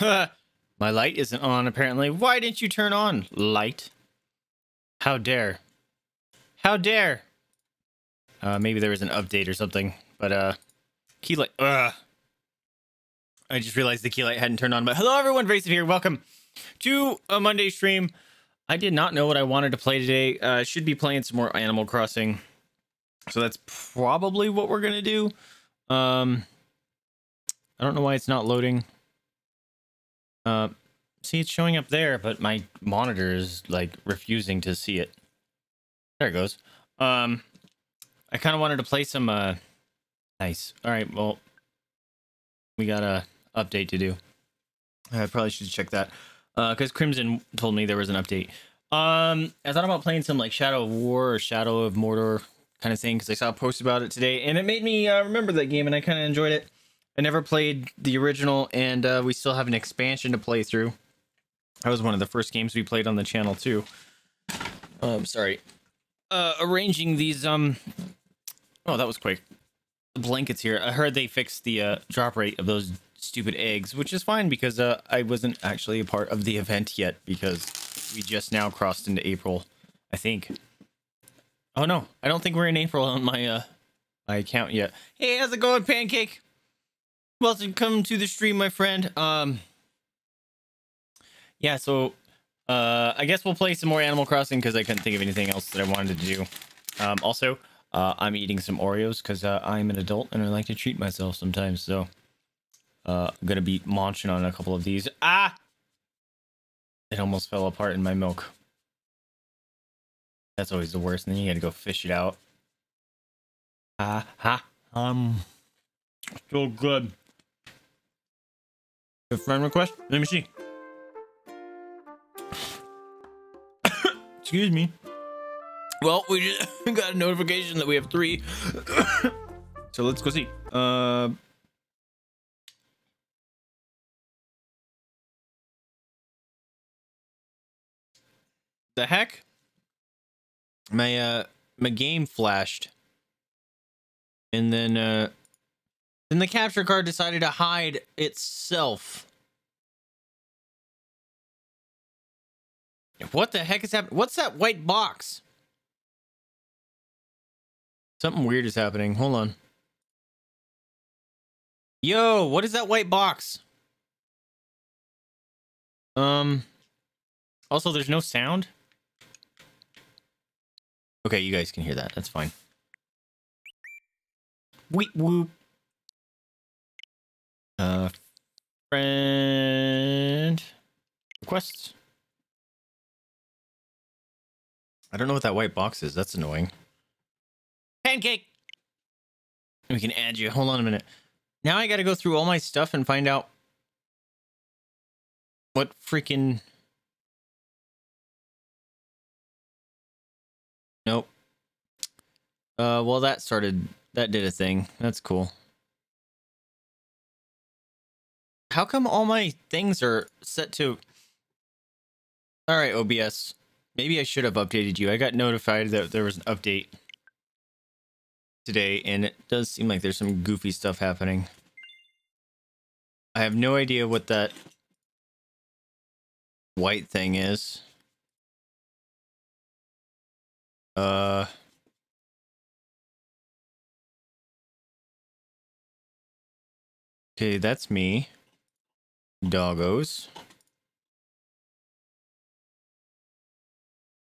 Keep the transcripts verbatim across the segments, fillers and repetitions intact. My light isn't on, apparently. Why didn't you turn on, light? How dare. How dare. Uh, maybe there was an update or something, but, uh, key light. Ugh. I just realized the key light hadn't turned on, but hello everyone, Vaesive here. Welcome to a Monday stream. I did not know what I wanted to play today. Uh, should be playing some more Animal Crossing. So that's probably what we're going to do. Um, I don't know why it's not loading. Uh, see, it's showing up there, but my monitor is, like, refusing to see it. There it goes. Um, I kind of wanted to play some, uh... Nice. Alright, well... We got a update to do. I probably should check that. Uh, because Crimson told me there was an update. Um, I thought about playing some, like, Shadow of War or Shadow of Mordor kind of thing, because I saw a post about it today, and it made me uh, remember that game, and I kind of enjoyed it. I never played the original, and uh, we still have an expansion to play through. That was one of the first games we played on the channel, too. Um, sorry. Uh, arranging these, um... Oh, that was quick. The blankets here. I heard they fixed the uh, drop rate of those stupid eggs, which is fine, because uh, I wasn't actually a part of the event yet, because we just now crossed into April, I think. Oh, no. I don't think we're in April on my, uh, my account yet. Hey, how's it going, Pancake? Welcome to the stream, my friend. Um, yeah, so uh, I guess we'll play some more Animal Crossing because I couldn't think of anything else that I wanted to do. Um, also, uh, I'm eating some Oreos because uh, I'm an adult and I like to treat myself sometimes. So uh, I'm going to be munching on a couple of these. Ah! It almost fell apart in my milk. That's always the worst. And then you got to go fish it out. Ah, ha, um, so good. A friend request? Let me see. Excuse me. Well, we just got a notification that we have three. So let's go see. Uh, the heck? My uh my game flashed. And then uh then the capture card decided to hide itself. What the heck is happening? What's that white box? Something weird is happening. Hold on. Yo, what is that white box? Um, also, there's no sound. Okay, you guys can hear that. That's fine. Weep whoop. Uh, friend requests. I don't know what that white box is. That's annoying. Pancake! We can add you. Hold on a minute. Now I gotta go through all my stuff and find out what freaking... Nope. Uh, well, that started... That did a thing. That's cool. How come all my things are set to... All right, O B S. Maybe I should have updated you. I got notified that there was an update today, and it does seem like there's some goofy stuff happening. I have no idea what that white thing is. Uh... Okay, that's me. Doggos.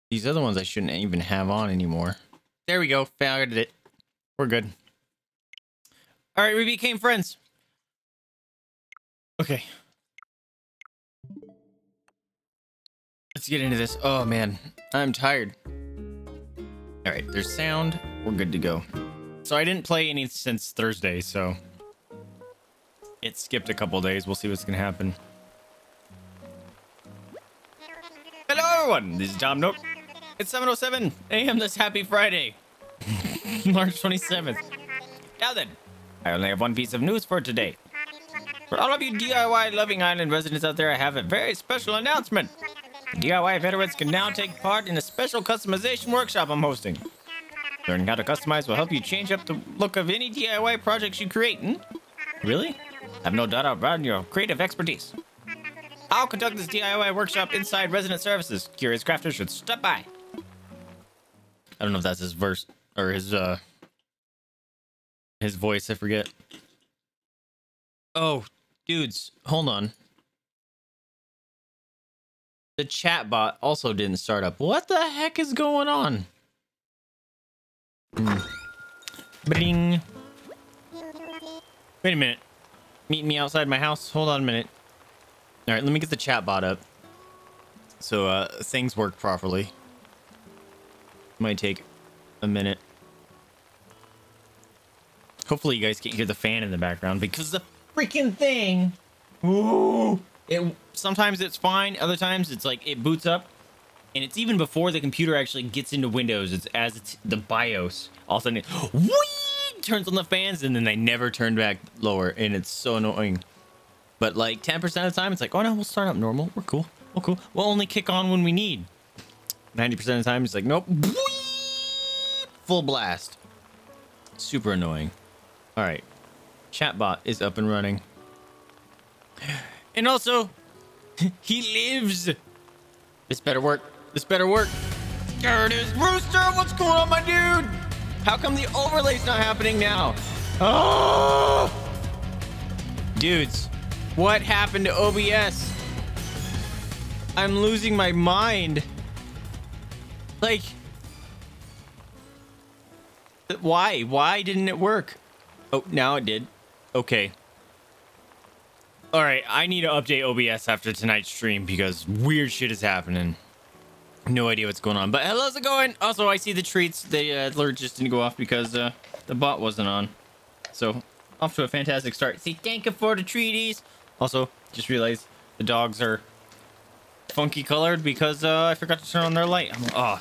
These other ones I shouldn't even have on anymore. There we go. Found it. We're good. All right, we became friends. Okay. Let's get into this. Oh, man. I'm tired. All right, there's sound. We're good to go. So I didn't play any since Thursday, so... It skipped a couple days. We'll see what's gonna happen. Hello, everyone. This is Tom Nook. It's seven oh seven a m this happy Friday, March twenty-seventh. Now then, I only have one piece of news for today. For all of you D I Y-loving island residents out there, I have a very special announcement. D I Y veterans can now take part in a special customization workshop I'm hosting. Learning how to customize will help you change up the look of any D I Y projects you create. Hmm? Really? I have no doubt about your creative expertise. I'll conduct this D I Y workshop inside resident services. Curious crafters should stop by. I don't know if that's his verse or his uh his voice, I forget. Oh, dudes, hold on. The chat bot also didn't start up. What the heck is going on? Mm. Bling. Wait a minute. Meet me outside my house. Hold on a minute. All right, let me get the chat bot up so uh, things work properly. Might take a minute. Hopefully you guys can hear the fan in the background because the freaking thing. Ooh, it sometimes it's fine. Other times it's like it boots up, and it's even before the computer actually gets into Windows. It's as it's the BIOS. All of a sudden, it whee, turns on the fans, and then they never turn back lower, and it's so annoying. But like ten percent of the time, it's like, oh no, we'll start up normal. We're cool. We're cool. We'll only kick on when we need. ninety percent of the time, it's like, nope. Full blast. Super annoying. All right. Chatbot is up and running. And also, he lives. This better work. This better work. There it is. Rooster, what's going on, my dude? How come the overlay's not happening now? Oh! Dudes. What happened to O B S? I'm losing my mind. Like, why? Why didn't it work? Oh, now it did. Okay. All right, I need to update O B S after tonight's stream because weird shit is happening. No idea what's going on, but how's it going? Also, I see the treats. The uh, alert just didn't go off because uh, the bot wasn't on. So, off to a fantastic start. See, thank you for the treaties. Also, just realized the dogs are funky colored because uh, I forgot to turn on their light. I'm, oh,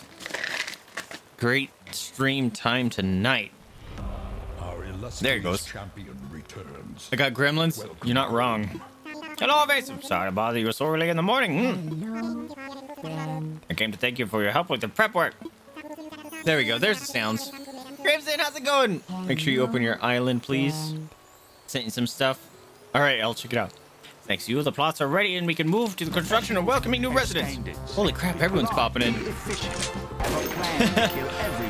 great stream time tonight. Our there it goes. I got gremlins. Welcome. You're not wrong. Hello, Vaesive. Sorry to bother you so early in the morning. Mm. I came to thank you for your help with the prep work. There we go. There's the sounds. Crimson, how's it going? Make sure you open your island, please. Sent you some stuff. All right, I'll check it out. Thanks to you, the plots are ready and we can move to the construction of welcoming new residents. Holy crap, everyone's popping in.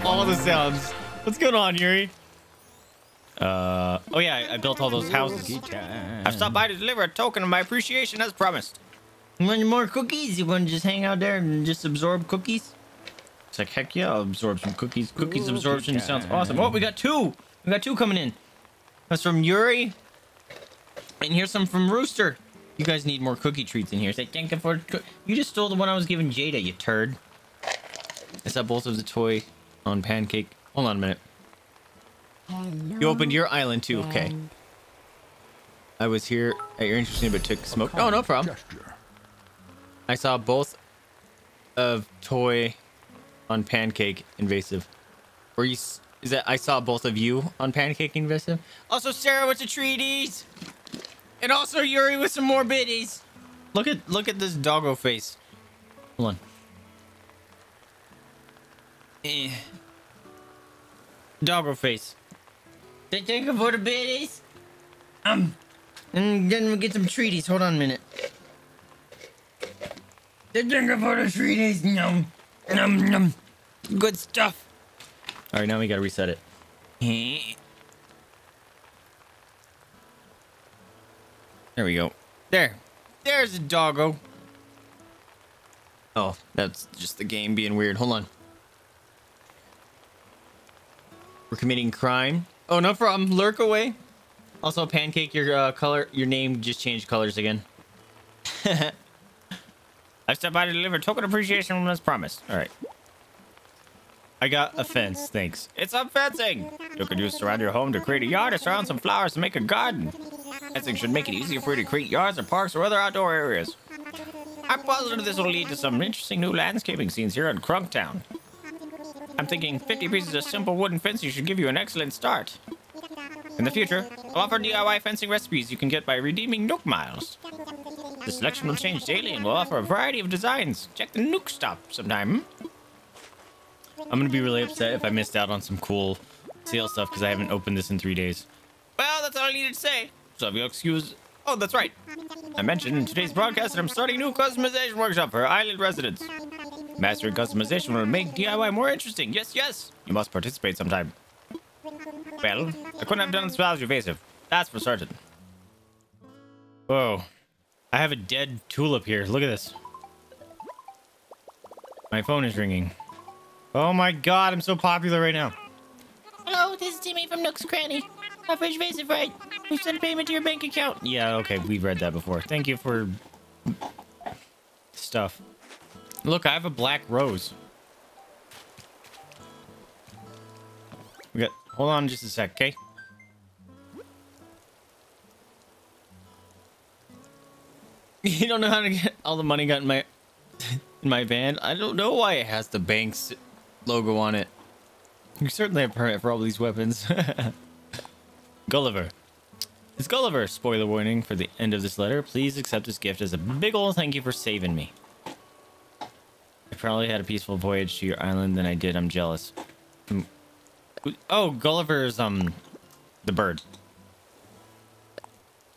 All the sounds. What's going on, Yuri? Uh, oh yeah, I built all those houses. I've stopped by to deliver a token of my appreciation as promised. You want more cookies? You want to just hang out there and just absorb cookies? It's like, heck yeah, I'll absorb some cookies. Cookies absorption sounds awesome. Oh, we got two. We got two coming in. That's from Yuri. And here's some from Rooster. You guys need more cookie treats in here. Say, thank you for... You just stole the one I was giving Jada, you turd. Is that both of the toy on pancake? Hold on a minute. Hello. You opened your island too, okay. I was here at your interesting but took smoke. Oh, no problem. I saw both of toy on pancake invasive. Were you... Is that I saw both of you on pancake invasive? Also, Sarah with the treaties. And also Yuri with some more biddies. Look at look at this doggo face. Hold on. Eh. Doggo face. They take it for the biddies. Um. And then we get some treaties. Hold on a minute. They take it for the treaties. Nom. Nom nom. Good stuff. All right, now we gotta reset it. Eh. There we go. There. There's a doggo. Oh, that's just the game being weird. Hold on. We're committing crime. Oh, no problem. Lurk away. Also, Pancake, your uh, color, your name just changed colors again. I've stepped by to deliver token appreciation when it's promised. All right. I got a fence. Thanks. It's up fencing. You could use surround your home to create a yard or surround some flowers to make a garden. Fencing should make it easier for you to create yards or parks or other outdoor areas. I'm positive this will lead to some interesting new landscaping scenes here in Crunktown. I'm thinking fifty pieces of simple wooden fencing should give you an excellent start. In the future, I'll offer D I Y fencing recipes you can get by redeeming Nook Miles. The selection will change daily and will offer a variety of designs. Check the Nook stop sometime. I'm going to be really upset if I missed out on some cool sale stuff because I haven't opened this in three days. Well, that's all I needed to say. So if you'll excuse Oh, that's right. I mentioned in today's broadcast that I'm starting a new customization workshop for island residents. Mastering customization will make D I Y more interesting. Yes, yes. You must participate sometime. Well, I couldn't have done this without you, Vaesive. That's for certain. Whoa. I have a dead tulip here. Look at this. My phone is ringing. Oh my god, I'm so popular right now. Hello, this is Timmy from Nook's Cranny. I've reached Vaesive right. We've sent a payment to your bank account. Yeah, okay, we've read that before. Thank you for... stuff. Look, I have a black rose. We got... Hold on just a sec, okay? You don't know how to get all the money got in my... in my van? I don't know why it has the bank's logo on it. You certainly have a permit for all these weapons. Gulliver. It's Gulliver. Spoiler warning for the end of this letter. Please accept this gift as a big ol' thank you for saving me. I probably had a peaceful voyage to your island than I did. I'm jealous. Oh, Gulliver's, um, the bird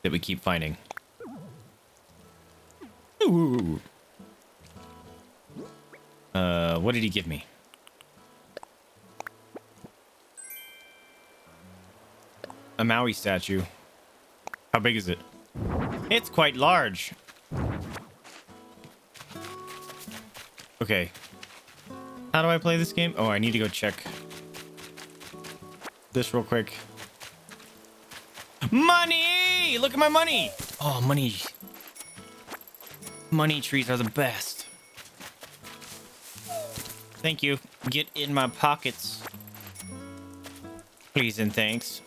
that we keep finding. Ooh. Uh, what did he give me? A Maui statue. How big is it? It's quite large. Okay. How do I play this game? Oh, I need to go check this real quick. Money! Look at my money! Oh, money. Money trees are the best. Thank you. Get in my pockets. Please and thanks.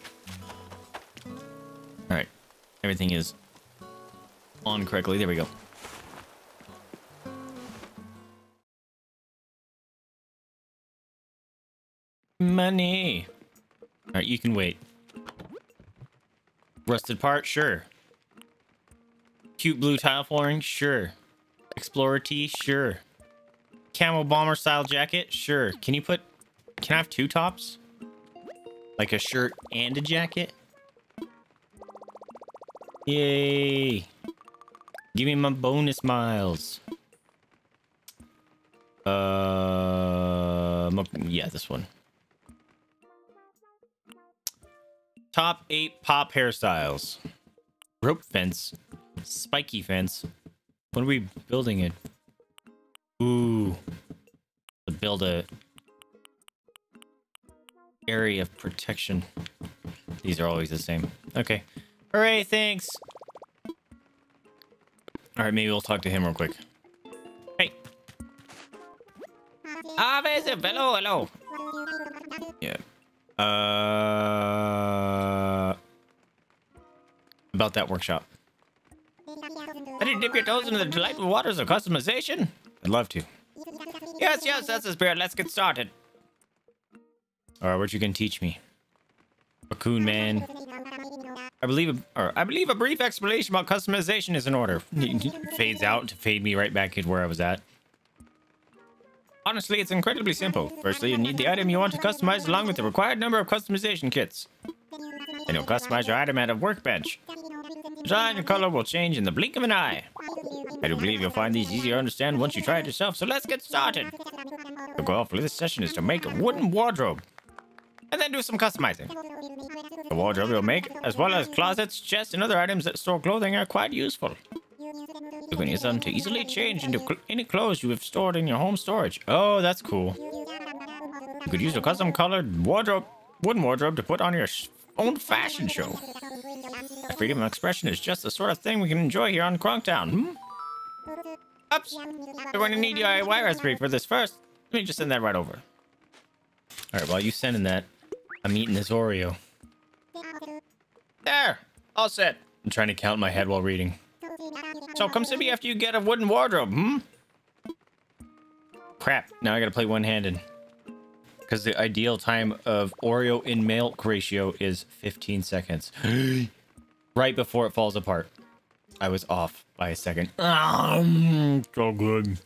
Alright. Everything is on correctly. There we go. Money. Alright, you can wait. Rusted part? Sure. Cute blue tile flooring? Sure. Explorer tee? Sure. Camo bomber style jacket? Sure. Can you put... Can I have two tops? Like a shirt and a jacket? Yay. Give me my bonus miles. Uh... Yeah, this one. Top eight pop hairstyles. Rope fence. Spiky fence. What are we building it? Ooh. To build a... area of protection. These are always the same. Okay. Hooray, thanks! Alright, maybe we'll talk to him real quick. Hey! Ah, Vaesive! Hello, hello! Yeah. Uh... About that workshop. I didn't dip your toes into the delightful waters of customization? I'd love to. Yes, yes, that's the spirit. Let's get started. Alright, what you can teach me? Raccoon man. I believe, a, or I believe a brief explanation about customization is in order. Fades out to fade me right back to where I was at. Honestly, it's incredibly simple. Firstly, you need the item you want to customize along with the required number of customization kits. Then you'll customize your item at a workbench. Design and color will change in the blink of an eye. I do believe you'll find these easier to understand once you try it yourself, so let's get started. The goal for this session is to make a wooden wardrobe. And then do some customizing. The wardrobe you'll make, as well as closets, chests, and other items that store clothing are quite useful. You can use them to easily change into cl any clothes you have stored in your home storage. Oh, that's cool. You could use a custom-colored wardrobe, wooden wardrobe to put on your sh own fashion show. That freedom of expression is just the sort of thing we can enjoy here on Crunktown. Hmm? Oops! We're going to need your D I Y recipe for this first. Let me just send that right over. Alright, while you're sending that, I'm eating this Oreo. There! All set. I'm trying to count in my head while reading. So come see me after you get a wooden wardrobe, hmm? Crap, now I gotta play one-handed. Because the ideal time of Oreo in milk ratio is fifteen seconds. Right before it falls apart. I was off by a second. Um, so good.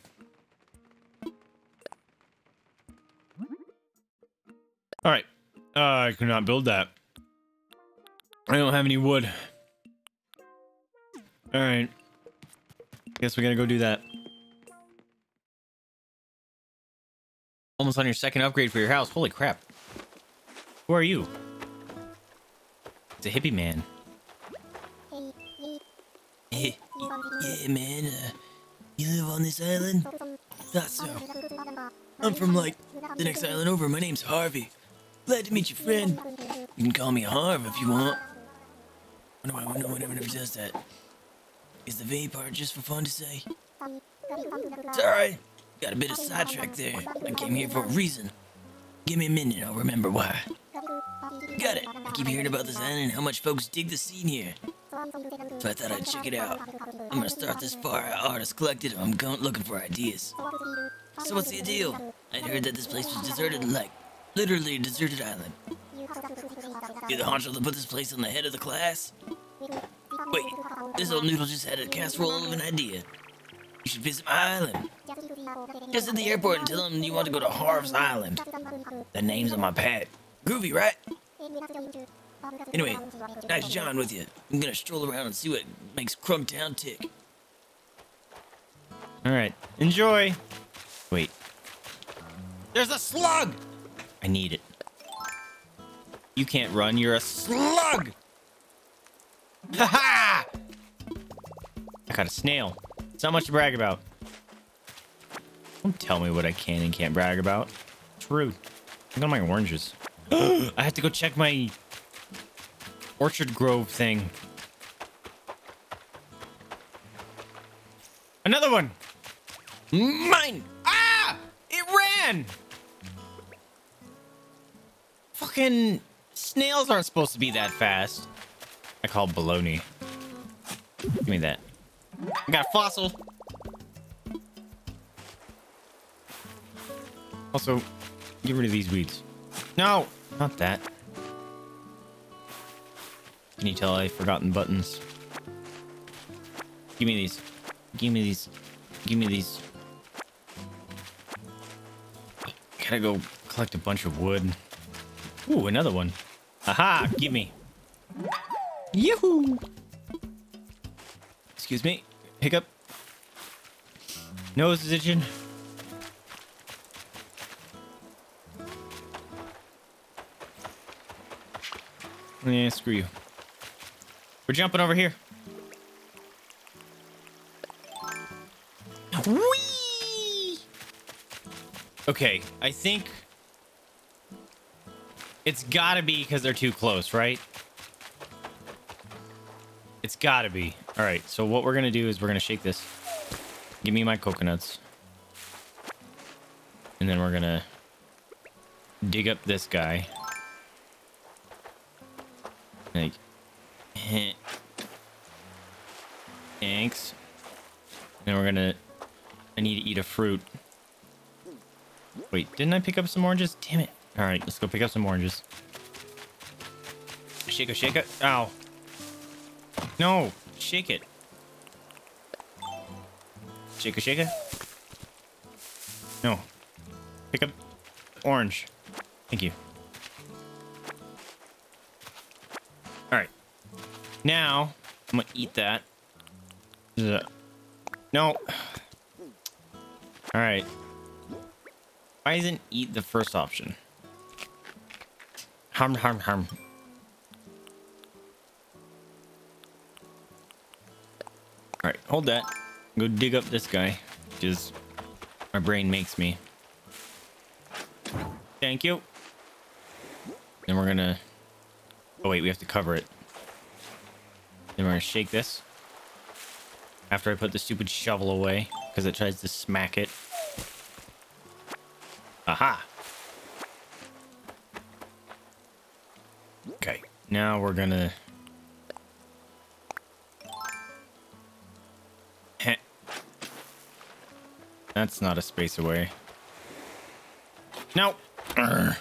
Alright. Uh, I could not build that. I don't have any wood. All right. Guess we gotta go do that. Almost on your second upgrade for your house. Holy crap. Who are you? It's a hippie man. Hey, hey man, uh, you live on this island? Thought so. I'm from, like, the next island over. My name's Harvey. Glad to meet you, friend. You can call me Harv if you want. I don't know why no one ever does that. Is the V part just for fun to say? It's alright. Got a bit of sidetrack there. I came here for a reason. Give me a minute, I'll remember why. Got it. I keep hearing about this island and how much folks dig the scene here. So I thought I'd check it out. I'm gonna start this far artist collected. I'm going looking for ideas. So what's the deal? I'd heard that this place was deserted, like literally a deserted island. You're the honcho that put this place on the head of the class? Wait, this old noodle just had a casserole of an idea. You should visit my island. Just at the airport and tell them you want to go to Harv's Island. The name's on my pad. Groovy, right? Anyway, nice John with you. I'm gonna stroll around and see what makes Crunktown tick. Alright, enjoy! Wait. There's a slug! I need it. You can't run, you're a slug! Ha ha! I caught a snail. It's not much to brag about. Don't tell me what I can and can't brag about. It's rude. Look at my oranges. I have to go check my orchard grove thing. Another one! Mine! Ah! It ran! Fucking snails aren't supposed to be that fast. I call baloney. Give me that. I got a fossil. Also, get rid of these weeds. No! Not that. Can you tell I've forgotten buttons? Give me these. Give me these. Give me these. Gotta go collect a bunch of wood. Ooh, another one. Aha! Give me. Yoo-hoo! Excuse me. Hiccup. Nose is itching. Yeah, screw you. We're jumping over here. Whee! Okay, I think it's gotta be because they're too close, right? It's gotta be. All right, so what we're gonna do is we're gonna shake this. Give me my coconuts. And then we're gonna dig up this guy. Like, thanks. Then we're gonna, I need to eat a fruit. Wait, didn't I pick up some oranges? Damn it. All right, let's go pick up some oranges. Shake it, shake it. Ow. No, shake it. Shake it, shake it. No. Pick up orange. Thank you. Now, I'm gonna eat that. Ugh. No. Alright. Why isn't eat the first option? Harm, harm, harm. Alright, hold that. Go dig up this guy. Just my brain makes me. Thank you. Then we're gonna... Oh wait, we have to cover it. Then we're gonna shake this. After I put the stupid shovel away, because it tries to smack it. Aha! Okay, now we're gonna... Heh. That's not a space away. No! Urgh.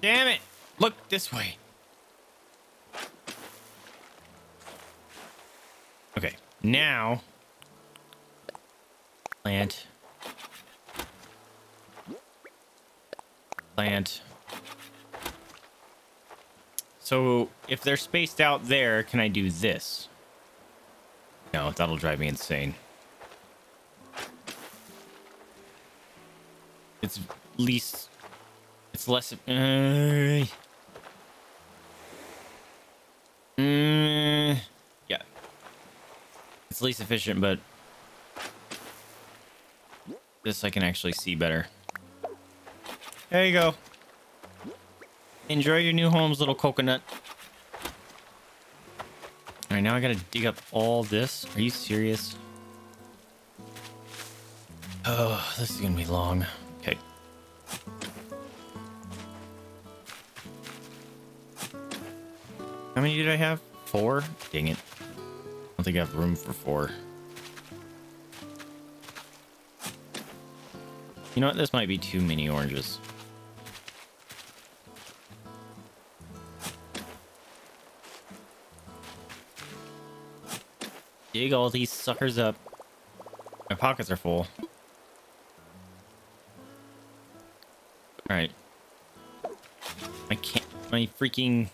Damn it! Look this way. Okay, now plant, plant, So if they're spaced out there, can I do this? No, that'll drive me insane. It's least... It's less... Uh, mm, yeah. It's least efficient, but... This I can actually see better. There you go. Enjoy your new home's little coconut. All right, now I gotta dig up all this. Are you serious? Oh, this is gonna be long. Okay. How many did I have? Four? Dang it. I don't think I have room for four. You know what? This might be too many oranges. Dig all these suckers up. My pockets are full. Alright. I can't... My freaking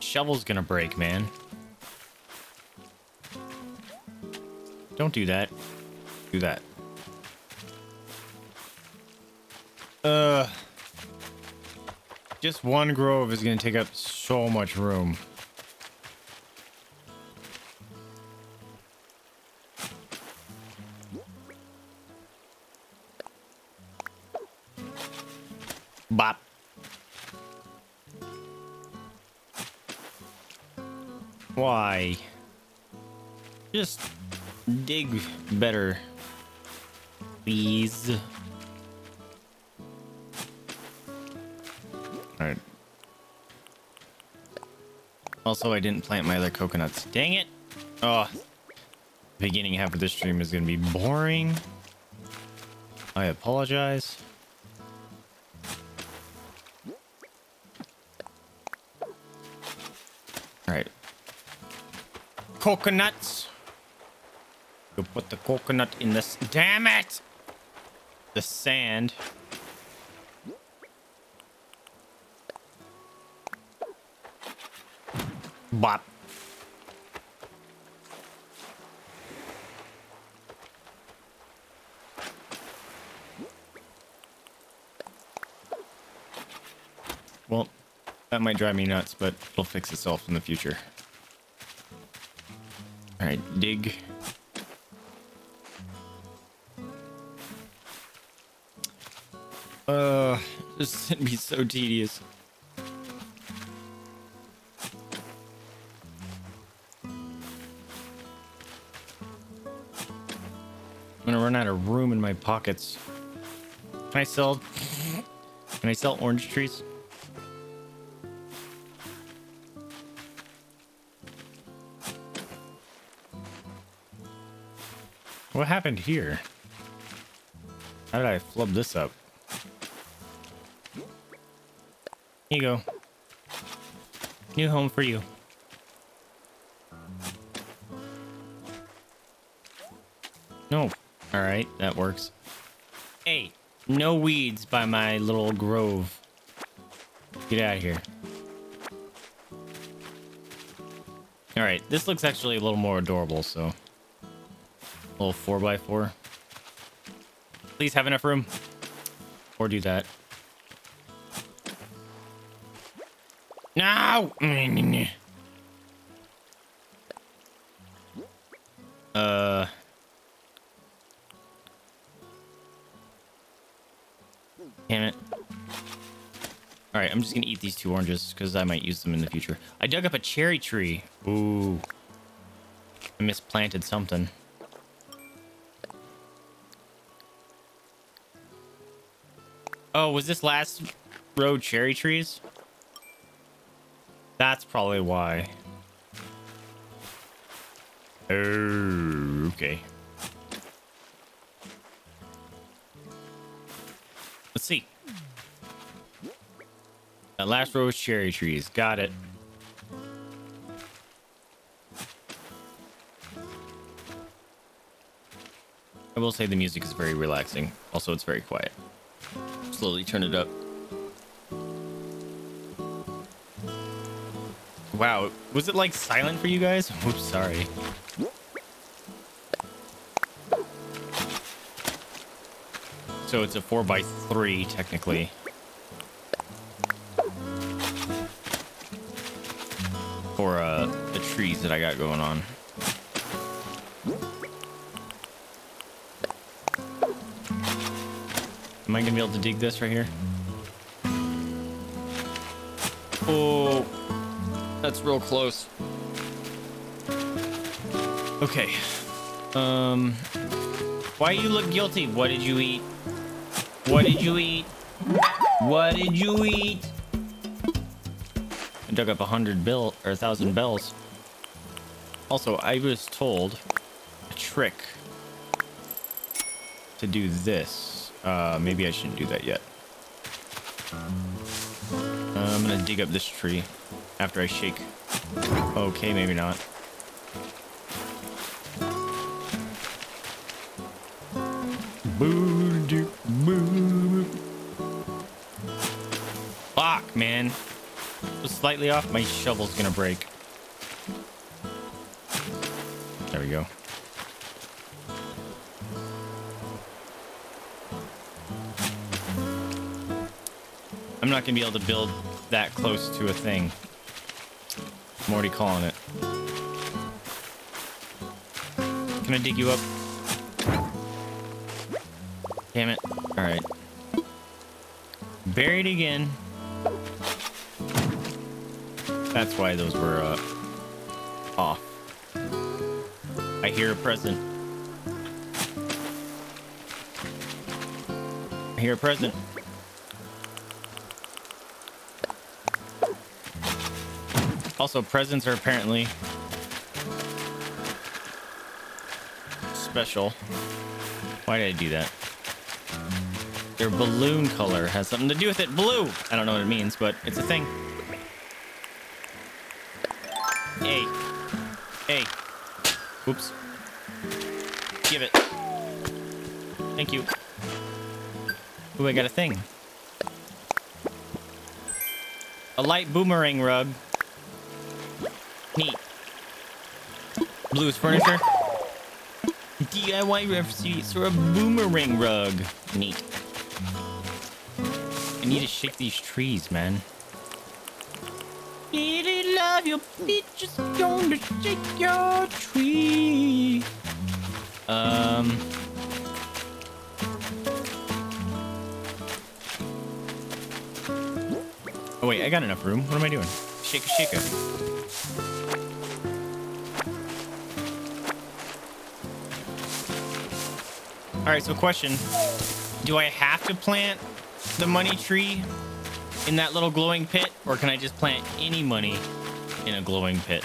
shovel's gonna break, man. Don't do that. Do that. Uh... Just one grove is gonna take up so much room. Bop. Why? Just dig better, please. All right. Also, I didn't plant my other coconuts. Dang it. Oh, the beginning half of this stream is going to be boring. I apologize. Coconuts. You put the coconut in this. Damn it! The sand. Bop. Well, that might drive me nuts, but it'll fix itself in the future. All right, dig. Uh, this is gonna be so tedious. I'm gonna run out of room in my pockets. Can I sell? Can I sell orange trees? What happened here? How did I flub this up? Here you go. New home for you. No. All right, that works. Hey, no weeds by my little grove. Get out of here. All right, this looks actually a little more adorable, so... Little four by four. Please have enough room, or do that. No. Uh. Damn it. All right, I'm just gonna eat these two oranges because I might use them in the future. I dug up a cherry tree. Ooh. I misplanted something. Oh, was this last row cherry trees? That's probably why. Oh, okay. Let's see. That last row is cherry trees. Got it. I will say the music is very relaxing. Also, it's very quiet. Slowly turn it up. Wow, was it like silent for you guys? Oops, sorry. So it's a four by three technically. For uh, the trees that I got going on. Am I gonna be able to dig this right here? Oh, that's real close. Okay. Um, why you look guilty? What did you eat? What did you eat? What did you eat? I dug up a hundred bill or a thousand bells. Also, I was told a trick to do this. Uh, maybe I shouldn't do that yet. I'm gonna dig up this tree after I shake. Okay, maybe not. Boo doo boo. Fuck, man. Just slightly off, my shovel's gonna break. There we go. I'm not gonna be able to build that close to a thing. I'm already calling it. Can I dig you up? Damn it. All right. Buried again. That's why those were uh, off. I hear a present. I hear a present. Also, presents are apparently special. Why did I do that? Their balloon color has something to do with it. Blue! I don't know what it means, but it's a thing. Hey. Hey. Oops. Give it. Thank you. Ooh, I got a thing. A light boomerang rug. Neat. Blue's furniture. D I Y receipts or a boomerang rug. Neat. I need to shake these trees, man. Really love your bitches, gonna shake your tree. Um. Oh wait, I got enough room. What am I doing? Shake, shake it. All right, so question. Do I have to plant the money tree in that little glowing pit, or can I just plant any money in a glowing pit?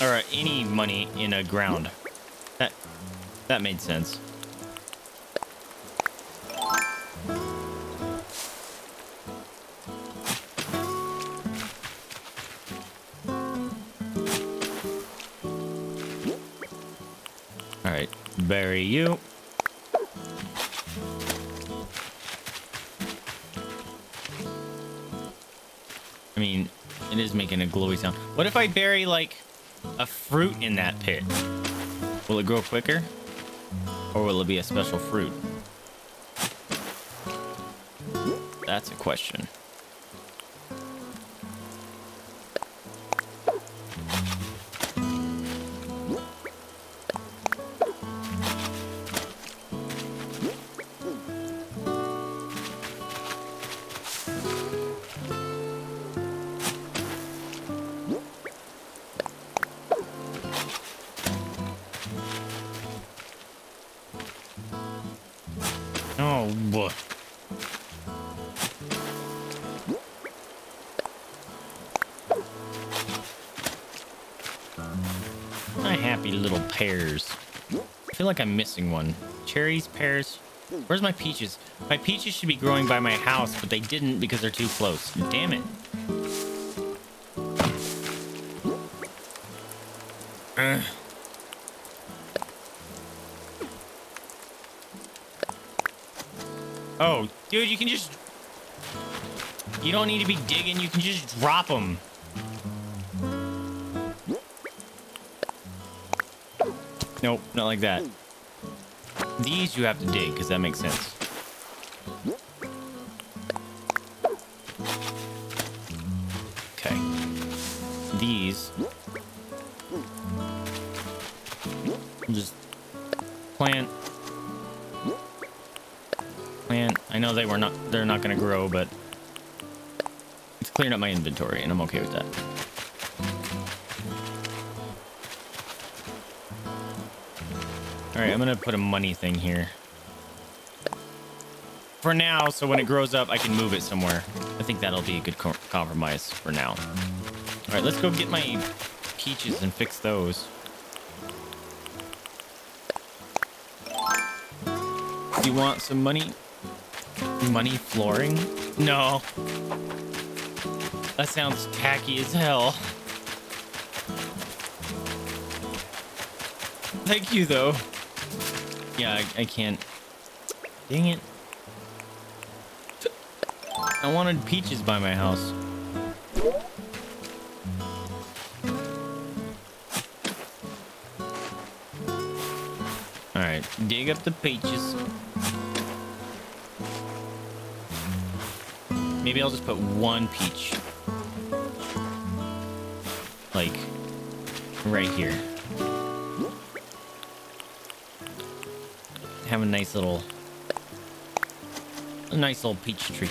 Or any money in a ground? That that made sense. Bury you. I mean, it is making a glowy sound. What if I bury like a fruit in that pit? Will it grow quicker? Or will it be a special fruit? That's a question. Like I'm missing one. Cherries, pears. Where's my peaches? My peaches should be growing by my house, but they didn't because they're too close. Damn it. Ugh. Oh, dude, you can just... You don't need to be digging. You can just drop them. Nope, not like that. These you have to dig, because that makes sense. Okay. These. Just plant. Plant. I know they were not, they're not going to grow, but it's clearing up my inventory, and I'm okay with that. All right, I'm gonna put a money thing here for now, so when it grows up, I can move it somewhere. I think that'll be a good co compromise for now. All right, let's go get my peaches and fix those. You want some money? Money flooring? No. That sounds tacky as hell. Thank you, though. Yeah, I, I can't. Dang it. I wanted peaches by my house. Alright, dig up the peaches. Maybe I'll just put one peach. Like, right here. Have a nice little, a nice little peach tree.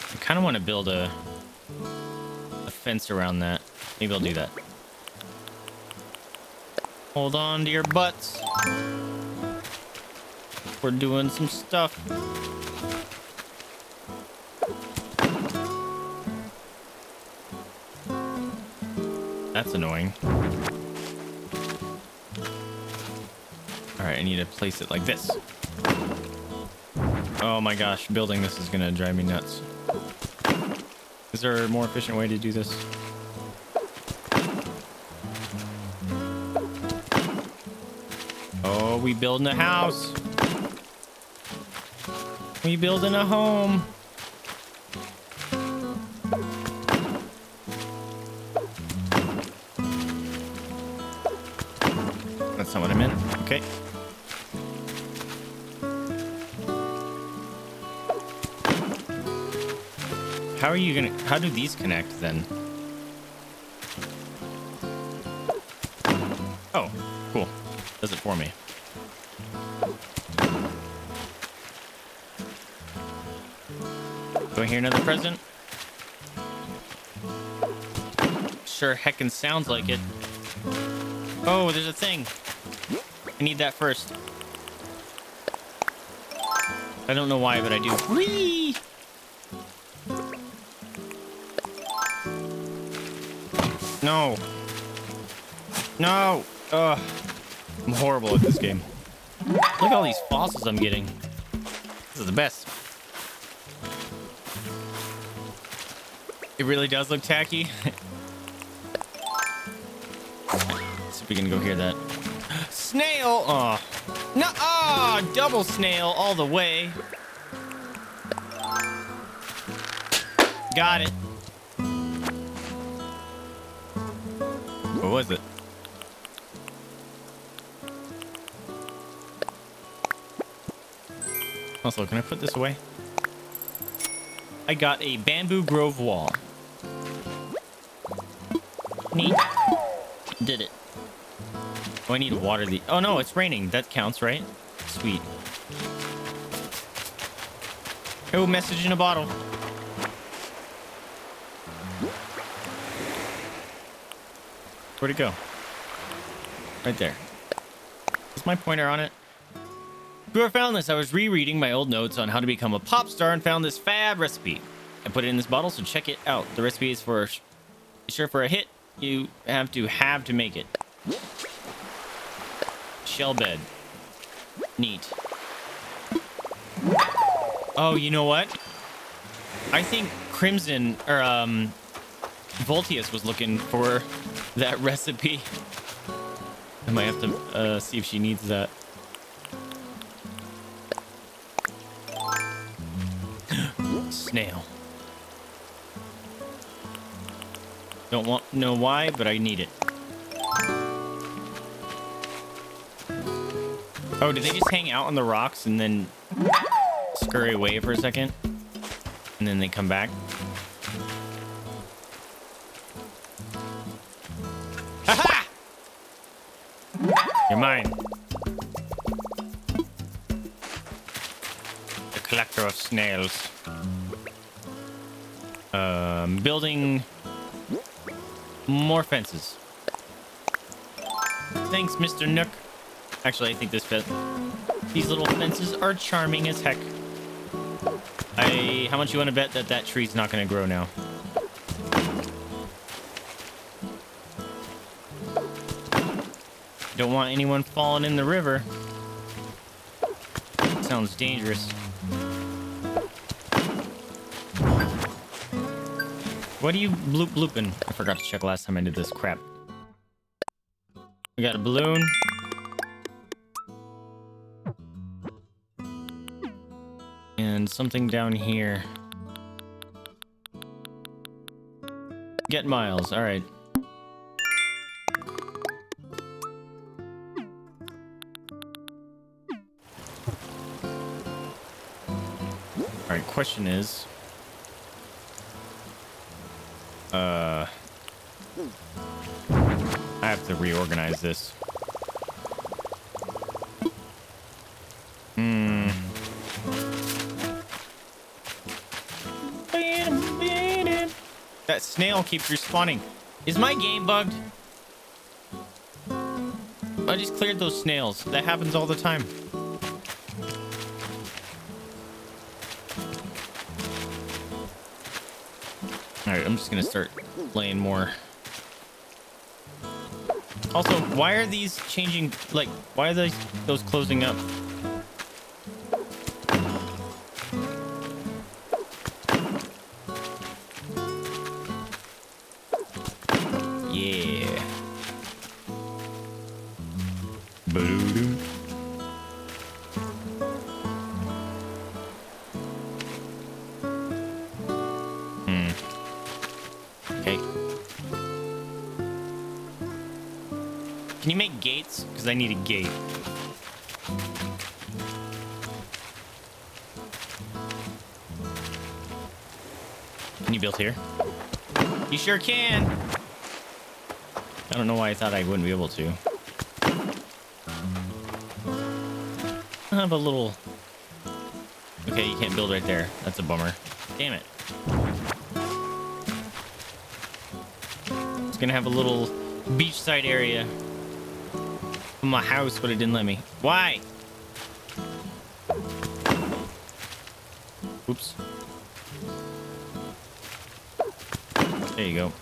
I kind of want to build a, a fence around that. Maybe I'll do that. Hold on to your butts. We're doing some stuff. That's annoying. Alright, I need to place it like this. Oh my gosh, building this is gonna drive me nuts. Is there a more efficient way to do this? Oh, we building a house. We building a home. That's not what I meant. Okay. How are you gonna, how do these connect then? Oh, cool. Does it for me. Do I hear another present? Sure heckin' sounds like it. Oh, there's a thing. I need that first. I don't know why, but I do. Whee! No. No. Ugh. I'm horrible at this game. Look at all these fossils I'm getting. This is the best. It really does look tacky. Let's see if we can go hear that. Snail! Oh. No! Ah! Oh, double snail all the way. Got it. What was it? Also, can I put this away? I got a bamboo grove wall. Neat. Did it. Oh, I need to water the... Oh, no, it's raining. That counts, right? Sweet. Oh, message in a bottle. Where'd it go? Right there. Is my pointer on it? Whoever found this, I was rereading my old notes on how to become a pop star and found this fab recipe. I put it in this bottle, so check it out. The recipe is for... Sure, for a hit, you have to have to make it. Shell bed. Neat. Oh, you know what? I think Crimson, or, um, Voltius was looking for that recipe. I might have to, uh, see if she needs that. Snail. Don't want know why, but I need it. Oh, did they just hang out on the rocks and then scurry away for a second? And then they come back? Aha! You're mine. The collector of snails. Um, building more fences. Thanks, Mister Nook. Actually, I think this fence, these little fences are charming as heck. I, how much you want to bet that that tree's not going to grow now? Don't want anyone falling in the river. Sounds dangerous. What are you bloop blooping? I forgot to check last time I did this crap. We got a balloon. And something down here. Get Miles. All right. All right. Question is, uh, I have to reorganize this. Hmm. That snail keeps respawning. Is my game bugged? I just cleared those snails. That happens all the time. All right, I'm just gonna start playing more. Also, why are these changing? Like, why are those those closing up? I need a gate. Can you build here? You sure can. I don't know why I thought I wouldn't be able to. I have a little... Okay, you can't build right there. That's a bummer. Damn it. It's gonna have a little beachside area. My house, but it didn't let me. Why? Oops. There you go.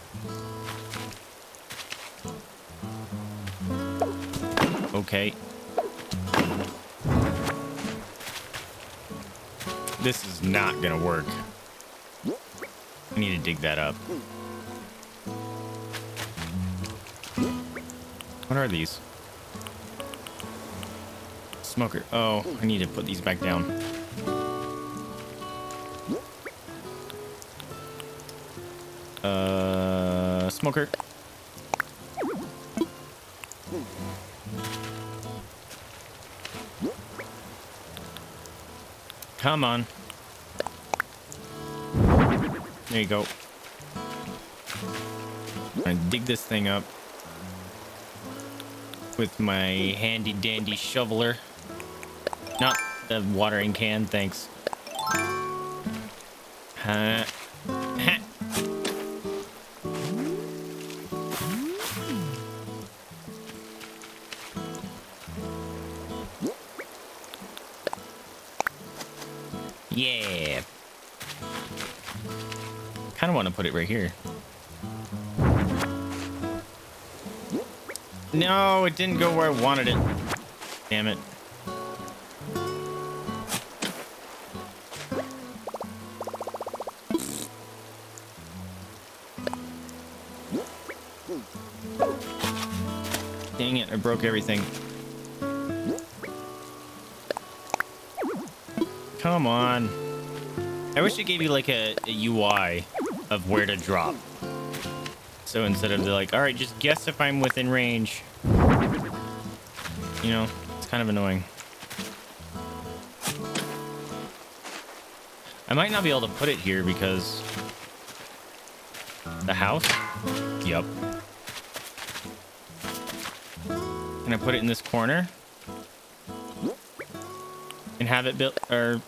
Okay. This is not gonna work. I need to dig that up. What are these? Smoker. Oh, I need to put these back down. Uh, smoker. Come on. There you go. I dig this thing up with my handy dandy shoveler. Not the watering can, thanks. Uh, yeah. Kind of want to put it right here. No, it didn't go where I wanted it. Damn it. Dang it, I broke everything. Come on. I wish it gave you like a, a U I of where to drop. So instead of the like, all right, just guess if I'm within range. You know, it's kind of annoying. I might not be able to put it here because the house. Yep. Can I put it in this corner and have it built or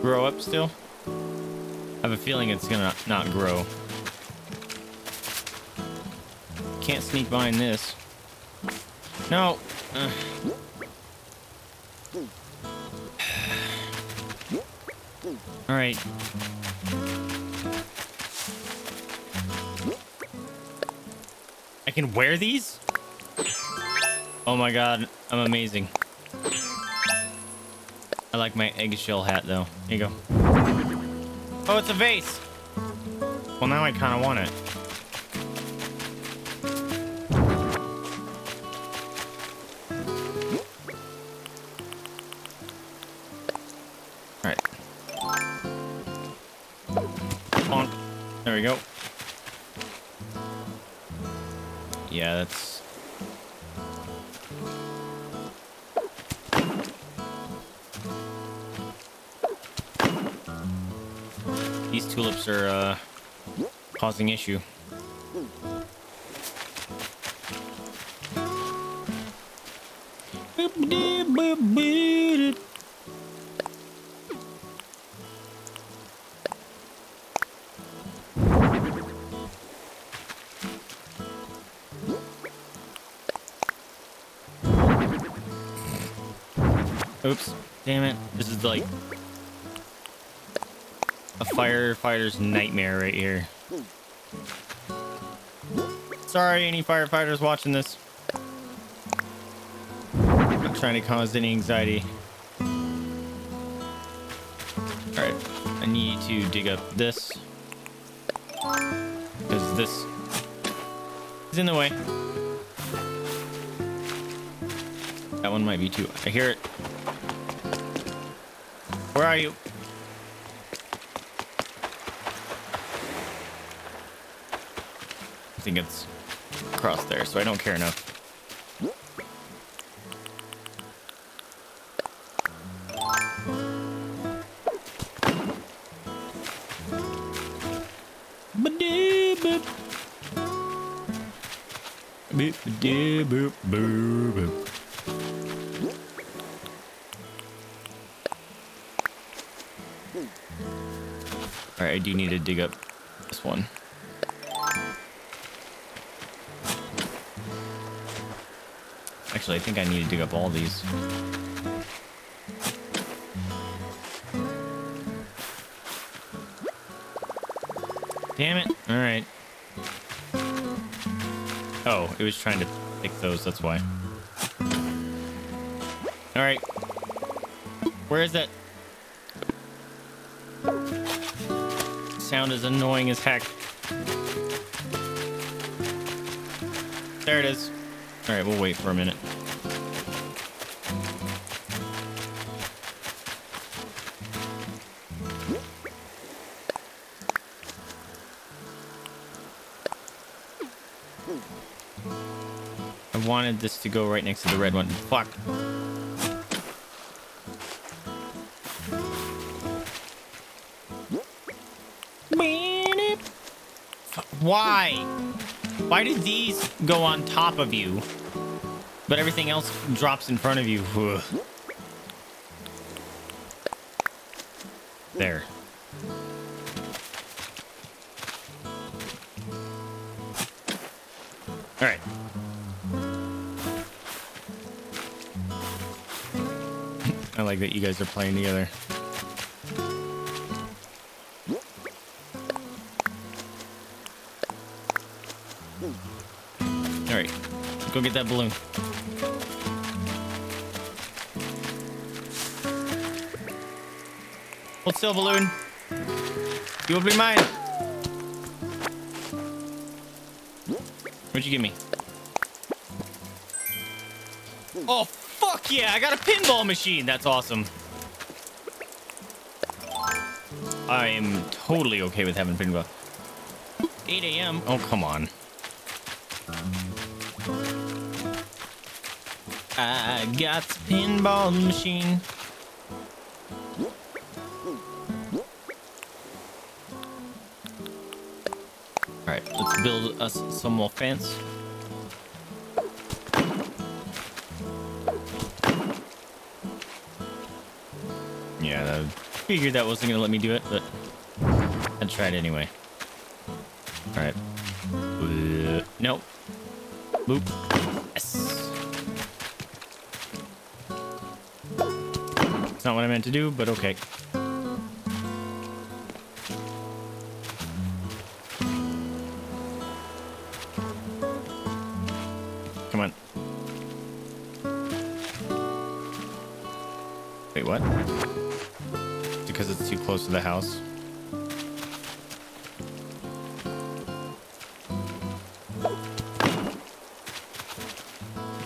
grow up still? I have a feeling it's gonna not grow. Can't sneak behind this. No. Uh. All right. I can wear these? Oh my god, I'm amazing. I like my eggshell hat though. Here you go. Oh, it's a vase. Well, now I kind of want it. There we go. Yeah, that's... These tulips are uh, causing issue. Oops, damn it. This is like a firefighter's nightmare right here. Sorry, any firefighters watching this. I'm not trying to cause any anxiety. Alright, I need to dig up this. Because this is in the way. That one might be too... I hear it. Where are you? I think it's across there, so I don't care enough. I do need to dig up this one. Actually, I think I need to dig up all these. Damn it. All right. Oh, it was trying to pick those. That's why. All right. Where is that? Sound is annoying as heck. There it is. All right, we'll wait for a minute. I wanted this to go right next to the red one. Fuck. Why? Why do these go on top of you, but everything else drops in front of you? Ugh. There. All right. I like that you guys are playing together. Go get that balloon. Hold still, balloon. You will be mine. What'd you give me? Oh, fuck yeah. I got a pinball machine. That's awesome. I am totally okay with having pinball. eight a m Oh, come on. I got the pinball machine. Alright, let's build us some more fence. Yeah, I figured that wasn't going to let me do it, but I tried anyway. Alright. Uh, nope. Boop. Yes. It's not what I meant to do, but okay. Come on. Wait, what? Because it's too close to the house.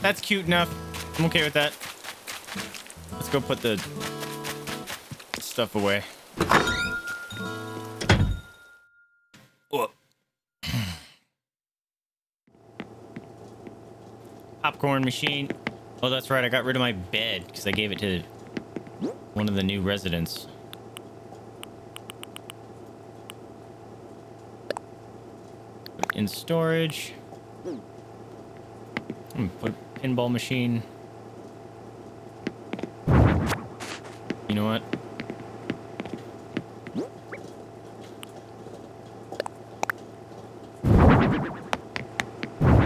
That's cute enough. I'm okay with that. Let's go put the stuff away. Whoa. Popcorn machine. Oh, that's right. I got rid of my bed because I gave it to one of the new residents. Put in storage. Put pinball machine. You know what?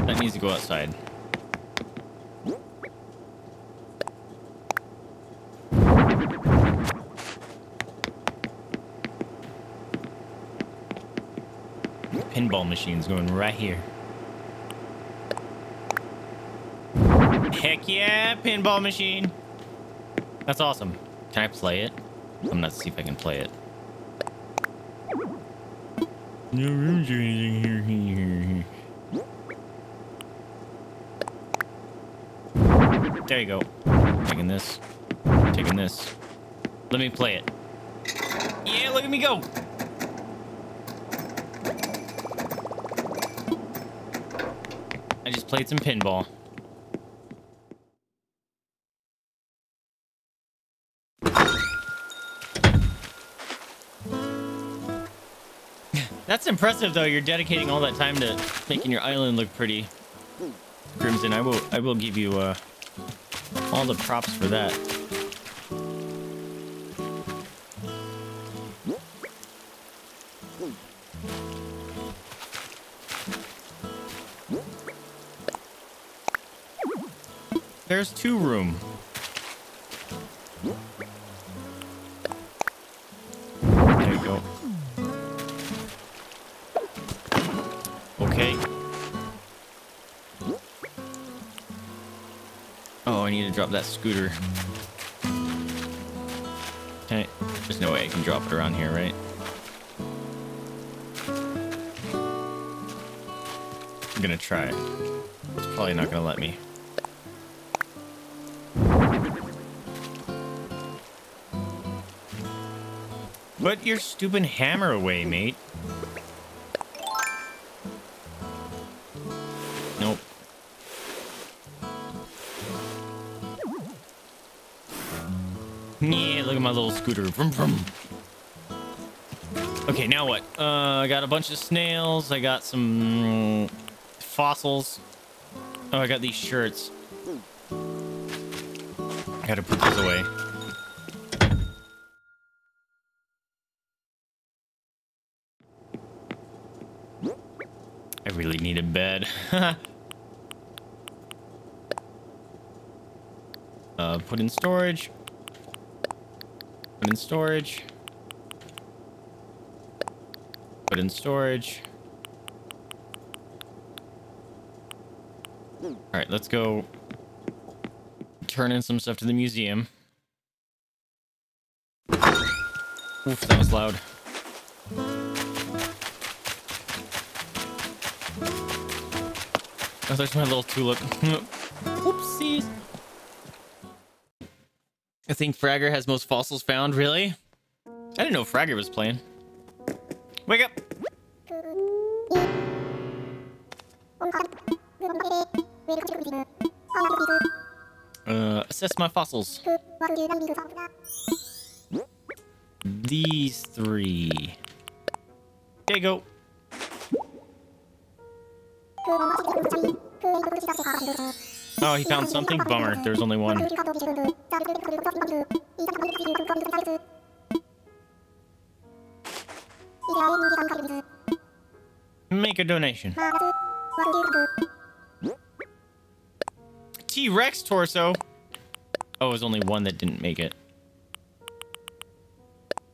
That needs to go outside. Pinball machine's going right here. Heck yeah, pinball machine. That's awesome. Can I play it? I'm not see if I can play it. No rooms or anything here. There you go. Taking this. Taking this. Let me play it. Yeah, look at me go. I just played some pinball. That's impressive, though. You're dedicating all that time to making your island look pretty, Crimson. I will, I will give you uh, all the props for that. There's two room. There you go. Okay. Oh, I need to drop that scooter. Okay. There's no way I can drop it around here, right? I'm gonna try it. It's probably not gonna let me. Put your stupid hammer away, mate. Nope. Yeah, look at my little scooter. Vroom, vroom. Okay, now what? Uh, I got a bunch of snails. I got some fossils. Oh, I got these shirts. I gotta put those away. I really need a bed. uh, put in storage. Put in storage. Put in storage. All right, let's go turn in some stuff to the museum. Oof, that was loud. Oh, there's my little tulip. Whoopsies. I think Fragger has most fossils found. Really? I didn't know Fragger was playing. Wake up. Uh, assess my fossils. These three. There you go. Oh, he found something? Bummer. There's only one. Make a donation. T-Rex torso. Oh, there's only one that didn't make it.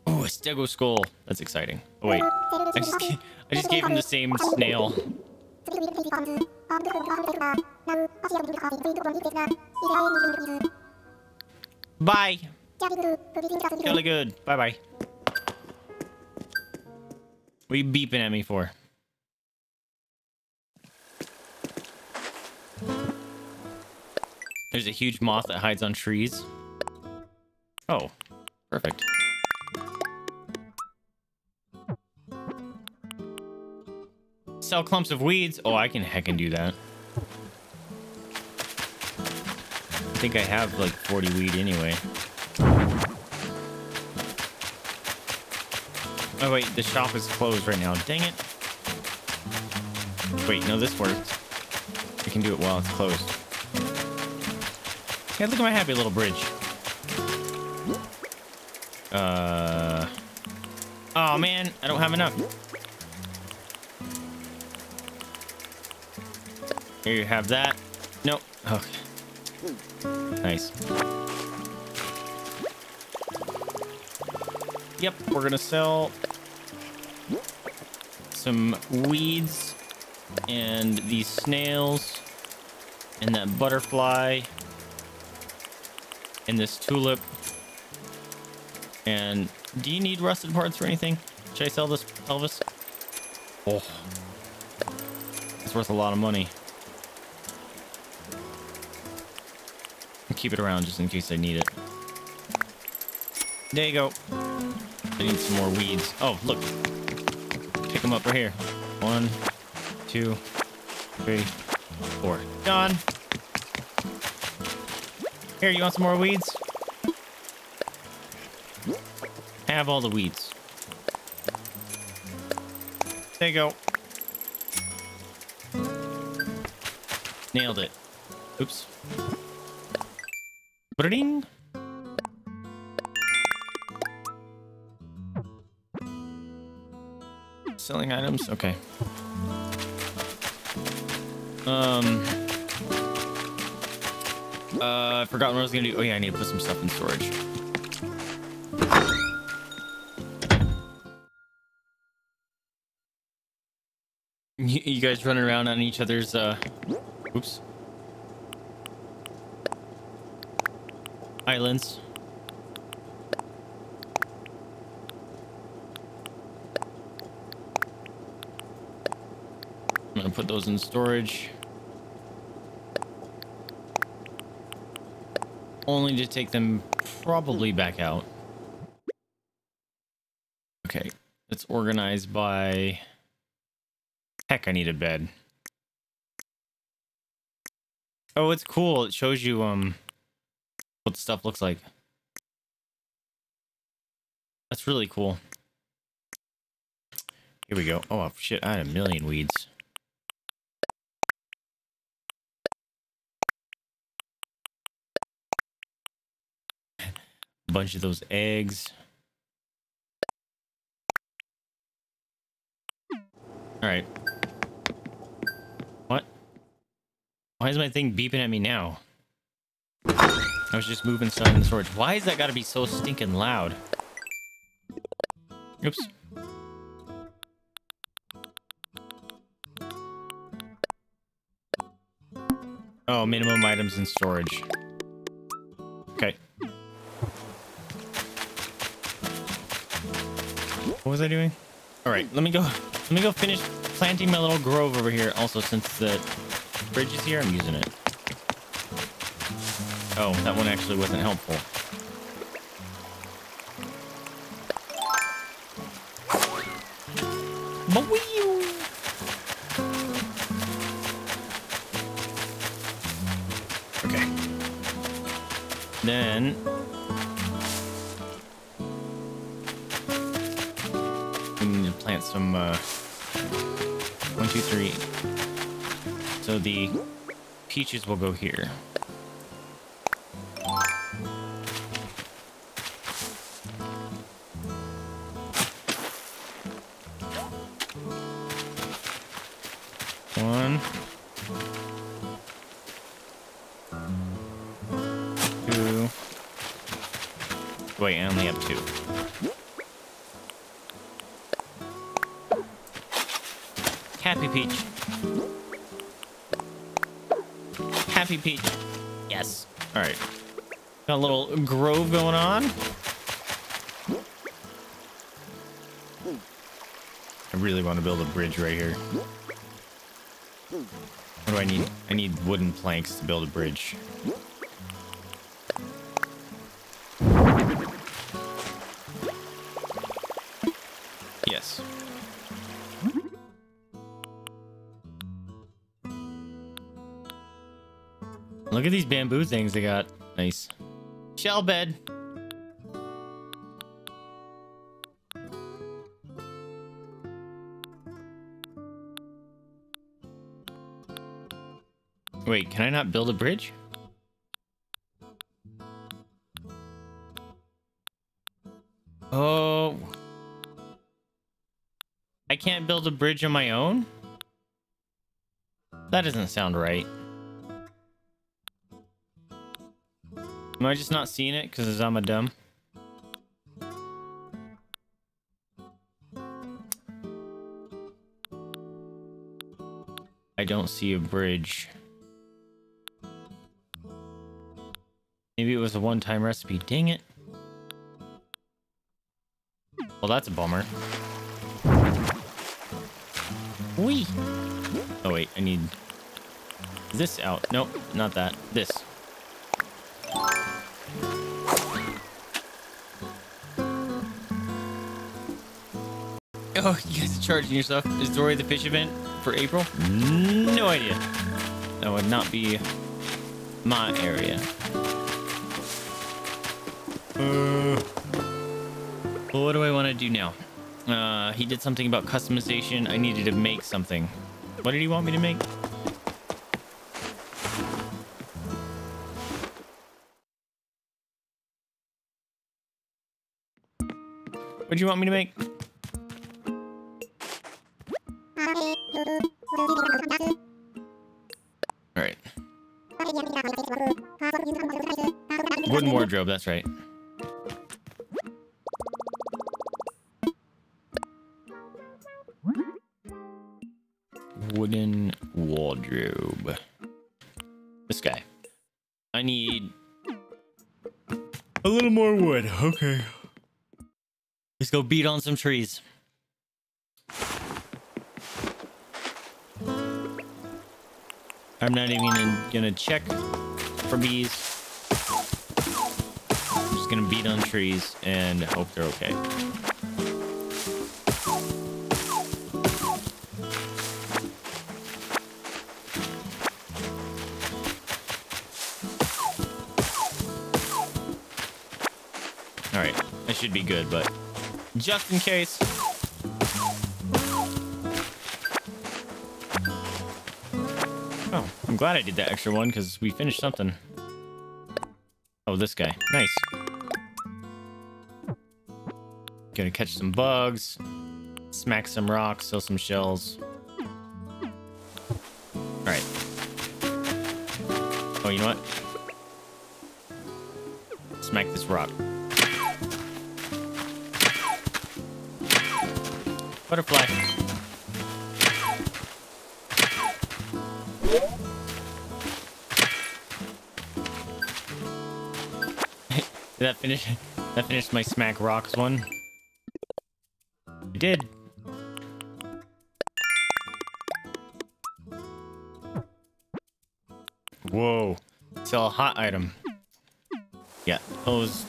Oh, a stego skull. That's exciting. Oh, wait. I just, I just gave him the same snail. Bye. Really good. Bye-bye. What are you beeping at me for? There's a huge moth that hides on trees. Oh, perfect. Sell clumps of weeds. Oh, I can heckin' do that. I think I have like forty weed anyway. Oh wait, the shop is closed right now. Dang it. Wait, no, this worked. I can do it while it's closed. Yeah, look at my happy little bridge. Uh. Oh man, I don't have enough. Here you have that. Nope. Okay. Nice. Yep, we're gonna sell some weeds and these snails and that butterfly and this tulip. And do you need rusted parts for anything? Should I sell this, Elvis? Oh, it's worth a lot of money. Keep it around just in case I need it. There you go. I need some more weeds. Oh, look. Pick them up right here. One, two, three, four. Done. Here, you want some more weeds? Have all the weeds. There you go. Nailed it. Oops. Bring. Selling items? Okay. Um. Uh, I forgot what I was gonna do. Oh yeah, I need to put some stuff in storage. You, you guys running around on each other's, uh, oops. Islands. I'm gonna put those in storage. Only to take them probably back out. Okay, it's organized by... Heck, I need a bed. Oh, it's cool. It shows you, um... what the stuff looks like. That's really cool. Here we go. Oh shit, I had a million weeds. Bunch of those eggs. Alright. What? Why is my thing beeping at me now? I was just moving stuff in the storage. Why is that gotta be so stinking loud? Oops. Oh, minimum items in storage. Okay. What was I doing? All right, let me go. Let me go finish planting my little grove over here. Also, since the bridge is here, I'm using it. Oh, that one actually wasn't helpful. Maui! Then... we need to plant some, uh... one, two, three. So the peaches will go here. One. Two. Wait, I only have two. Happy Peach. Happy Peach. Yes. All right. Got a little grove going on. I really want to build a bridge right here. What do I need? I need wooden planks to build a bridge. Yes. Look at these bamboo things they got. Nice. Shell bed. Wait, can I not build a bridge? Oh. I can't build a bridge on my own? That doesn't sound right. Am I just not seeing it because I'm a dumb? I don't see a bridge. Maybe it was a one-time recipe. Dang it. Well, that's a bummer. Wee. Oh, wait. I need this out. Nope, not that. This. Oh, you guys are charging yourself. Is Dory the fish event for April? No idea. That would not be my area. Uh, well, what do I want to do now? Uh, he did something about customization. I needed to make something. What did he want me to make? What do you want me to make? All right. Wooden wardrobe. That's right. Wooden wardrobe. This guy. I need a little more wood. Okay. Let's go beat on some trees. I'm not even gonna, gonna check for bees. I'm just gonna beat on trees and hope they're okay. Should be good, but just in case. Oh, I'm glad I did that extra one because we finished something. Oh, this guy. Nice. Gonna catch some bugs, smack some rocks, sell some shells. All right. Oh, you know what? Smack this rock. Butterfly. Did that finish? That finished my smack rocks one. It did. Whoa! Sell a hot item. Yeah, those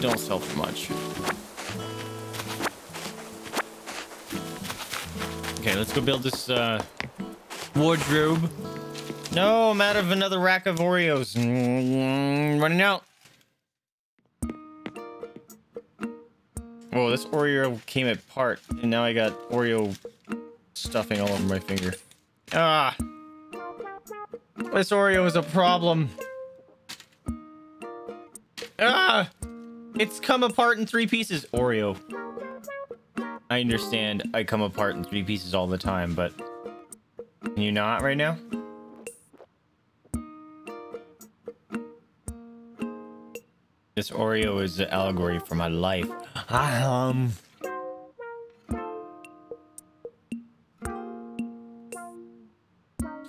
don't sell for much. Okay, let's go build this uh, wardrobe. No, I'm out of another rack of Oreos. Mm, running out. Whoa, this Oreo came apart, and now I got Oreo stuffing all over my finger. Ah. This Oreo is a problem. Ah! It's come apart in three pieces, Oreo. I understand I come apart in three pieces all the time, but... Can you not right now? This Oreo is the allegory for my life. Um...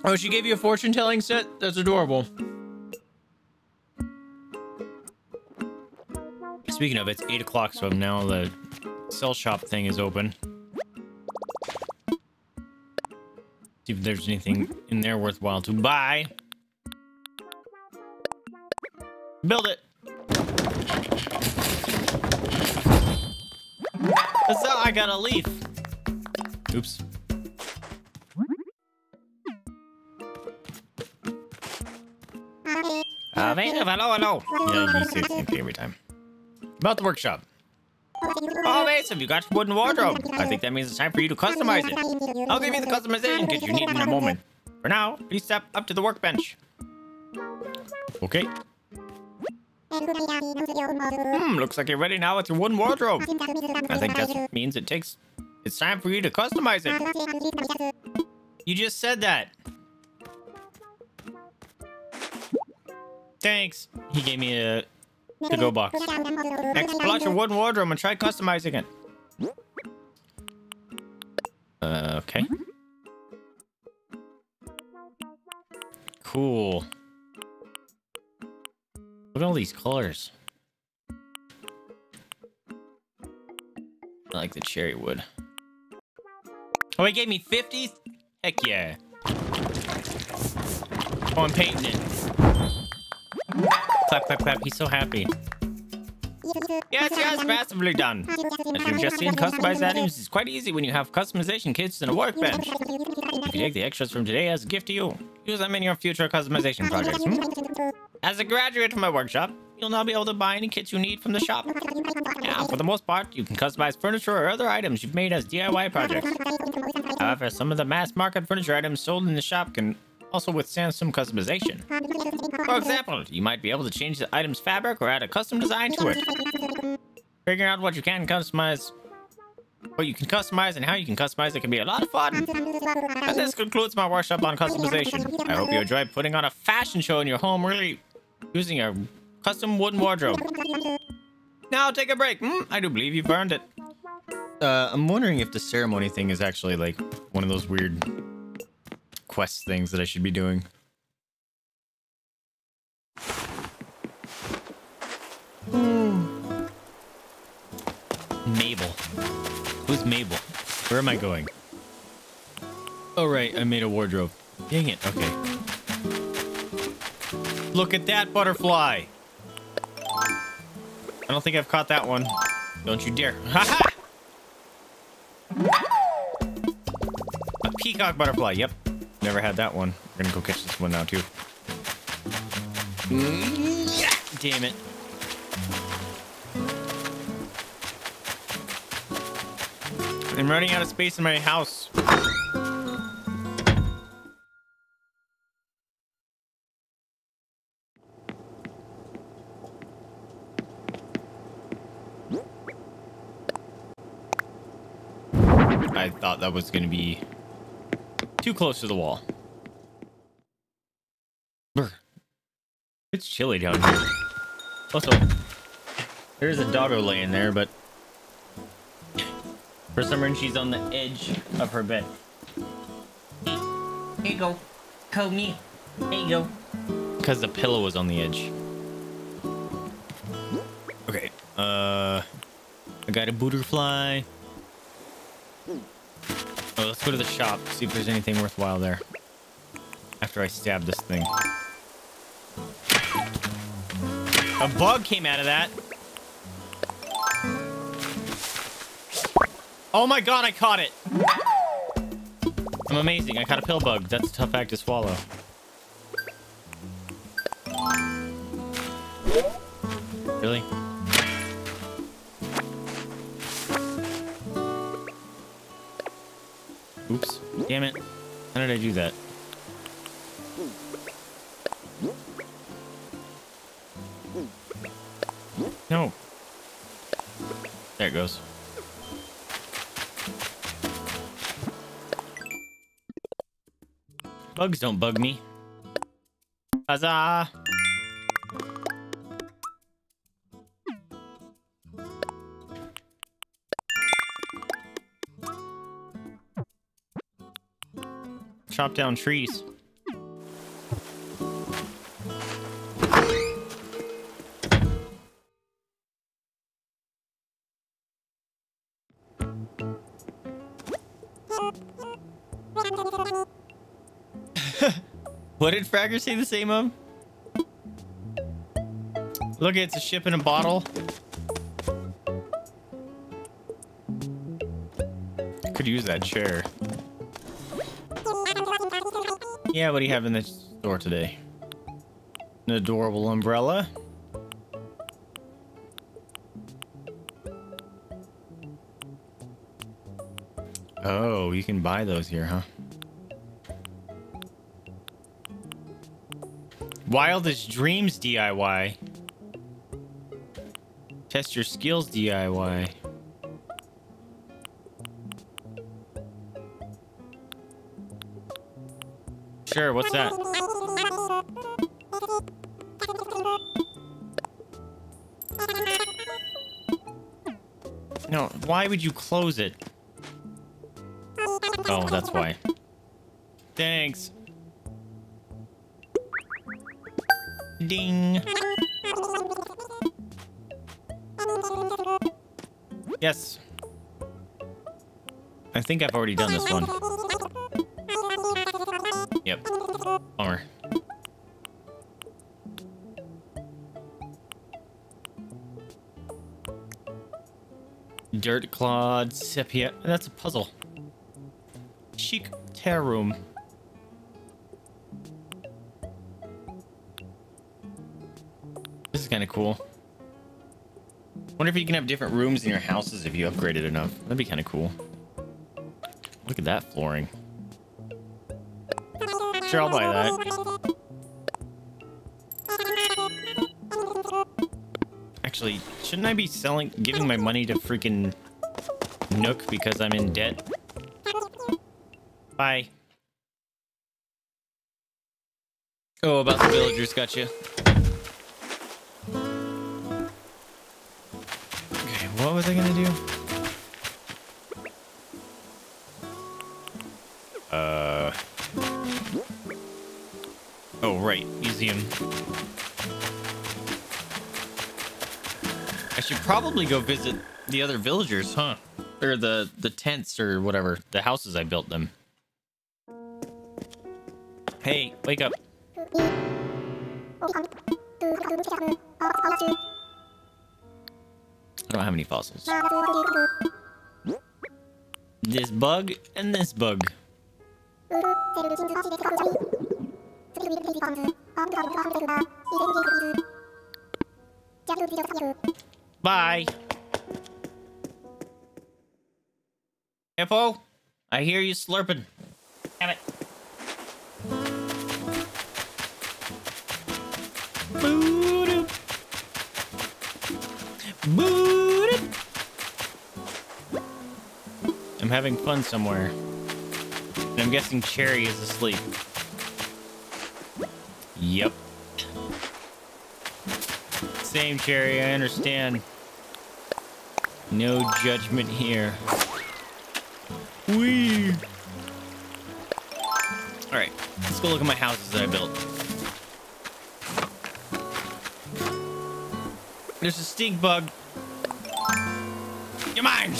Oh, she gave you a fortune-telling set? That's adorable. Speaking of, it's eight o'clock, so now the cell shop thing is open. See if there's anything in there worthwhile to buy. Build it! That's how I got a leaf. Oops. Uh, hello, hello. Yeah, you say the same thing every time. About the workshop. Oh, Vaesive, you got wooden wardrobe. I think that means it's time for you to customize it. I'll give you the customization kit you need in a moment. For now, please step up to the workbench. Okay. Hmm, looks like you're ready now with your wooden wardrobe. I think that means it takes... It's time for you to customize it. You just said that. Thanks. He gave me a to-go box. Next, pull out your wooden wardrobe and try customizing it. Uh, okay. Cool. Look at all these colors. I like the cherry wood. Oh, he gave me fifty? Heck yeah. Oh, I'm painting it. Clap, clap, clap. He's so happy. Yes, yes, massively done. As you've just seen, customized items is quite easy when you have customization kits and a workbench. If you take the extras from today as a gift to you, use them in your future customization projects. Hmm? As a graduate from my workshop, you'll now be able to buy any kits you need from the shop. Now, for the most part, you can customize furniture or other items you've made as D I Y projects. However, some of the mass market furniture items sold in the shop can also withstand some customization. For example, you might be able to change the item's fabric or add a custom design to it. Figuring out what you can customize, what you can customize, and how you can customize it can be a lot of fun. And this concludes my workshop on customization. I hope you enjoyed putting on a fashion show in your home, really using your custom wooden wardrobe. Now take a break. Mm, I do believe you've earned it. Uh, I'm wondering if the ceremony thing is actually like one of those weird quest things that I should be doing. Mm. Mabel. Who's Mabel? Where am I going? Oh, right. I made a wardrobe. Dang it. Okay. Look at that butterfly. I don't think I've caught that one. Don't you dare. Ha ha! A peacock butterfly. Yep. Never had that one. We're gonna go catch this one now too. Damn it. I'm running out of space in my house. I thought that was gonna be too close to the wall. It's chilly down here. Also, there's a doggo laying there, but for some reason she's on the edge of her bed. Hey, here you go. Call me. There you go. Because the pillow was on the edge. Okay. Uh, I got a butterfly. Oh, let's go to the shop, see if there's anything worthwhile there. After I stab this thing. A bug came out of that. Oh my god, I caught it. I'm amazing. I caught a pill bug. That's a tough act to swallow. Really? Oops. Damn it. How did I do that? No. There it goes. Bugs don't bug me. Huzzah! Chop down trees. What did Fragger say the same of? Look, it's a ship in a bottle. Could use that chair. Yeah, what do you have in the store today? An adorable umbrella. Oh, you can buy those here, huh? Wildest Dreams D I Y. Test your skills D I Y. Sure, what's that? No, why would you close it? Oh, that's why. Thanks. Ding. Yes. I think I've already done this one. Yep. Bummer. Dirt clod, sepia. That's a puzzle. Chic tearum. This is kind of cool. Wonder if you can have different rooms in your houses if you upgraded enough. That'd be kind of cool. Look at that flooring. Sure, I'll buy that. Actually, shouldn't I be selling, giving my money to freaking Nook because I'm in debt? Bye. Oh, about the villagers, gotcha. Okay, what was I gonna do? Uh... Oh, right. Museum. I should probably go visit the other villagers, huh? Or the, the tents or whatever. The houses I built them. Hey, wake up. I don't have any fossils. This bug and this bug. Bye. Hippo, I hear you slurping. Damn it. Boop. Boop. I'm having fun somewhere. And I'm guessing Cherry is asleep. Yep. Same, Cherry, I understand. No judgment here. Whee! Alright, let's go look at my houses that I built. There's a stink bug. You're mine!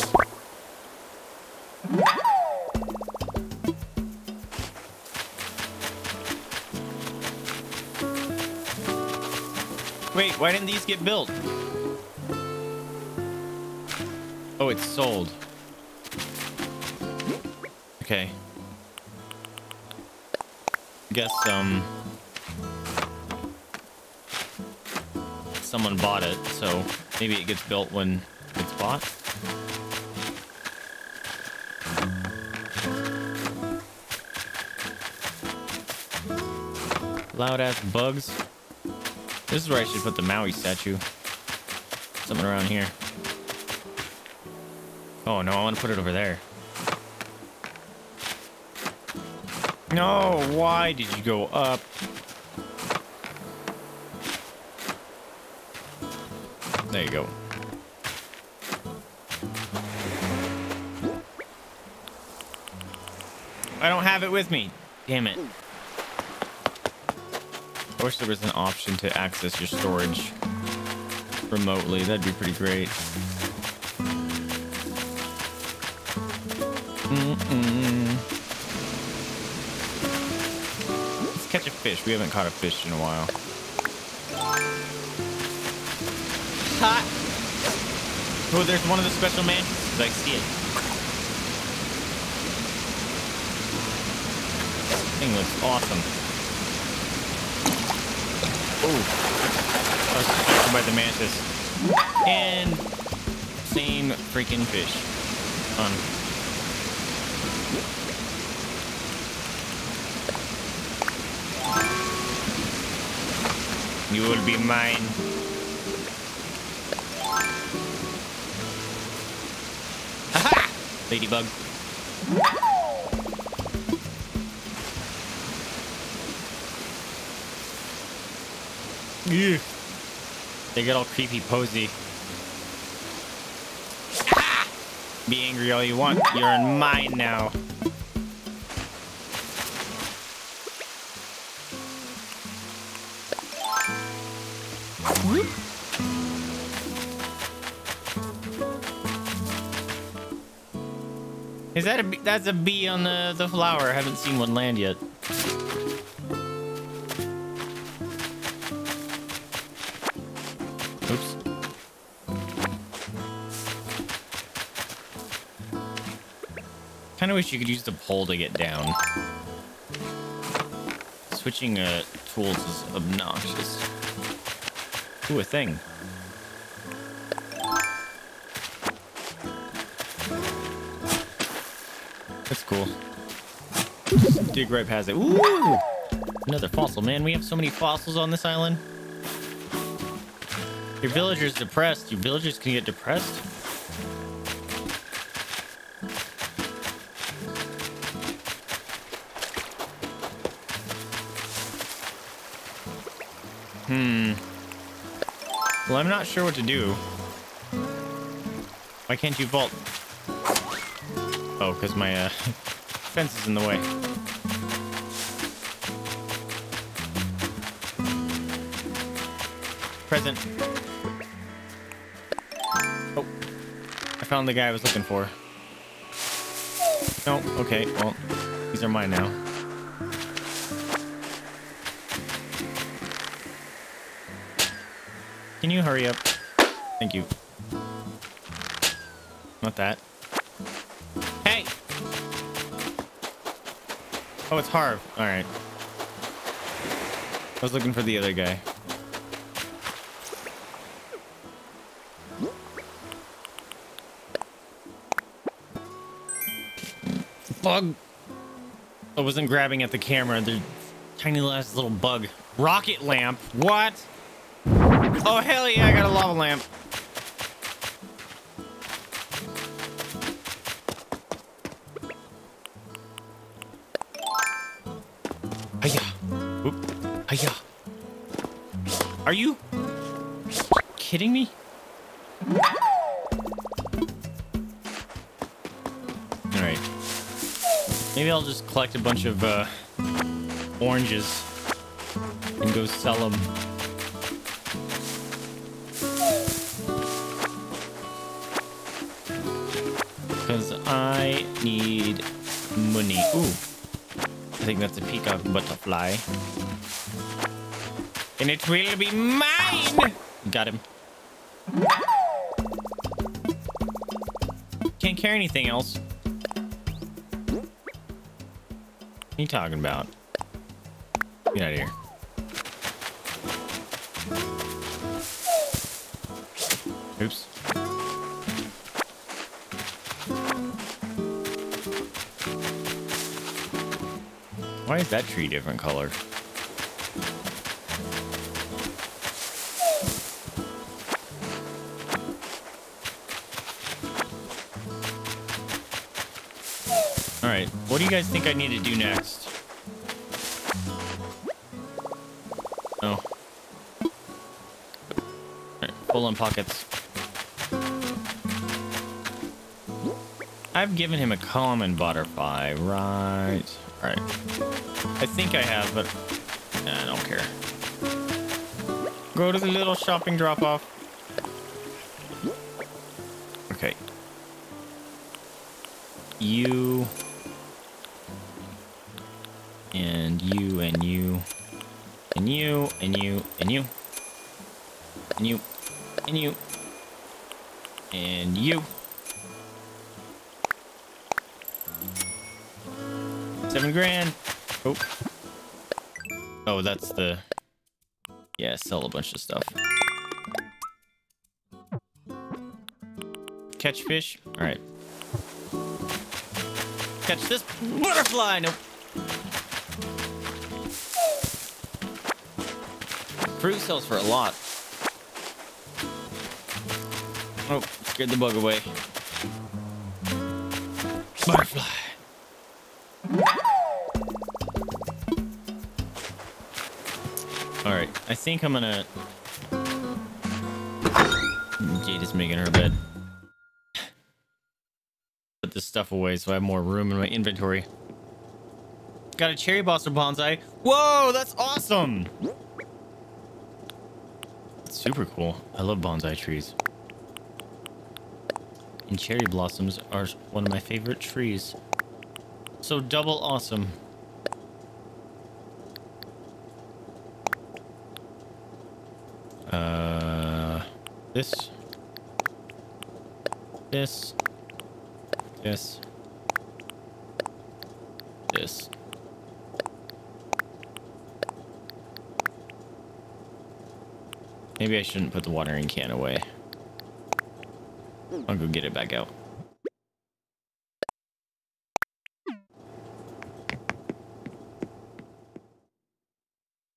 Wait, why didn't these get built? Oh, it's sold. Okay. Guess, um... someone bought it, so maybe it gets built when it's bought. Loud ass bugs. This is where I should put the Maui statue. Something around here. Oh no, I want to put it over there. No, why did you go up? There you go. I don't have it with me. Damn it. I wish there was an option to access your storage remotely. That'd be pretty great. Mm-mm. Catch a fish. We haven't caught a fish in a while. Hot. Oh, there's one of the special mansions. I see it. Thing looks awesome. Oh, I was distracted by the mantis. And same freaking fish. Fun. You will be mine. Haha! Ladybug. Yeah. They get all creepy posy. Ah! Be angry all you want. You're in mine now. Is that a bee? That's a bee on the, the flower. I haven't seen one land yet. Oops. Kind of wish you could use the pole to get down. Switching uh, tools is obnoxious. Ooh, a thing. That's cool. Just dig right past it. Ooh! Another fossil, man. We have so many fossils on this island. Your villager's depressed. You villagers can get depressed? Hmm. Well, I'm not sure what to do. Why can't you vault? Oh, because my uh, fence is in the way. Present. Oh, I found the guy I was looking for. No, okay, well, these are mine now. Can you hurry up? Thank you. Not that. Oh, it's Harv. All right. I was looking for the other guy. Bug. I wasn't grabbing at the camera. The tiny last little bug. Rocket lamp. What? Oh, hell yeah. I got a lava lamp. Are you kidding me? All right. Maybe I'll just collect a bunch of uh, oranges and go sell them. Because I need money. Ooh. I think that's a peacock butterfly. And it will be mine! Got him. Can't carry anything else. What are you talking about? Get out of here. Oops. Why is that tree different color? Alright, what do you guys think I need to do next? Oh. Alright, full on pockets. I've given him a common butterfly, right? Alright. I think I have, but nah, I don't care. Go to the little shopping drop-off. Okay. You... and you, and you, and you, and you, and you, and you, and you, and you. Seven grand. Oh. Oh, that's the... yeah, sell a bunch of stuff. Catch fish. All right. Catch this butterfly. Nope. Fruit sells for a lot. Oh, scared the bug away. Butterfly. Alright, I think I'm gonna... Jada's making her bed. Put this stuff away so I have more room in my inventory. Got a cherry blossom bonsai. Whoa, that's awesome! Super cool. I love bonsai trees. And cherry blossoms are one of my favorite trees. So double awesome. Uh, this. This. This. This. Maybe I shouldn't put the watering can away. I'll go get it back out.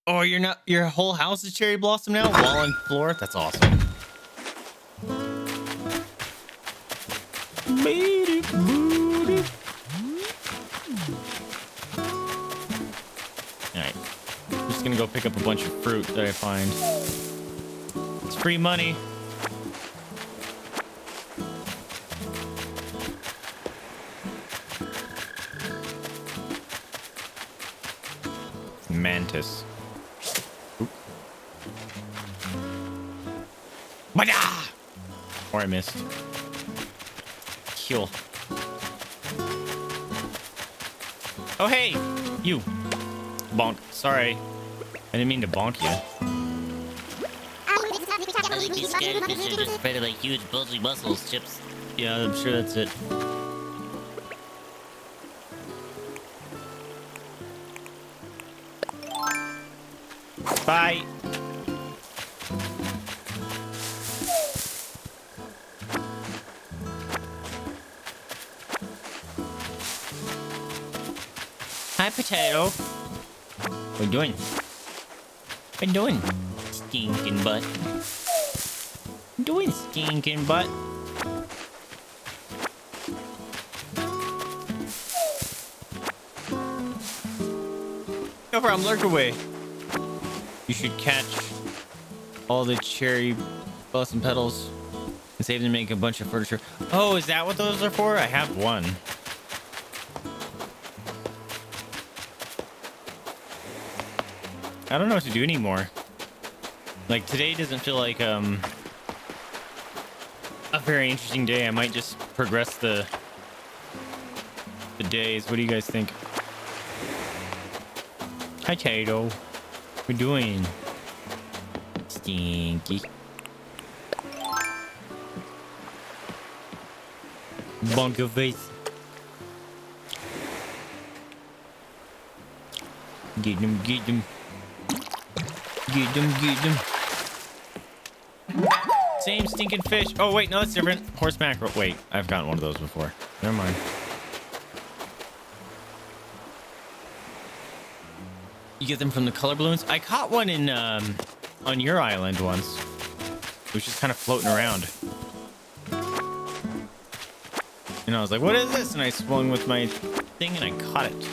Oh, you're not, your whole house is cherry blossom now? Wall and floor? That's awesome. Alright. I'm just gonna go pick up a bunch of fruit that I find. It's free money. Mantis. Or I missed. Kill. Oh, hey! You. Bonk. Sorry. I didn't mean to bonk you. I think these catfish are just spreading like huge bulgy muscles, Chips. Yeah, I'm sure that's it. Bye. Potato. What are you doing? What are you doing? Stinking butt. What are you doing, stinking butt? No problem, lurk away. You should catch all the cherry blossom petals and save them to make a bunch of furniture. Oh, is that what those are for? I have one. I don't know what to do anymore. Like, today doesn't feel like um, a very interesting day. I might just progress the the days. What do you guys think? Hi, Taito. What are you doing? Stinky. Bonk your face. Get them, get them. Get them, get them. Same stinking fish. Oh, wait, no, that's different. Horse mackerel. Wait, I've gotten one of those before. Never mind. You get them from the color balloons? I caught one in um, on your island once. It was just kind of floating around. And I was like, what is this? And I swung with my thing and I caught it.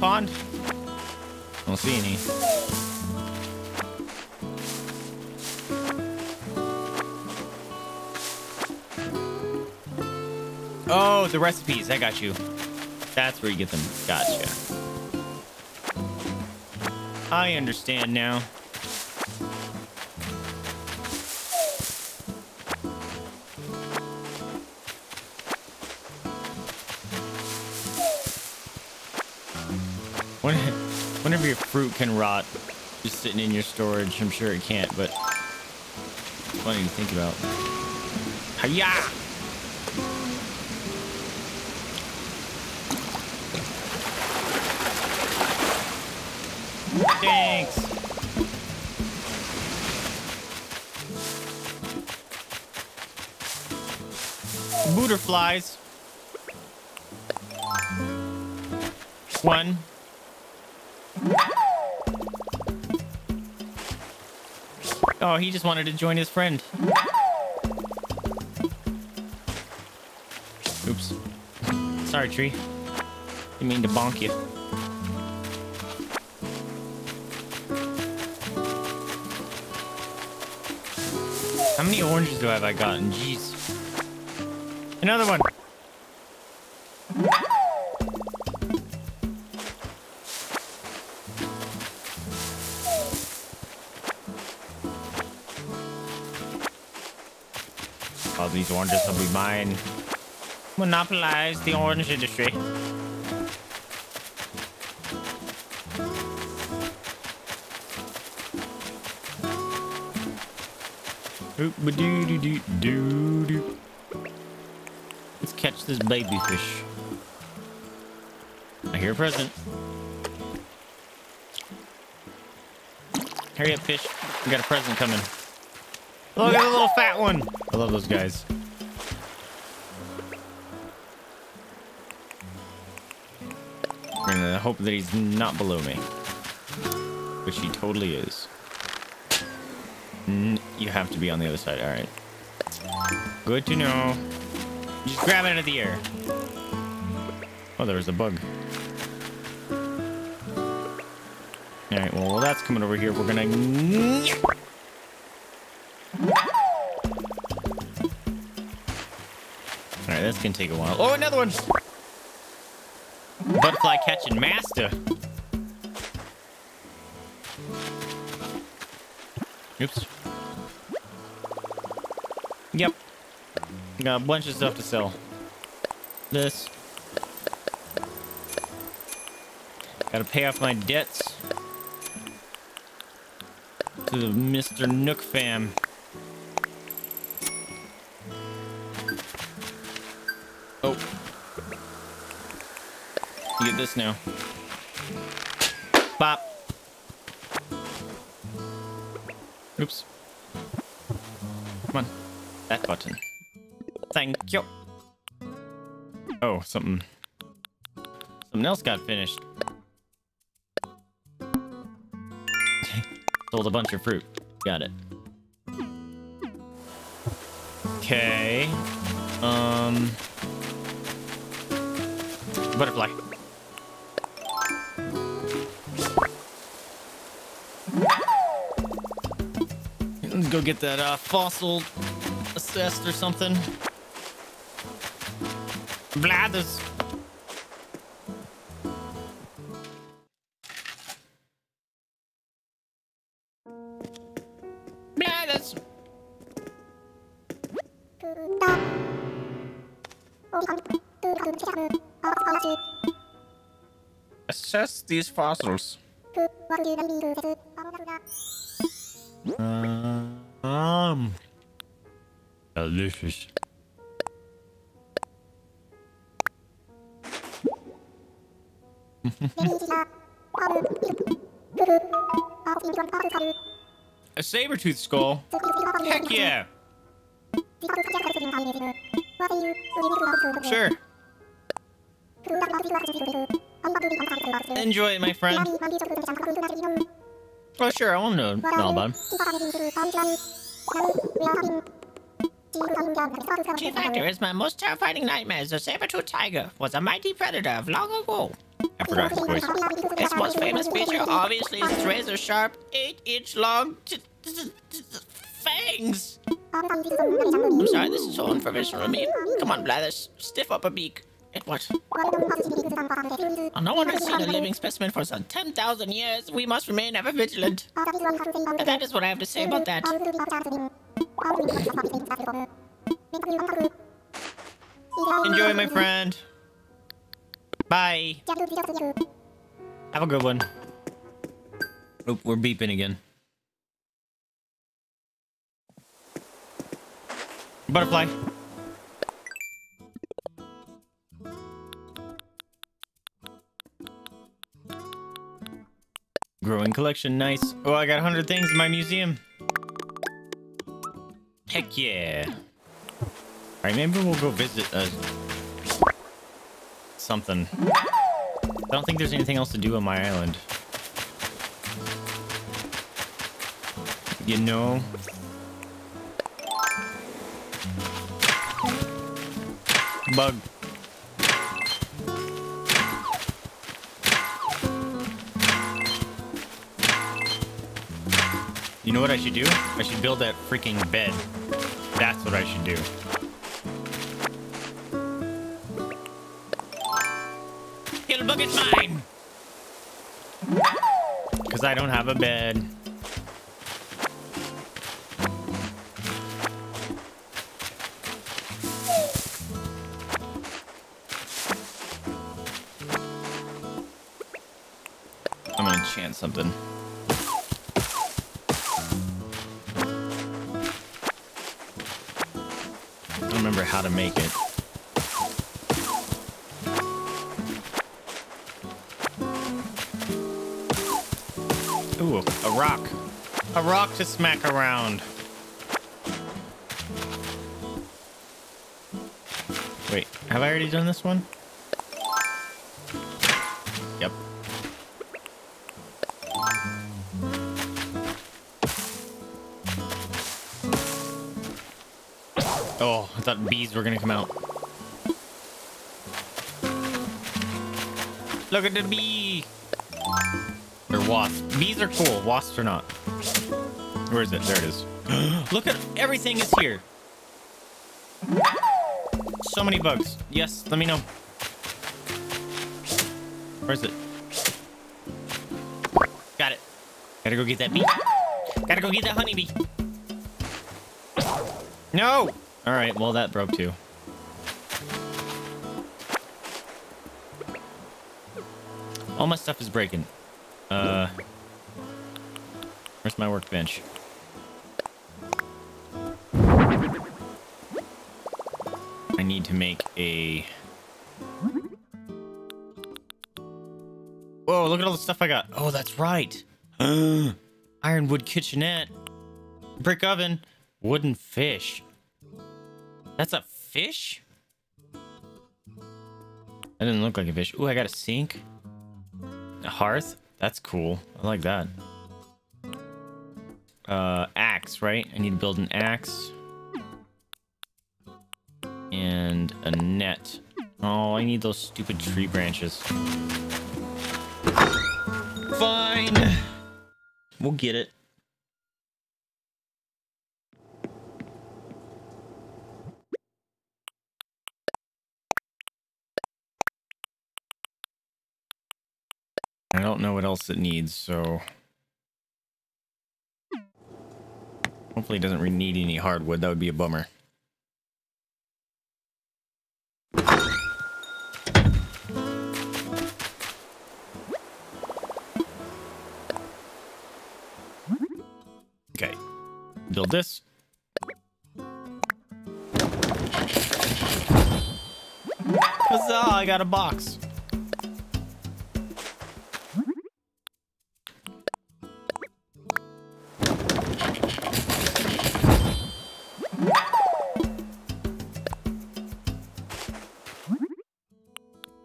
Pond? Don't see any. Oh, the recipes. I got you. That's where you get them. Gotcha. I understand now. Whenever your fruit can rot, just sitting in your storage, I'm sure it can't, but it's funny to think about. Hiya! Thanks! Butterflies. One. Oh, he just wanted to join his friend. Oops. Sorry, tree. Didn't mean to bonk you. How many oranges do I have I gotten? Jeez. Another one. These oranges will be mine. Monopolize the orange industry. Let's catch this baby fish. I hear a present. Hurry up, fish. We got a present coming. Look at the little fat one. I love those guys. And I hope that he's not below me, which he totally is. N you have to be on the other side. All right. Good to know. Just grab it out of the air. Oh, there was a bug. All right. Well, while that's coming over here, we're gonna. This can take a while. Oh, another one! Butterfly catching master. Oops. Yep. Got a bunch of stuff to sell. This. Gotta pay off my debts to the Mister Nook fam. Oh. You get this now. Bop. Oops. Come on. That button. Thank you. Oh, something. Something else got finished. Sold a bunch of fruit. Got it. Okay. Um... Butterfly. Let's go get that uh, fossil assessed or something. Blathers. Blathers. Assess these fossils. Uh, um, delicious. A saber-tooth skull? Heck yeah! Sure. Enjoy it, my friend. Oh, sure, I won't know about it. Chief Actor is my most terrifying nightmare. The saber-tooth tiger was a mighty predator of long ago. I forgot his voice. Its most famous feature, obviously, is its razor-sharp, eight-inch-long fangs. I'm sorry, this is so informational, me. Come on, Blathers, stiff up a beak. It what? Oh, no one has seen a living specimen for some ten thousand years. We must remain ever vigilant. And that is what I have to say about that. Enjoy, my friend. Bye. Have a good one. Oh, we're beeping again. Butterfly. Growing collection, nice. Oh, I got one hundred things in my museum. Heck yeah. Alright, maybe we'll go visit a... something. I don't think there's anything else to do on my island. You know... Bug. You know what I should do? I should build that freaking bed. That's what I should do. Get a bug, it's mine! Because I don't have a bed. I'm gonna enchant something. How to make it. Ooh, a rock. A rock to smack around. Wait, have I already done this one? Yep. Oh, I thought bees were gonna come out. Look at the bee! They're wasps. Bees are cool, wasps are not. Where is it? There it is. Look at everything is here. So many bugs. Yes, let me know. Where is it? Got it. Gotta go get that bee. Gotta go get that honeybee. No! All right, well, that broke too. All my stuff is breaking. Uh, where's my workbench? I need to make a... Whoa, look at all the stuff I got. Oh, that's right. Ironwood kitchenette. Brick oven. Wooden fish. That's a fish? That didn't look like a fish. Ooh, I got a sink. A hearth? That's cool. I like that. Uh, axe, right? I need to build an axe. And a net. Oh, I need those stupid tree branches. Fine! We'll get it. I don't know what else it needs, so... Hopefully it doesn't need any hardwood. That would be a bummer. build this. Huzzah, I got a box. It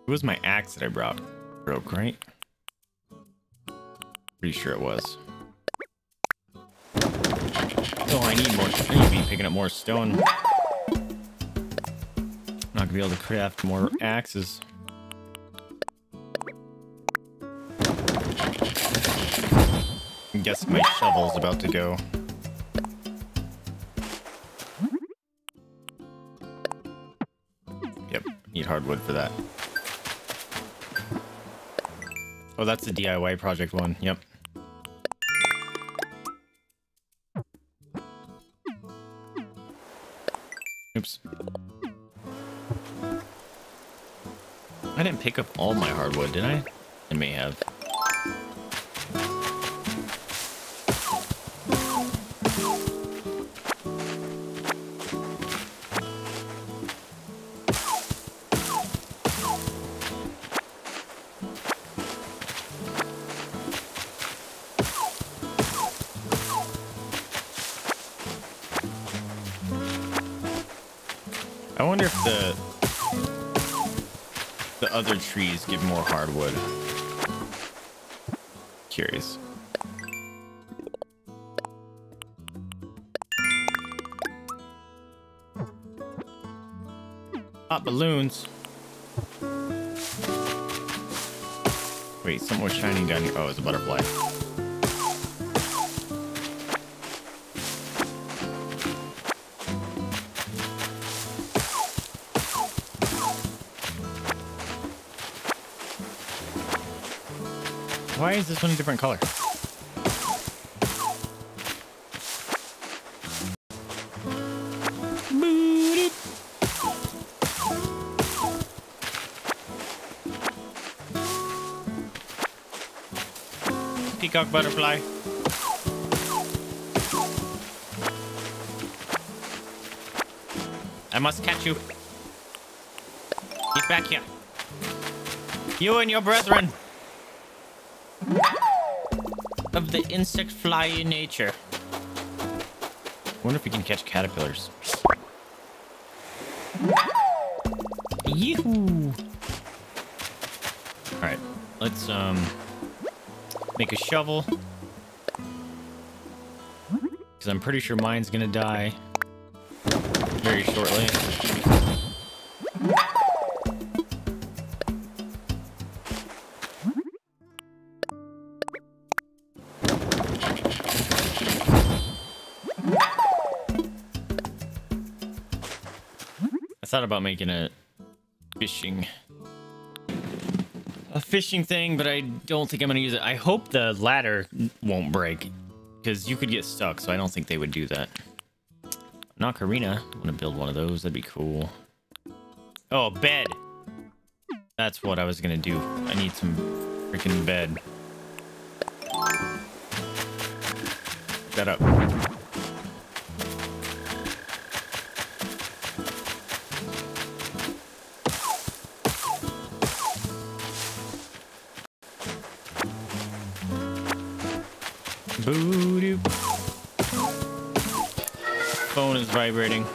was my axe that I brought. Broke, right? Pretty sure it was. Oh, I need more. I need to be picking up more stone. Not gonna be able to craft more axes. I guess my shovel's about to go. Yep, need hardwood for that. Oh, that's the D I Y project one. Yep. Oops. I didn't pick up all my hardwood, did I? I may have. I wonder if the the other trees give more hardwood. Curious. Hot balloons. Wait, something was shining down here. Oh, it's a butterfly. Why is this one a different color? Peacock butterfly. I must catch you. Get back here. You and your brethren. Of the insect fly in nature. Wonder if we can catch caterpillars. Yee-hoo! All right, let's um make a shovel because I'm pretty sure mine's gonna die very shortly. Thought about making a fishing a fishing thing, but I don't think I'm gonna use it. I hope the ladder won't break because you could get stuck, so I don't think they would do that. An ocarina. I'm gonna build one of those. That'd be cool. Oh, a bed. That's what I was gonna do. I need some freaking bed. Pick that up. Boo-doo. Phone is vibrating. I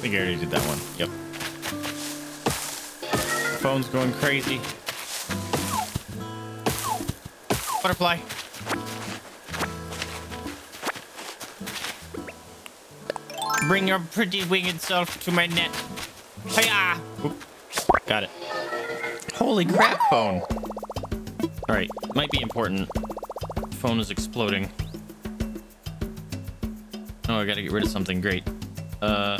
think I already did that one. Yep. Phone's going crazy. Butterfly. Bring your pretty winged self to my net. Hiya! Got it. Holy crap, phone. All right, might be important. Phone is exploding. Oh, I gotta get rid of something great. Uh.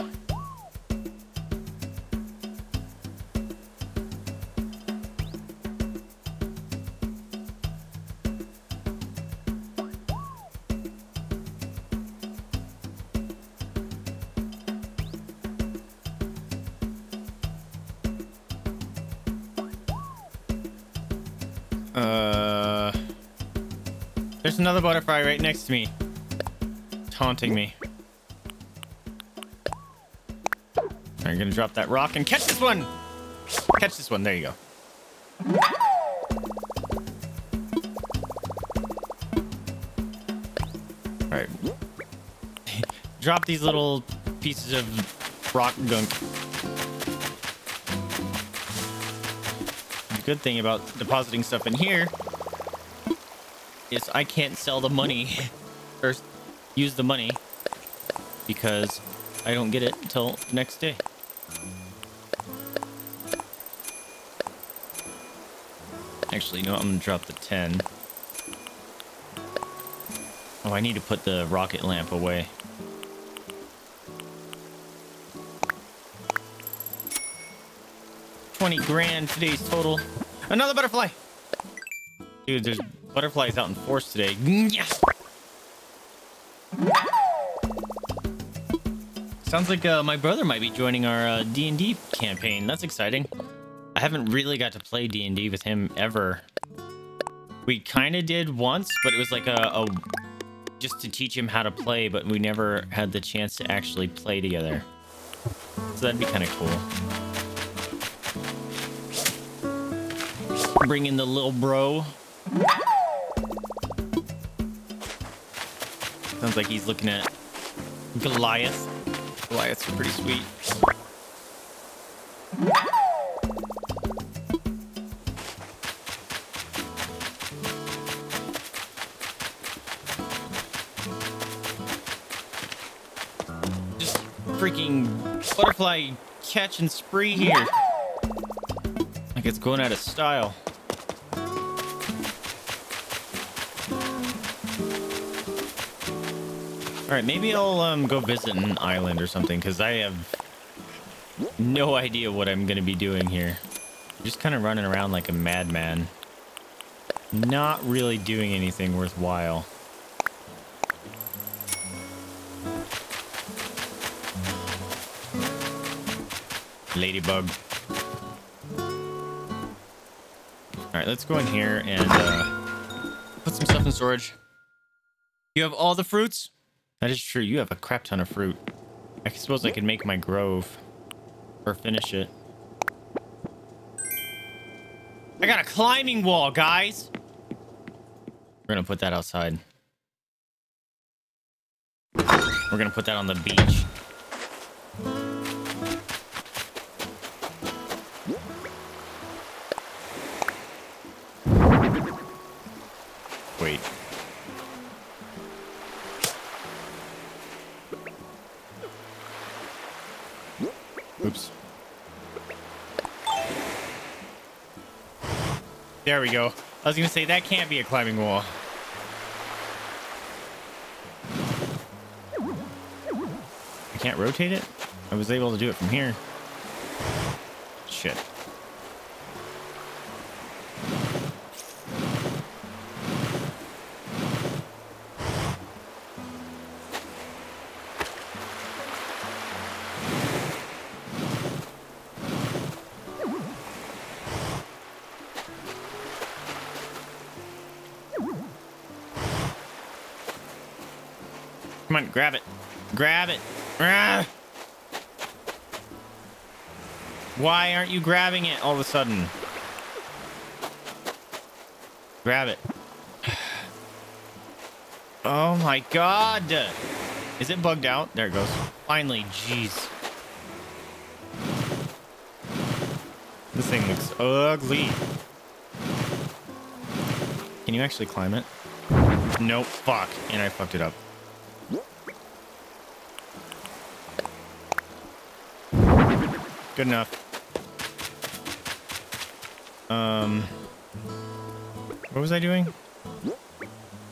Uh, there's another butterfly right next to me, taunting me. I'm gonna drop that rock and catch this one. Catch this one. There you go. All right. Drop these little pieces of rock gunk. Good thing about depositing stuff in here is I can't sell the money or use the money because I don't get it until next day. Actually, no, I'm gonna drop the ten. Oh, I need to put the rocket lamp away. twenty grand today's total. Another butterfly. Dude, there's butterflies out in force today. Yes. Sounds like uh, my brother might be joining our D and D uh, campaign. That's exciting. I haven't really got to play D and D with him ever. We kind of did once, but it was like a, a just to teach him how to play, but we never had the chance to actually play together. So that'd be kind of cool. Bring in the little bro. Sounds like he's looking at Goliath. Goliaths are pretty sweet. Just freaking butterfly catch and spree here. Like it's going out of style. All right, maybe I'll um, go visit an island or something, because I have no idea what I'm going to be doing here. Just kind of running around like a madman. Not really doing anything worthwhile. Ladybug. All right, let's go in here and uh, put some stuff in storage. You have all the fruits? That is true. You have a crap ton of fruit. I suppose I could make my grove or finish it. I got a climbing wall, guys. We're going to put that outside. We're going to put that on the beach. Wait. Oops. There we go. I was gonna say that can't be a climbing wall. I can't rotate it? I was able to do it from here. Shit. Come on, grab it. Grab it. Arrgh! Why aren't you grabbing it all of a sudden? Grab it. Oh my god. Is it bugged out? There it goes. Finally, jeez. This thing looks ugly. Can you actually climb it? Nope. Fuck. And I fucked it up. Good enough. Um, what was I doing?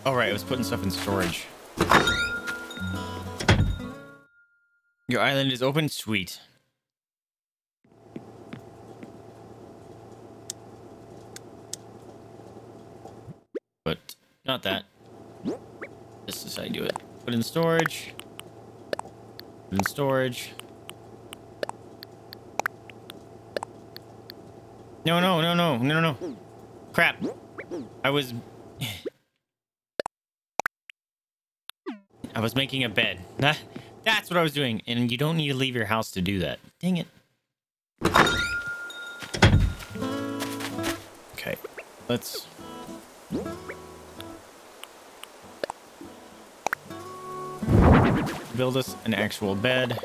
All right, I was putting stuff in storage. Your island is open, sweet. But not that. This is how you do it. Put in storage. Put in storage. No, no, no, no, no, no, no. Crap. I was... I was making a bed. That's what I was doing. And you don't need to leave your house to do that. Dang it. Okay. Let's... build us an actual bed.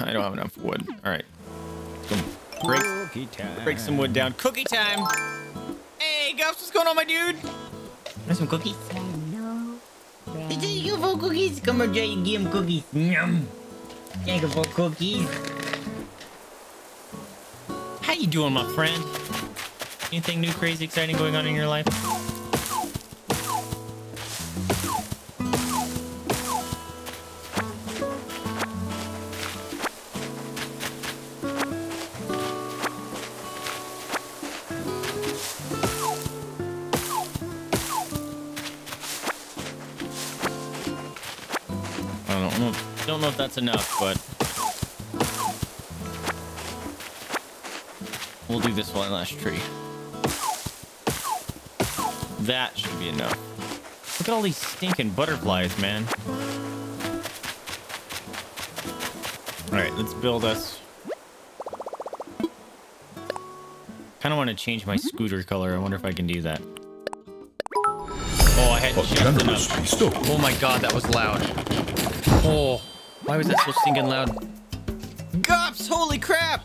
I don't have enough wood. All right. Break, break some wood down. Cookie time! Hey, Gups, what's going on, my dude? Want some cookies? It's a U F O cookies. Come on, Jay, give him cookies. Yum. Thank you for cookies. How you doing, my friend? Anything new, crazy, exciting going on in your life? That's enough, but we'll do this one last tree. That should be enough. Look at all these stinking butterflies, man. All right, let's build us. Kind of want to change my scooter color. I wonder if I can do that. Oh, I had to shift it up. Oh my God, that was loud. Oh. Why was that so stinking loud? Gups, holy crap!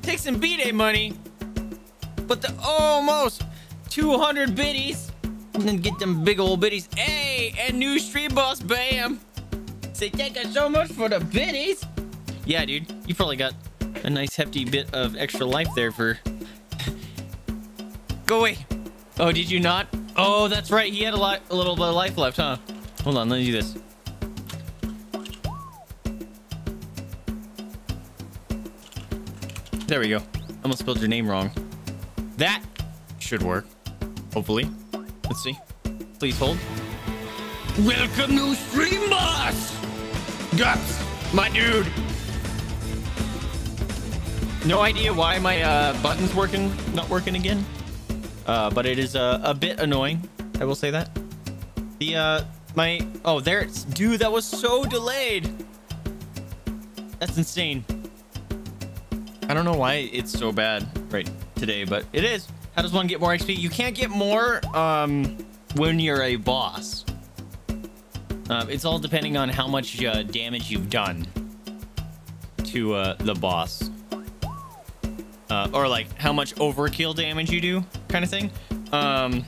Take some B-Day money, but the almost two hundred biddies, and then get them big old biddies. Hey, and new stream boss, bam! Say thank you so much for the biddies. Yeah, dude, you probably got a nice hefty bit of extra life there for... Go away. Oh, did you not? Oh, that's right. He had a, lot, a little bit of life left, huh? Hold on, let me do this. There we go. Almost spelled your name wrong. That should work. Hopefully. Let's see. Please hold. Welcome to Stream Boss! Guts, my dude! No idea why my uh, button's working, not working again. Uh, but it is uh, a bit annoying. I will say that. The, uh, my... Oh, there it's... Dude, that was so delayed! That's insane. I don't know why it's so bad right today, but it is. How does one get more X P? You can't get more um, when you're a boss. Uh, it's all depending on how much uh, damage you've done to uh, the boss. Uh, or like how much overkill damage you do kind of thing. Um,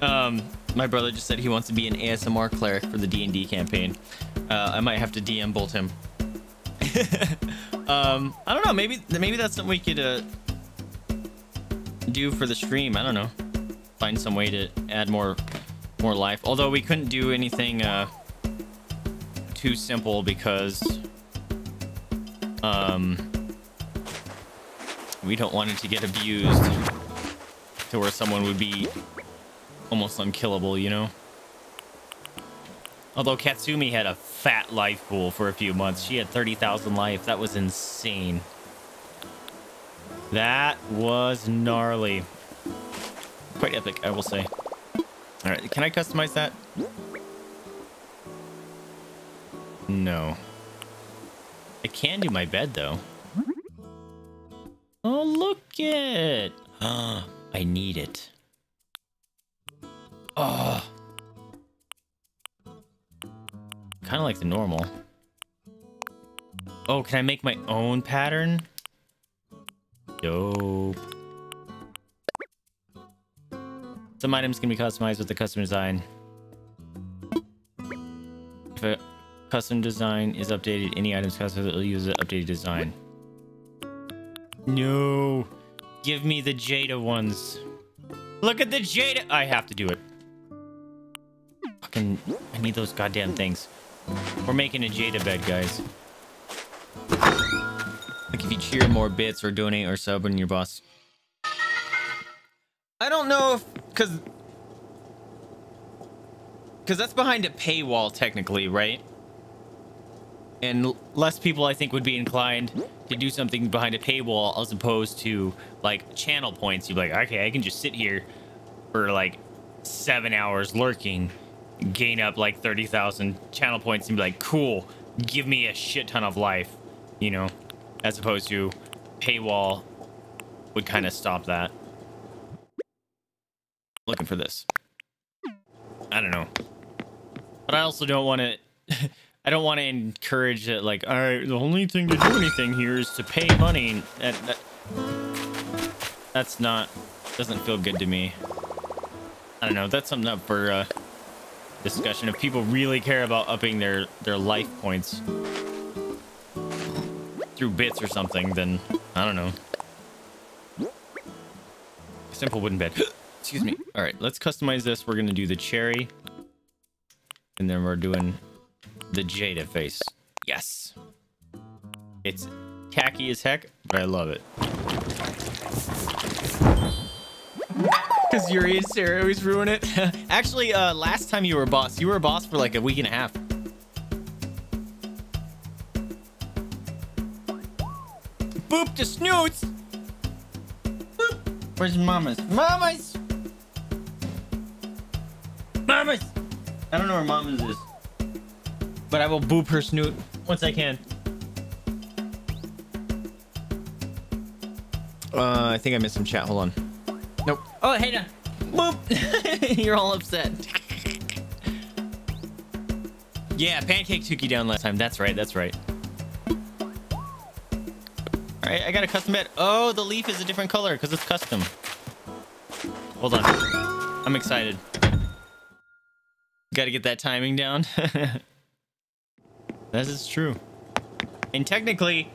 um, My brother just said he wants to be an A S M R cleric for the D and D campaign. Uh, I might have to D M bolt him. um, I don't know. Maybe maybe that's something we could uh, do for the stream. I don't know. Find some way to add more more life. Although we couldn't do anything uh, too simple because um, we don't want it to get abused to where someone would be... almost unkillable, you know? Although Katsumi had a fat life pool for a few months. She had thirty thousand life. That was insane. That was gnarly. Quite epic, I will say. All right, can I customize that? No. I can do my bed, though. Oh, look it! Ah, I need it. Oh. Kind of like the normal. Oh, can I make my own pattern? Dope. Some items can be customized with the custom design. If a custom design is updated, any items custom will use the updated design. No. Give me the Jada ones. Look at the Jada. I have to do it. Fucking, I need those goddamn things. We're making a Jada bed, guys. Like if you cheer more bits or donate or sub on your boss. I don't know if, cause because that's behind a paywall technically, right? And less people, I think, would be inclined to do something behind a paywall as opposed to like channel points. You'd be like, okay, I can just sit here for like seven hours lurking, gain up like thirty thousand channel points and be like, cool, give me a shit ton of life, you know, as opposed to paywall would kind of stop that. Looking for this. I don't know. But I also don't want to... I don't want to encourage it, like, all right, the only thing to do anything here is to pay money. That, that, that's not... doesn't feel good to me. I don't know. That's something up for uh, discussion. If people really care about upping their, their life points through bits or something, then I don't know. Simple wooden bed. Excuse me. All right, let's customize this. We're going to do the cherry. And then we're doing the Jada face. Yes. It's tacky as heck, but I love it. Because Yuri and Sarah always ruin it. Actually, uh, last time you were a boss, you were a boss for like a week and a half. Boop to snoots. Boop. Where's Mama's? Mama's! Mama's! I don't know where Mama's is, but I will boop her snoot once I can. Uh, I think I missed some chat. Hold on. Nope. Oh, hey, now. Boop. You're all upset. Yeah, Pancake took you down last time. That's right. That's right. All right, I got a custom bed. Oh, the leaf is a different color because it's custom. Hold on. I'm excited. Got to get that timing down. That is true. And technically,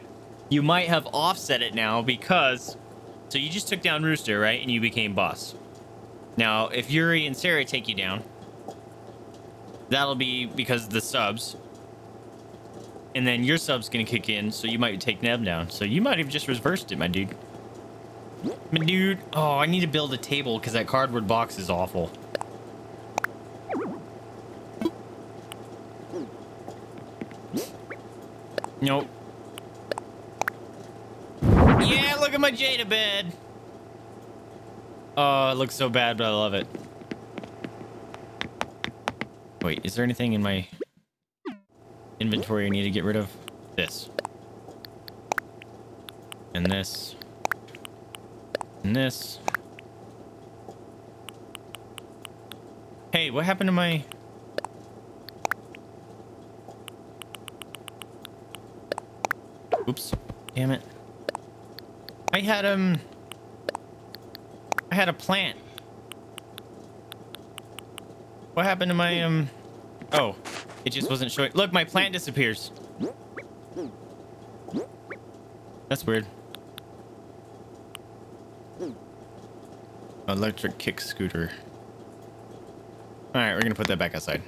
you might have offset it now because... So you just took down Rooster, right? And you became boss. Now, if Yuri and Sarah take you down, that'll be because of the subs. And then your sub's going to kick in, so you might take Neb down. So you might have just reversed it, my dude. My dude. Oh, I need to build a table because that cardboard box is awful. Nope. Yeah, look at my Jada bed. Oh, it looks so bad, but I love it. Wait, is there anything in my inventory I need to get rid of? This. And this. And this. Hey, what happened to my... Oops, damn it. I had, um, I had a plant. What happened to my, um, oh, it just wasn't showing. Look, my plant disappears. That's weird. Electric kick scooter. All right, we're gonna put that back outside.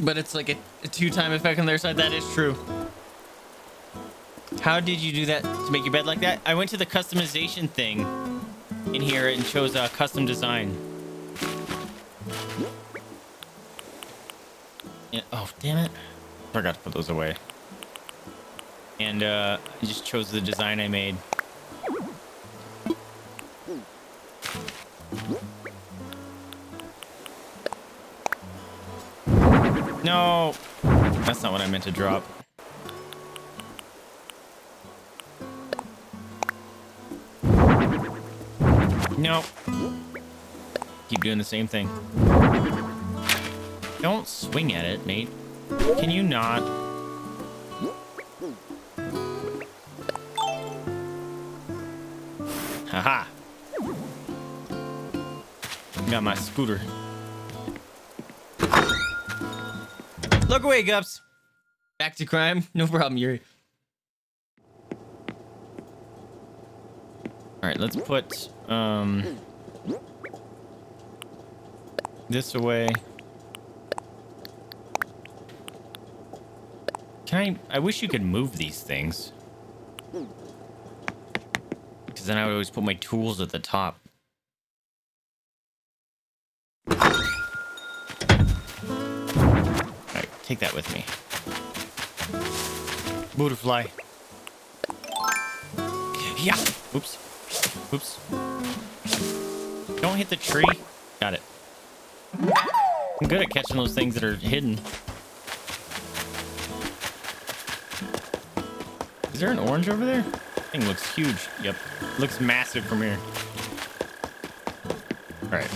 But it's like a, a two-time effect on their side. That is true. How did you do that to make your bed like that? I went to the customization thing in here and chose a uh, custom design. Yeah, oh, damn it. I forgot to put those away. And uh, I just chose the design I made. No, that's not what I meant to drop. Nope. Keep doing the same thing. Don't swing at it, mate. Can you not? Haha. Got my scooter. Look away, Gups. Back to crime. No problem, Yuri. Alright, let's put um, this away. Can I... I wish you could move these things. then I would always put my tools at the top. Alright, take that with me. Butterfly. Yeah! Oops. Oops. Don't hit the tree. Got it. I'm good at catching those things that are hidden. Is there an orange over there? That thing looks huge. Yep. Looks massive from here. Alright.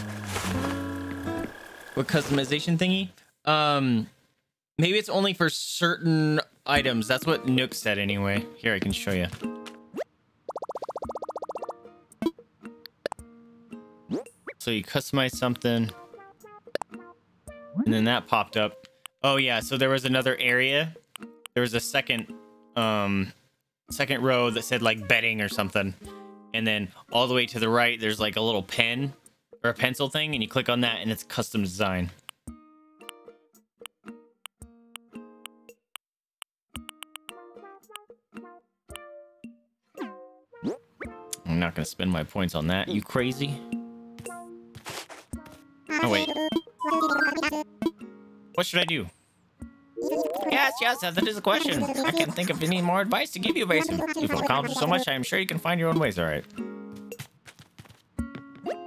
What customization thingy? Um, maybe it's only for certain items. That's what Nook said anyway. Here, I can show you. So you customize something. And then that popped up. Oh yeah, so there was another area. There was a second um second row that said like bedding or something. And then all the way to the right there's like a little pen or a pencil thing, and you click on that and it's custom design. I'm not gonna spend my points on that. You crazy? Oh wait. What should I do? Yes, yes, that is a question. I can't think of any more advice to give you, Mason. You've accomplished so much, I am sure you can find your own ways, alright.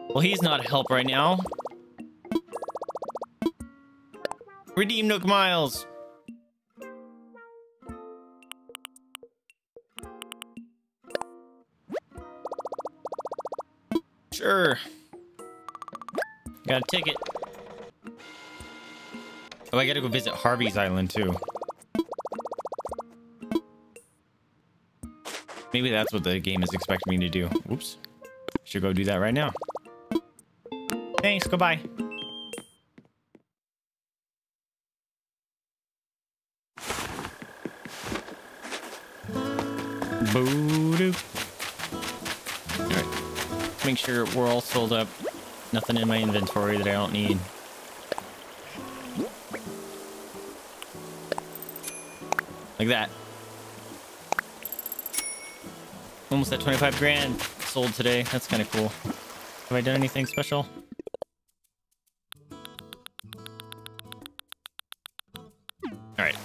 Well, he's not a help right now. Redeem Nook Miles! Sure. Got a ticket. Oh, I gotta go visit Harvey's Island, too. Maybe that's what the game is expecting me to do. Whoops. Should go do that right now. Thanks, goodbye. Boo-doo. Alright. Make sure we're all sold up. Nothing in my inventory that I don't need. Like that. Almost at twenty-five grand sold today. That's kind of cool. Have I done anything special? Alright.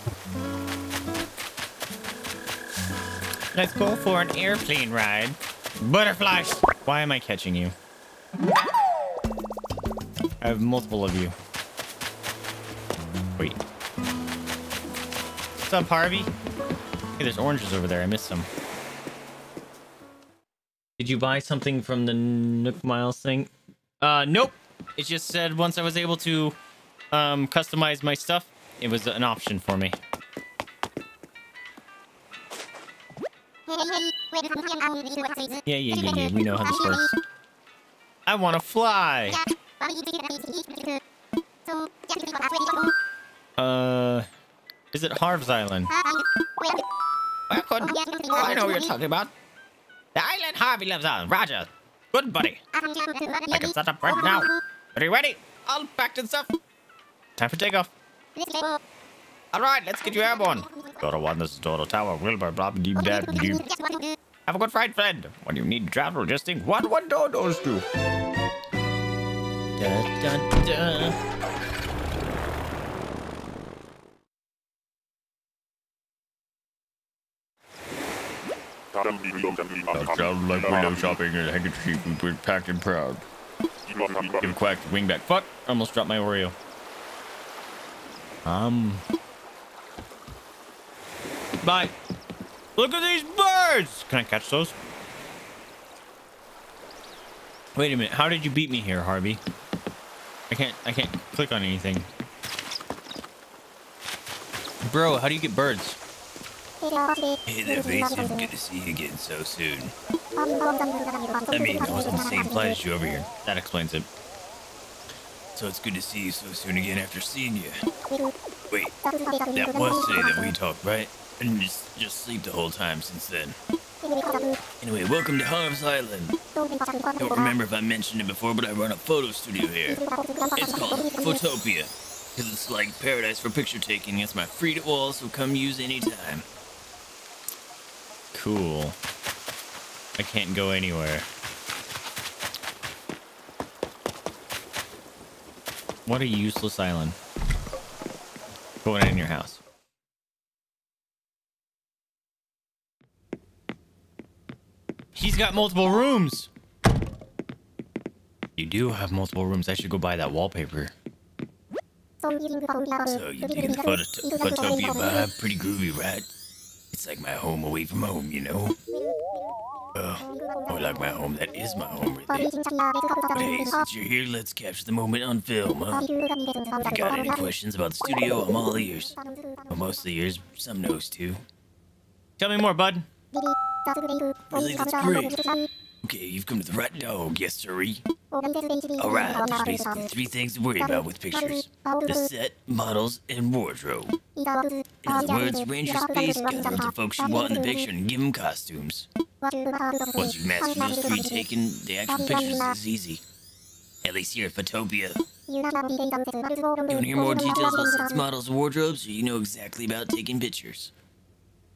Let's go for an airplane ride. Butterflies! Why am I catching you? I have multiple of you. Wait. What's up, Harvey? Hey, there's oranges over there. I missed them. Did you buy something from the Nook Miles thing? Uh, nope. It just said once I was able to um, customize my stuff, it was an option for me. Yeah, yeah, yeah, yeah. We know how this works. I want to fly. Uh... Is it Harv's Island? I couldn't. Oh, I know what you're talking about. The island Harvey lives on. Roger. Good buddy. I can set up right now. Are you ready? All packed and stuff. Time for takeoff. Alright, let's get you airborne. Dora one, this is Dora Tower. Wilbur, Bob, Deep Dad, Deep. Have a good flight, friend. When you need travel, just think what one door those do. Da, da, da. I sound like window shopping and a handkerchief and we're packed and proud. Give a quack, wing back. Fuck! I almost dropped my Oreo. Um. Bye. Look at these birds! Can I catch those? Wait a minute. How did you beat me here, Harvey? I can't. I can't click on anything. Bro, how do you get birds? Hey there, Vaesive. Good to see you again so soon. I mean, I was in the same place as you over here. That explains it. So it's good to see you so soon again after seeing you. Wait, that was today that we talked, right? And just, just sleep the whole time since then. Anyway, welcome to Harv's Island. I don't remember if I mentioned it before, but I run a photo studio here. It's called Photopia, because it's like paradise for picture taking. It's my free-to-all, so come use anytime. Cool. I can't go anywhere. What a useless island. Going in your house. He's got multiple rooms. You do have multiple rooms. I should go buy that wallpaper. So you think Photopia vibe? Pretty groovy, right? It's like my home away from home, you know? Oh, more like my home. That is my home right there. But hey, since you're here, let's capture the moment on film, huh? If you got any questions about the studio, I'm all ears. Well, mostly ears, some nose too. Tell me more, bud. Really, that's great. Okay, you've come to the right dog, yes, sirree. Alright, there's basically three things to worry about with pictures. The set, models, and wardrobe. In other words, arrange your space, gather the folks you want in the picture, and give them costumes. Once you've mastered those three taken, the actual pictures is easy. At least here at Photopia. You want to hear more details about sets, models, and wardrobes, so you know exactly about taking pictures?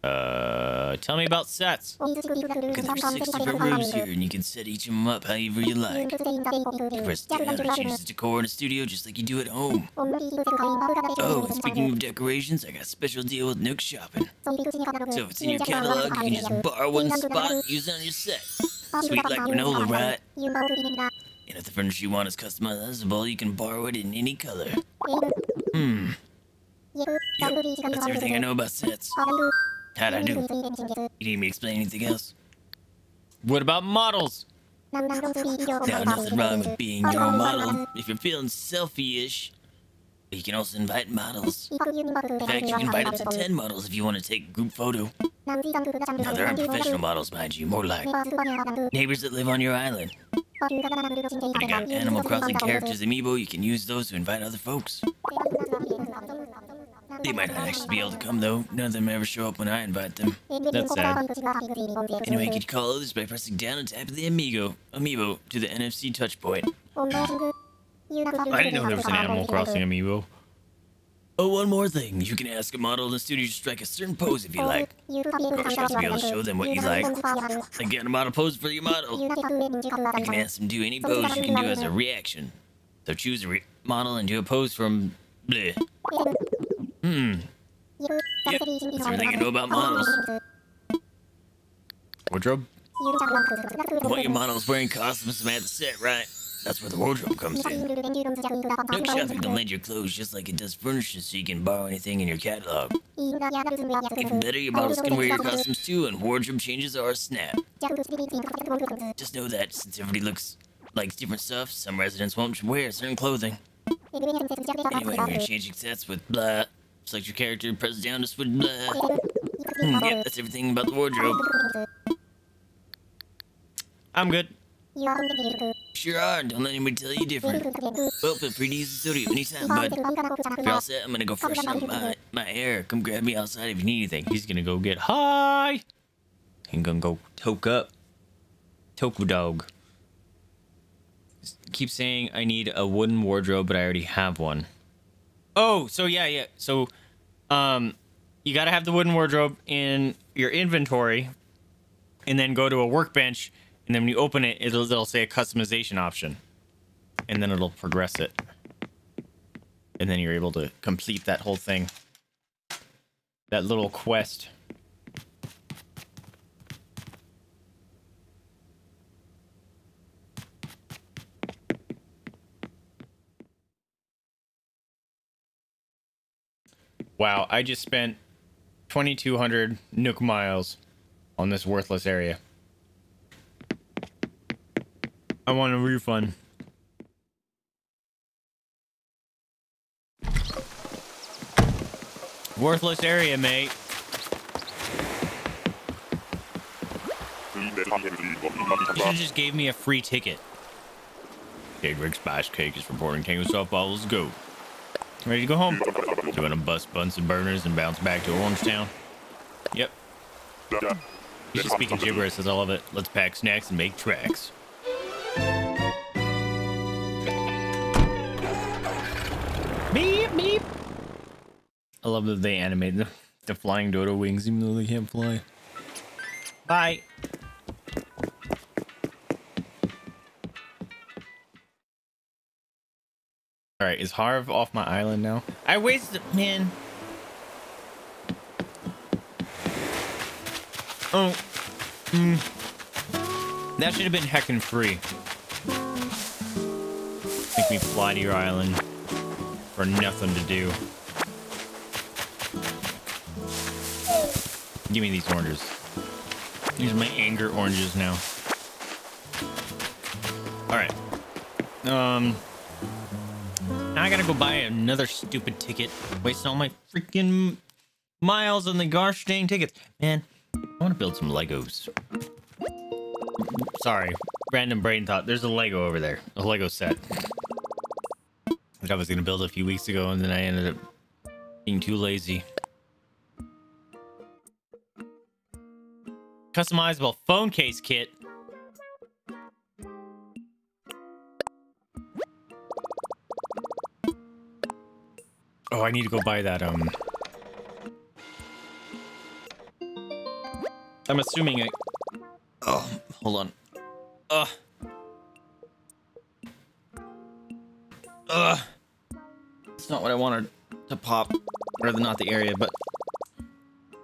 Uh, tell me about sets. Because there's six different rooms here, and you can set each of them up however you like. You press down to change the decor in a studio just like you do at home. Oh, and speaking of decorations, I got a special deal with Nook Shopping. So if it's in your catalog, you can just borrow one spot, use it on your set. Sweet like granola, right? And if the furniture you want is customizable, you can borrow it in any color. Hmm. Yep, that's everything I know about sets. How'd I do? You need me to explain anything else? What about models? Now, nothing wrong with being your own model if you're feeling selfie-ish. But you can also invite models. In fact, you can invite up to ten models if you want to take a group photo. Now, there aren't professional models, mind you, more like neighbors that live on your island. If you got Animal Crossing characters amiibo, you can use those to invite other folks. They might not actually be able to come, though. None of them ever show up when I invite them. That's sad. Anyway, you can call others by pressing down and tapping the amiibo, amiibo to the N F C touchpoint. I didn't know there was an Animal Crossing amiibo. Oh, one more thing. You can ask a model in the studio to strike a certain pose if you like. Of course, you have to be able to show them what you like. Like getting a model pose for your model. You can ask them to do any pose you can do as a reaction. So choose a re model and do a pose from... bleh. Hmm. Yep, that's everything I know about models. Wardrobe? What your models wearing costumes to match the set, right? That's where the wardrobe comes in. Nook Shopping can lend your clothes just like it does furniture, so you can borrow anything in your catalog. Even better, your models can wear your costumes too, and wardrobe changes are a snap. Just know that since everybody looks like different stuff, some residents won't wear certain clothing. Anyway, when you're changing sets with blah, select your character, press down to switch blah. Mm, yep, that's everything about the wardrobe. I'm good. Sure are, don't let anybody tell you different. Well, feel free to use the studio anytime, bud. If you're all set, I'm gonna go freshen up my, my hair. Come grab me outside if you need anything. He's gonna go get high. He's gonna go toke up. Toku dog. Keep saying I need a wooden wardrobe, but I already have one. Oh, so yeah, yeah. So, um, you gotta have the wooden wardrobe in your inventory, and then go to a workbench, and then when you open it, it'll, it'll say a customization option, and then it'll progress it, and then you're able to complete that whole thing, that little quest. Wow, I just spent twenty-two hundred Nook Miles on this worthless area. I want a refund. Worthless area, mate. You should've just gave me a free ticket. Big Rick Spice Cake is reporting Tango soft bottles go. Ready to go home? Do you want to bust buns and burners and bounce back to Orangetown? Yep. You should speak in gibberish as all of it. Let's pack snacks and make tracks. Meep, meep. I love that they animate the, the flying dodo wings even though they can't fly. Bye. All right, is Harv off my island now? I wasted, man. Oh, mm. That should have been heckin' free. Make me fly to your island for nothing to do. Give me these oranges. These are my anger oranges now. All right. Um. Now I gotta go buy another stupid ticket. Wasting all my freaking miles on the gosh dang tickets. Man, I wanna build some Legos. Sorry, random brain thought. There's a Lego over there. A Lego set. Which I was gonna build a few weeks ago and then I ended up being too lazy. Customizable phone case kit. Oh, I need to go buy that, um... I'm assuming I... Oh, hold on. Ugh. Ugh. It's not what I wanted to pop. Rather not the area, but...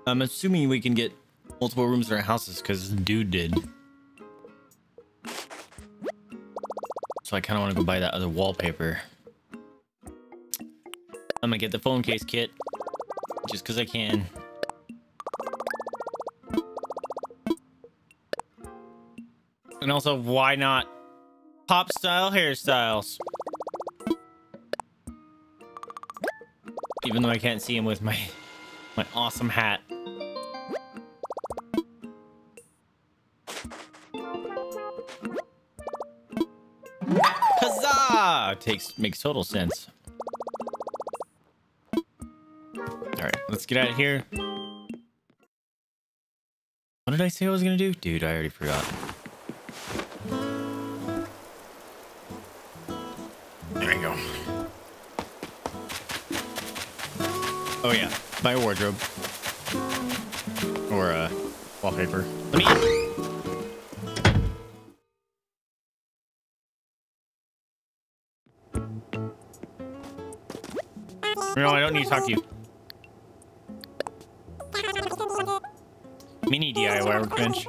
I'm assuming we can get multiple rooms in our houses, because dude did. So I kind of want to go buy that other wallpaper. I'm gonna get the phone case kit just because I can. And also, why not pop style hairstyles? Even though I can't see him with my my awesome hat. Huzzah! It takes makes total sense. Let's get out of here. What did I say I was gonna do? Dude, I already forgot. There we go. Oh yeah, buy a wardrobe. Or uh, wallpaper. Let me... No, I don't need to talk to you. Mini D I Y workbench.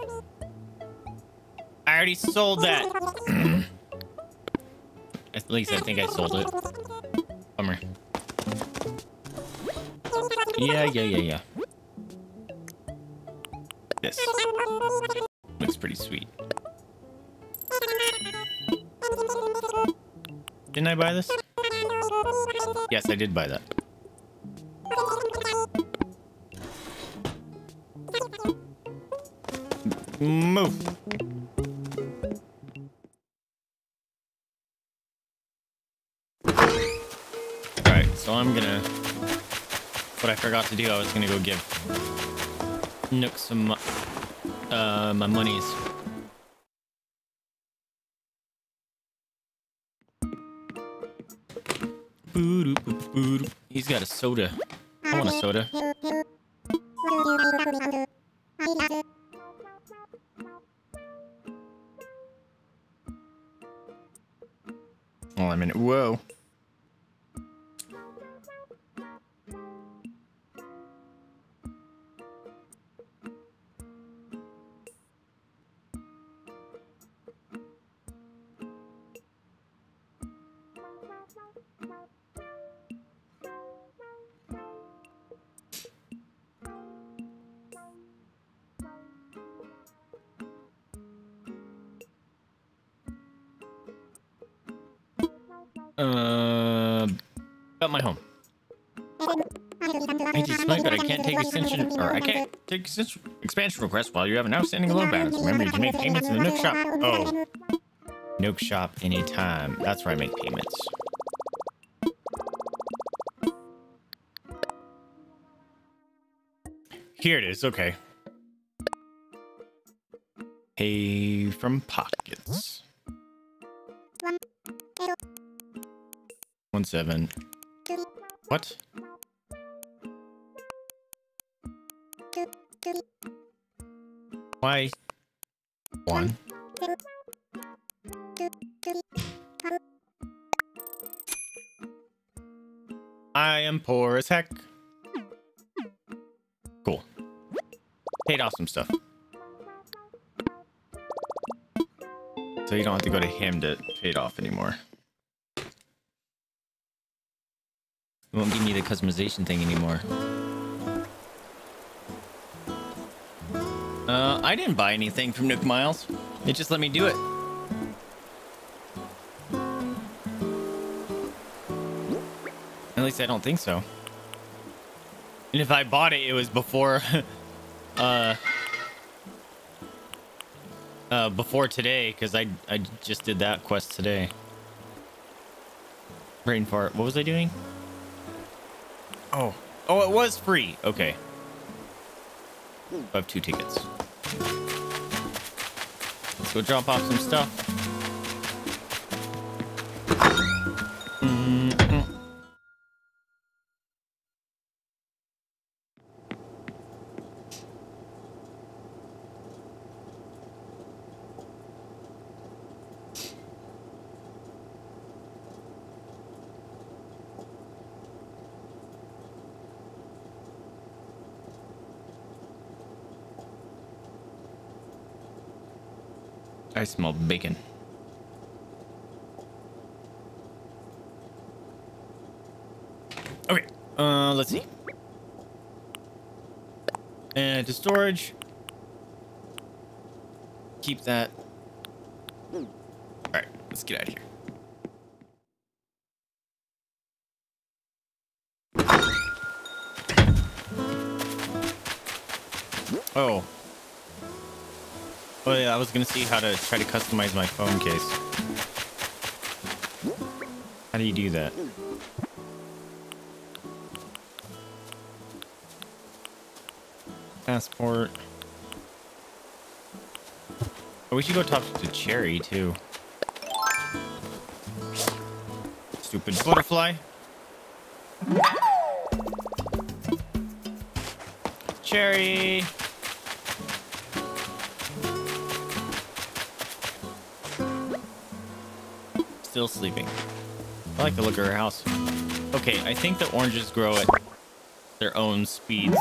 I already sold that. At least I think I sold it. Bummer. Yeah, yeah, yeah, yeah. This looks pretty sweet. Didn't I buy this? Yes, I did buy that. Move. Alright, so I'm gonna... What I forgot to do, I was gonna go give Nook some... Uh, my monies. He's got a soda. I want a soda. Hold on a minute. Whoa. Uh, about my home. I just like that I can't take extension, or I can't take extension, expansion requests while you have an outstanding loan balance. Remember, you can make payments in the Nook shop. Oh, Nook shop anytime. That's where I make payments. Here it is. Okay. Pay from pockets. One seven. What? Why? One. I am poor as heck. Cool. Paid off some stuff. So you don't have to go to him to pay it off anymore. It won't give me the customization thing anymore. Uh, I didn't buy anything from Nook Miles. It just let me do it. At least I don't think so. And if I bought it, it was before, uh, uh, before today, because I I just did that quest today. Brain fart. What was I doing? Oh, oh, it was free. Okay. I have two tickets. Let's go drop off some stuff. Mm-hmm. I smell bacon. Okay, uh, let's see. And to storage. Keep that. All right, let's get out of here. Oh. Oh yeah, I was gonna see how to try to customize my phone case. How do you do that? Passport. Oh, we should go talk to Cherry too. Stupid butterfly. Cherry. Still sleeping. I like the look of her house. Okay, I think the oranges grow at their own speeds.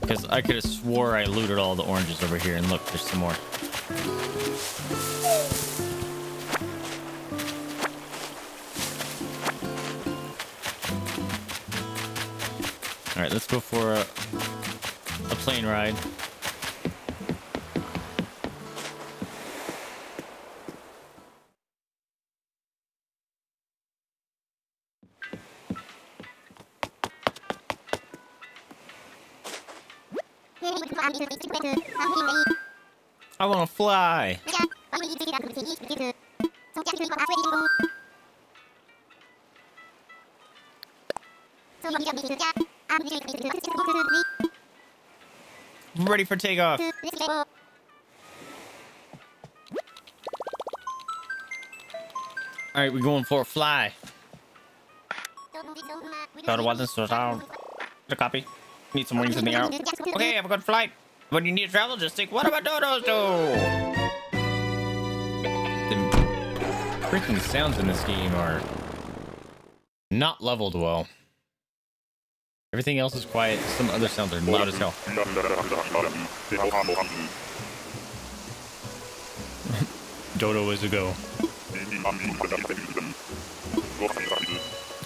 Because I could have swore I looted all the oranges over here. And look, there's some more. Alright, let's go for a, a plane ride. I want to fly. I'm ready for takeoff. Alright, we're going for a fly. The copy. Need some wings in the air. Okay, have a good flight. When you need to travel, just think, what about dodos do? The freaking sounds in this game are not leveled well. Everything else is quiet. Some other sounds are loud as hell. Dodo is a go.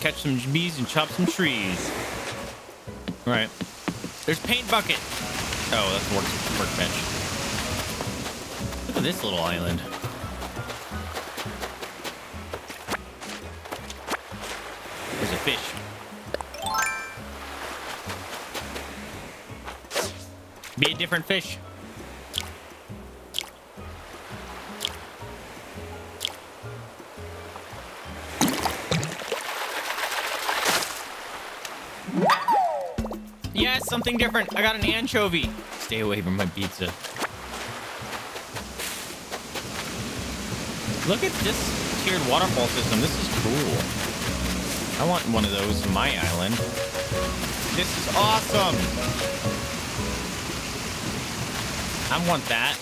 Catch some bees and chop some trees. All right. There's paint bucket. Oh, that's work, workbench. Look at this little island. There's a fish. Be a different fish. Yes, something different. I got an anchovy. Stay away from my pizza. Look at this tiered waterfall system. This is cool. I want one of those on my island. This is awesome. I want that.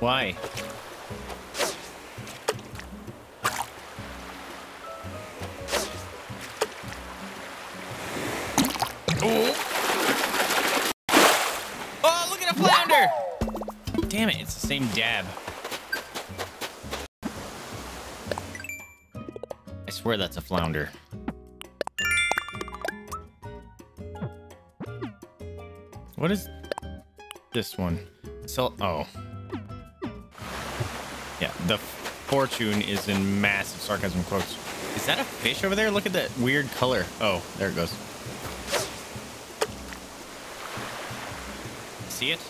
Why? Oh, oh look at a flounder! Damn it, it's the same dab. I swear that's a flounder. What is this one? So, oh. Yeah, the fortune is in massive sarcasm quotes. Is that a fish over there? Look at that weird color. Oh, there it goes. See it?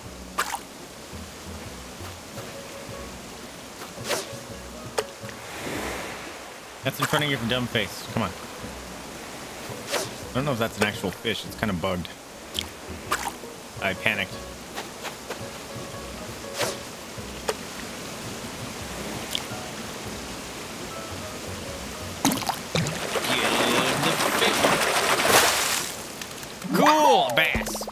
That's in front of your dumb face. Come on. I don't know if that's an actual fish. It's kind of bugged. I panicked. Cool bass.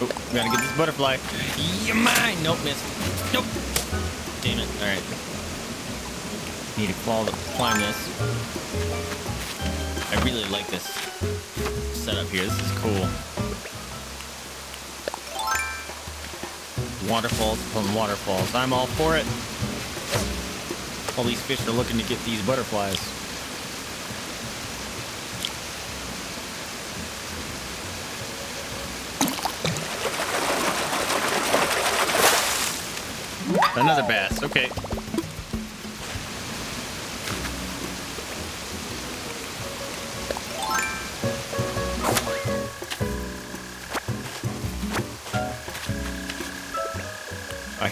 Oh, gotta get this butterfly. You're mine. Nope, miss. Nope. Damn it. All right. Need to crawl to climb this. I really like this setup here. This is cool. Waterfalls upon waterfalls. I'm all for it. All these fish are looking to get these butterflies. Another bass. Okay.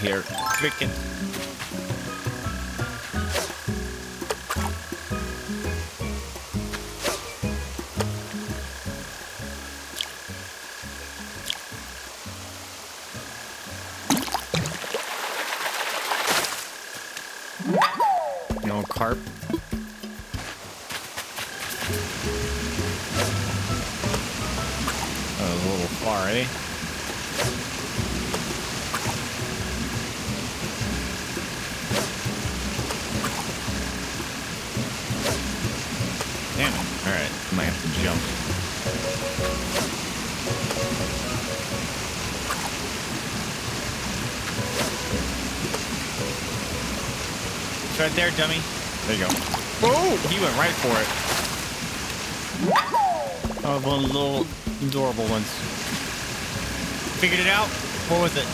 Here, chicken. No carp. That was a little far, eh? Jump. It's right there, dummy. There you go. Oh, he went right for it. Oh, one of the little adorable ones. Figured it out. What was it?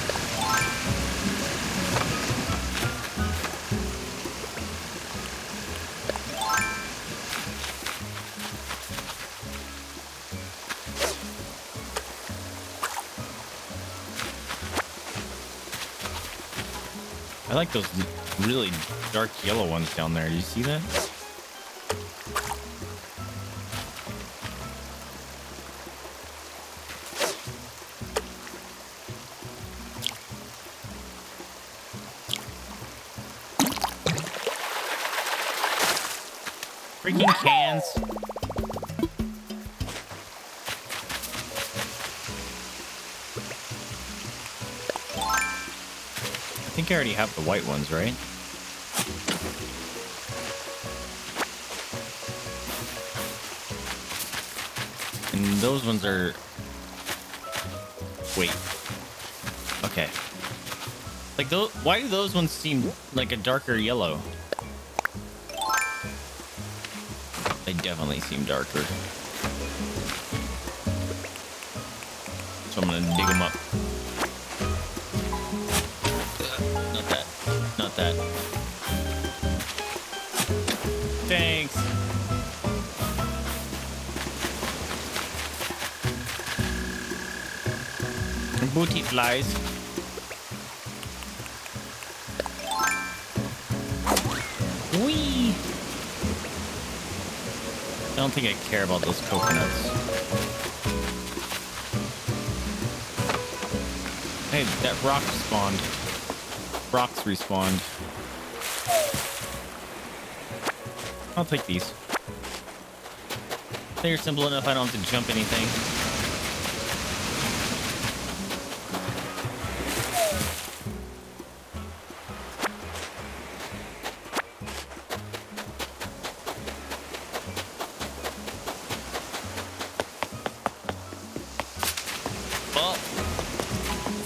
I like those really dark yellow ones down there. Do you see that? Freaking cans. I think I already have the white ones, right? And those ones are... Wait. Okay. Like, those... why do those ones seem like a darker yellow? They definitely seem darker. So I'm gonna dig them up. That. Thanks. Booty flies. Whee! I don't think I care about those coconuts. Hey, that rock spawned. Rocks respawn. I'll take these. They're simple enough I don't have to jump anything.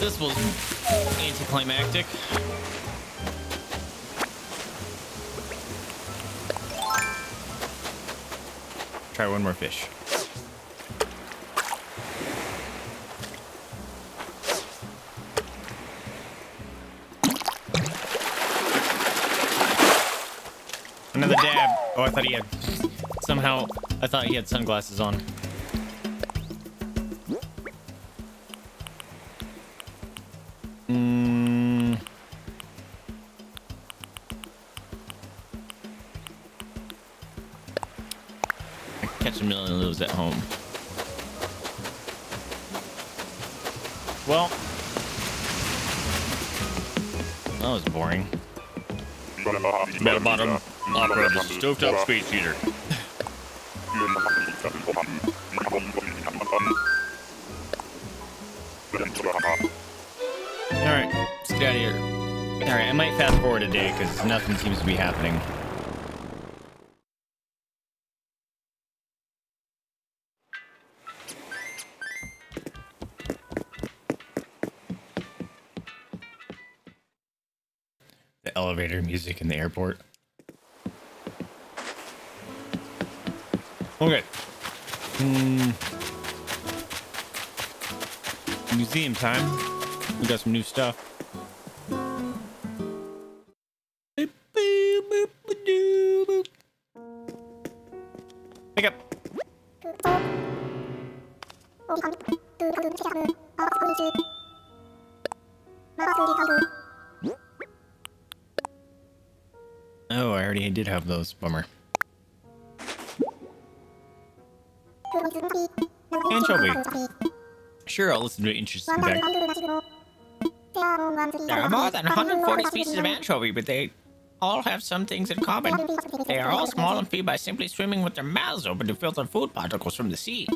this was anticlimactic. Try one more fish. Another dab. Oh, I thought he had... Somehow, I thought he had sunglasses on. Mm. I catch a million of those at home. Well, that was boring. Metal bottom. Operated stovetop space heater. Alright, let's get out of here. Alright, I might fast forward a day because nothing seems to be happening. The elevator music in the airport. Okay. Mm. Museum time. We got some new stuff. Wake up. Oh, I already did have those. Bummer. Sure, I'll listen to an interesting fact. There are more than one hundred forty species of anchovy, but they all have some things in common. They are all small and feed by simply swimming with their mouths open to filter food particles from the sea.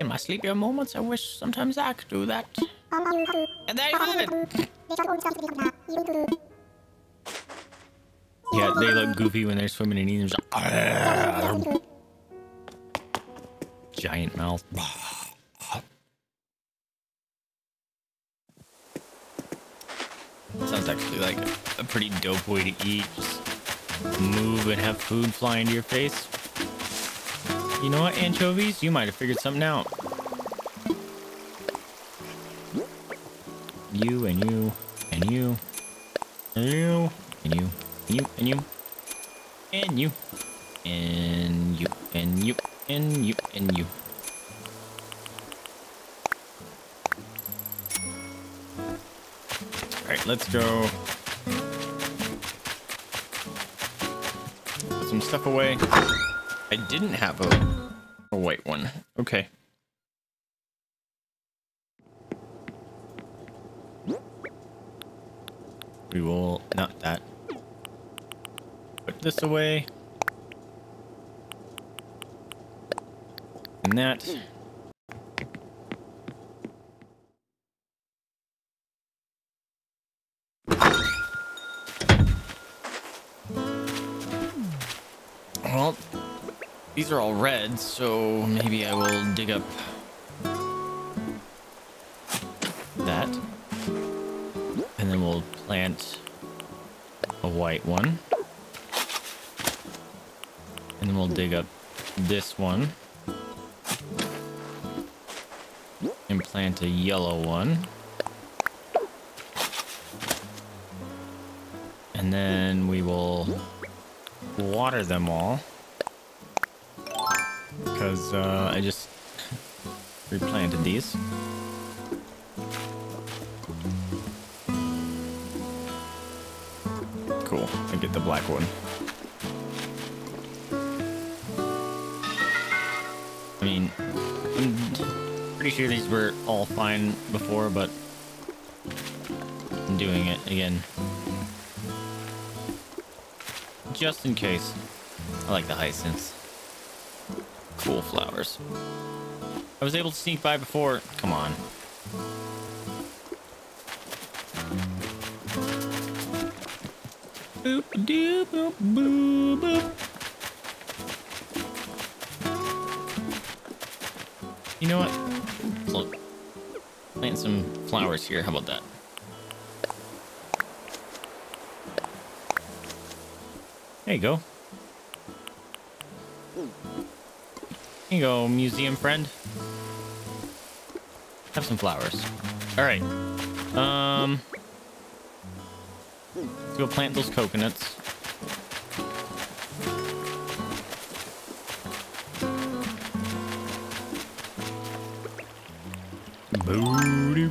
In my sleepier moments, I wish sometimes I could do that. And there you have it! Yeah, they look goofy when they're swimming and eating. Like, giant mouth. Sounds actually like a pretty dope way to eat. Just move and have food fly into your face. You know what, anchovies? You might have figured something out. You and you and you and you and you and you and you and you and you and you and you and you. Let's go put some stuff away. I didn't have a, a white one. Okay. We will not that. Put this away. And that. These are all red, so maybe I will dig up that. And then we'll plant a white one. And then we'll dig up this one. And plant a yellow one. And then we will water them all. Because uh, I just replanted these. Cool. I get the black one. I mean, I'm pretty sure these were all fine before, but I'm doing it again. Just in case. I like the hyacinths. Cool flowers. I was able to sneak by before. Come on. Boop doo boop boop boop. You know what? Look. Plant plant some flowers here. How about that? There you go. There you go, museum friend. Have some flowers. All right. Um, let's go plant those coconuts. Booty.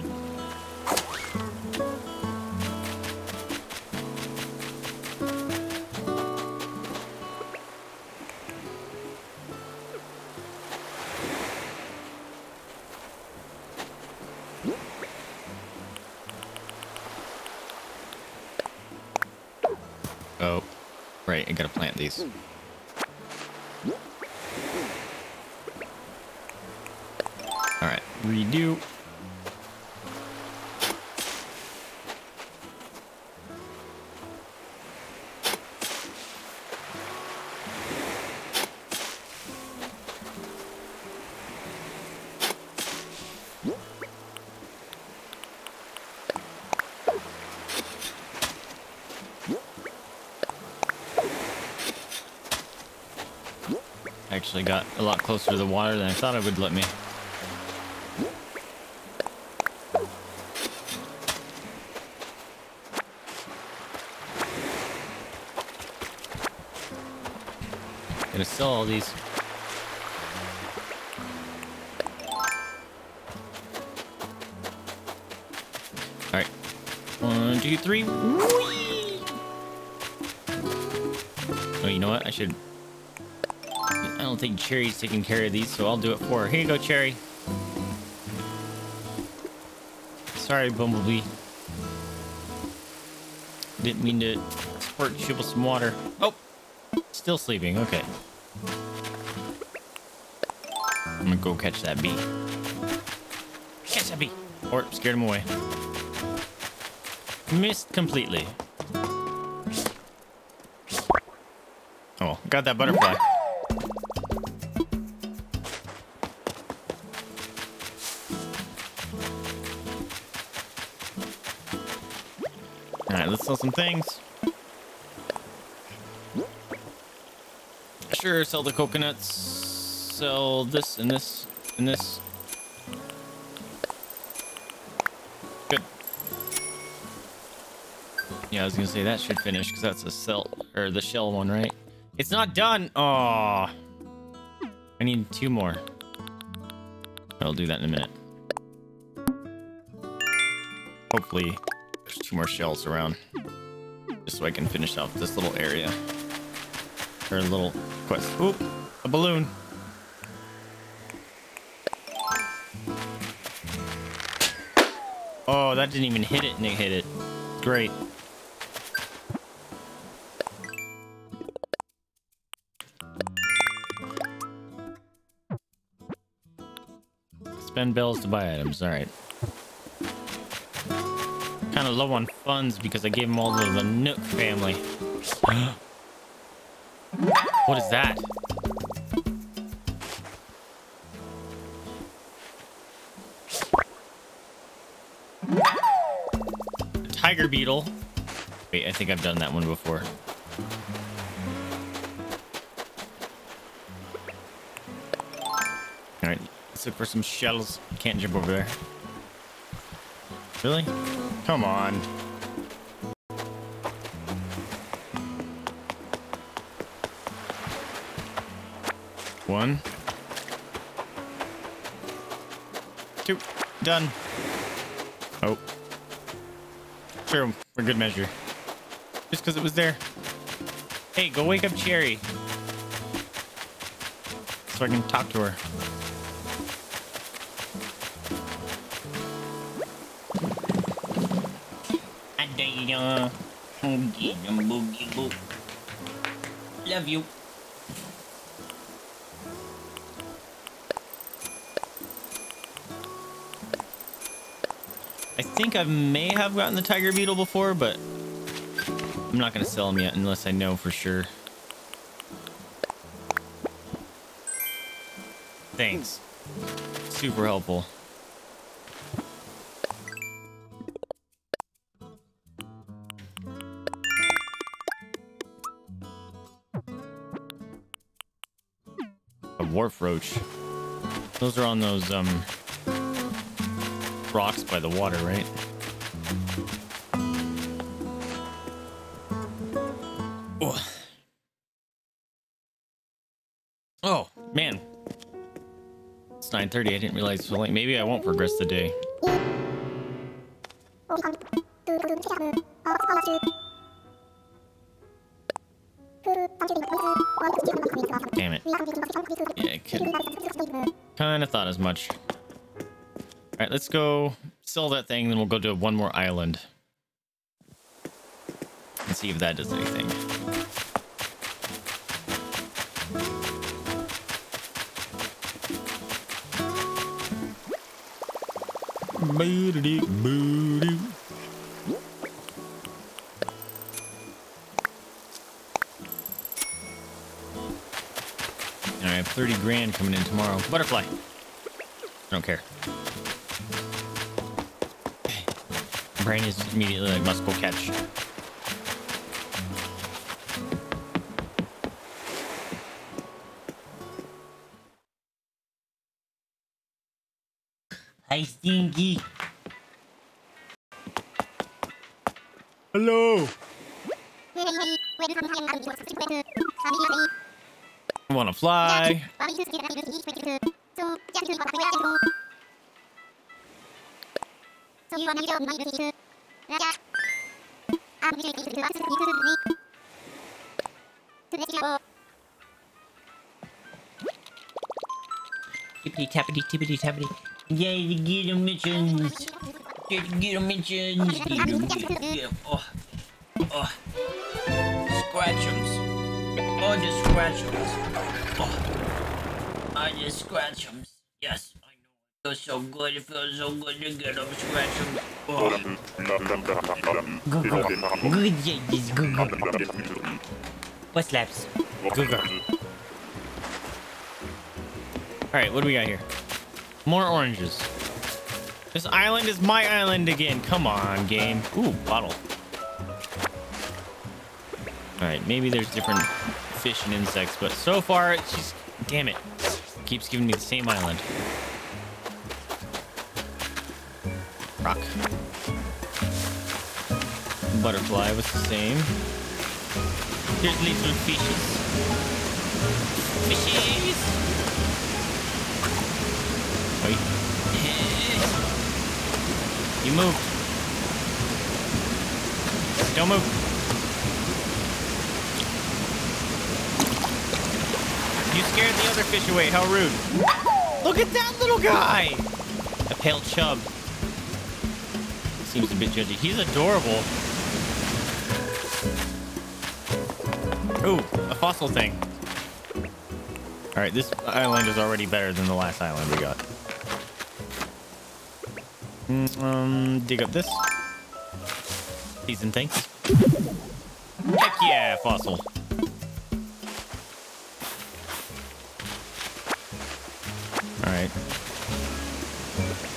Oh, right, I gotta plant these. All right, redo. Actually got a lot closer to the water than I thought it would let me. Gonna sell all these. Alright. One, two, three. Whee! Oh, you know what? I should... I don't think Cherry's taking care of these, so I'll do it for her. Here you go, Cherry. Sorry, Bumblebee. Didn't mean to squirt and shovel some water. Oh! Still sleeping, okay. I'm gonna go catch that bee. Catch that bee! Or scared him away. Missed completely. Oh, got that butterfly. Let's sell some things. Sure, sell the coconuts. Sell this and this and this. Good. Yeah, I was gonna say that should finish because that's a sell or the shell one, right? It's not done. Oh, I need two more. I'll do that in a minute. Hopefully. There's two more shells around, just so I can finish off this little area, or a little quest. Oop, a balloon. Oh, that didn't even hit it, and it hit it. Great. Spend bells to buy items. All right. Kind of low on funds because I gave them all to the Nook family. What is that? A tiger beetle. Wait, I think I've done that one before. Alright, let's look for some shells. Can't jump over there. Really? Come on. One. Two. Done. Oh. Sure, for good measure. Just because it was there. Hey, go wake up Cherry. So I can talk to her. Uh, love you. I think I may have gotten the tiger beetle before, but I'm not gonna sell them yet unless I know for sure. Thanks. Super helpful. a wharf roach. Those are on those um rocks by the water, right? Oh, oh man, it's nine thirty. I didn't realize it was late. Maybe I won't progress the day. Damn it. Yeah, I could. Kind of thought as much. All right, let's go sell that thing, then we'll go to one more island and see if that does anything. And I have thirty grand coming in tomorrow. Butterfly. I don't care. Brain is immediately like, must go catch. Hi, Stinky. Hello. I wanna fly. Tippity tappity tippity tappity. Yay, the Ghetto Missions! Get the Ghetto Missions! Oh, oh. Scratchums. Oh, the Scratchums. Oh, I oh, just Scratchums. Yes, I know. It feels so good. It feels so good to get them Scratchums. Oh. Go, go. Good, yeah, yes, go, go. What slaps? Go, go. Alright, what do we got here? More oranges. This island is my island again. Come on, game. Ooh, bottle. Alright, maybe there's different fish and insects, but so far it's just... Damn it. Keeps giving me the same island. Rock. Butterfly was the same. Here's little fishes. Fishies! You move. Don't move. You scared the other fish away. How rude. Look at that little guy. A pale chub. Seems a bit judgy. He's adorable. Ooh, a fossil thing. All right, this island is already better than the last island we got. Um, dig up this. Decent thing. Heck yeah, fossil. Alright.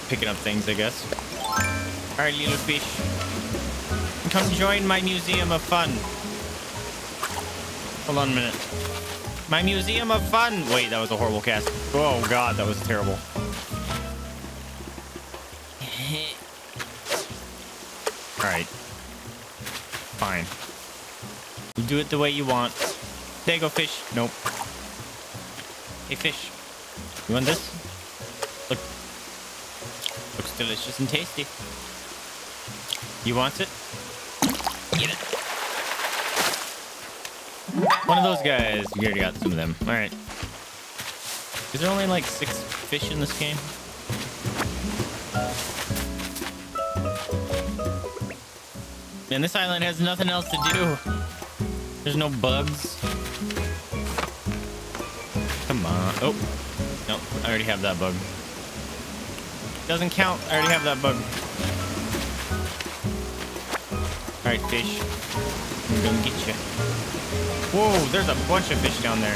Picking up things, I guess. Alright, little fish. Come join my museum of fun. Hold on a minute. My museum of fun! Wait, that was a horrible cast. Oh god, that was terrible. Alright. Fine. You do it the way you want. There you go, fish. Nope. Hey, fish. You want this? Look. Looks delicious and tasty. You want it? Get it. One of those guys. You already got some of them. Alright. Is there only like six fish in this game? Man, this island has nothing else to do. There's no bugs. Come on. Oh. Nope. I already have that bug. Doesn't count. I already have that bug. Alright, fish. I'm gonna get you. Whoa, there's a bunch of fish down there.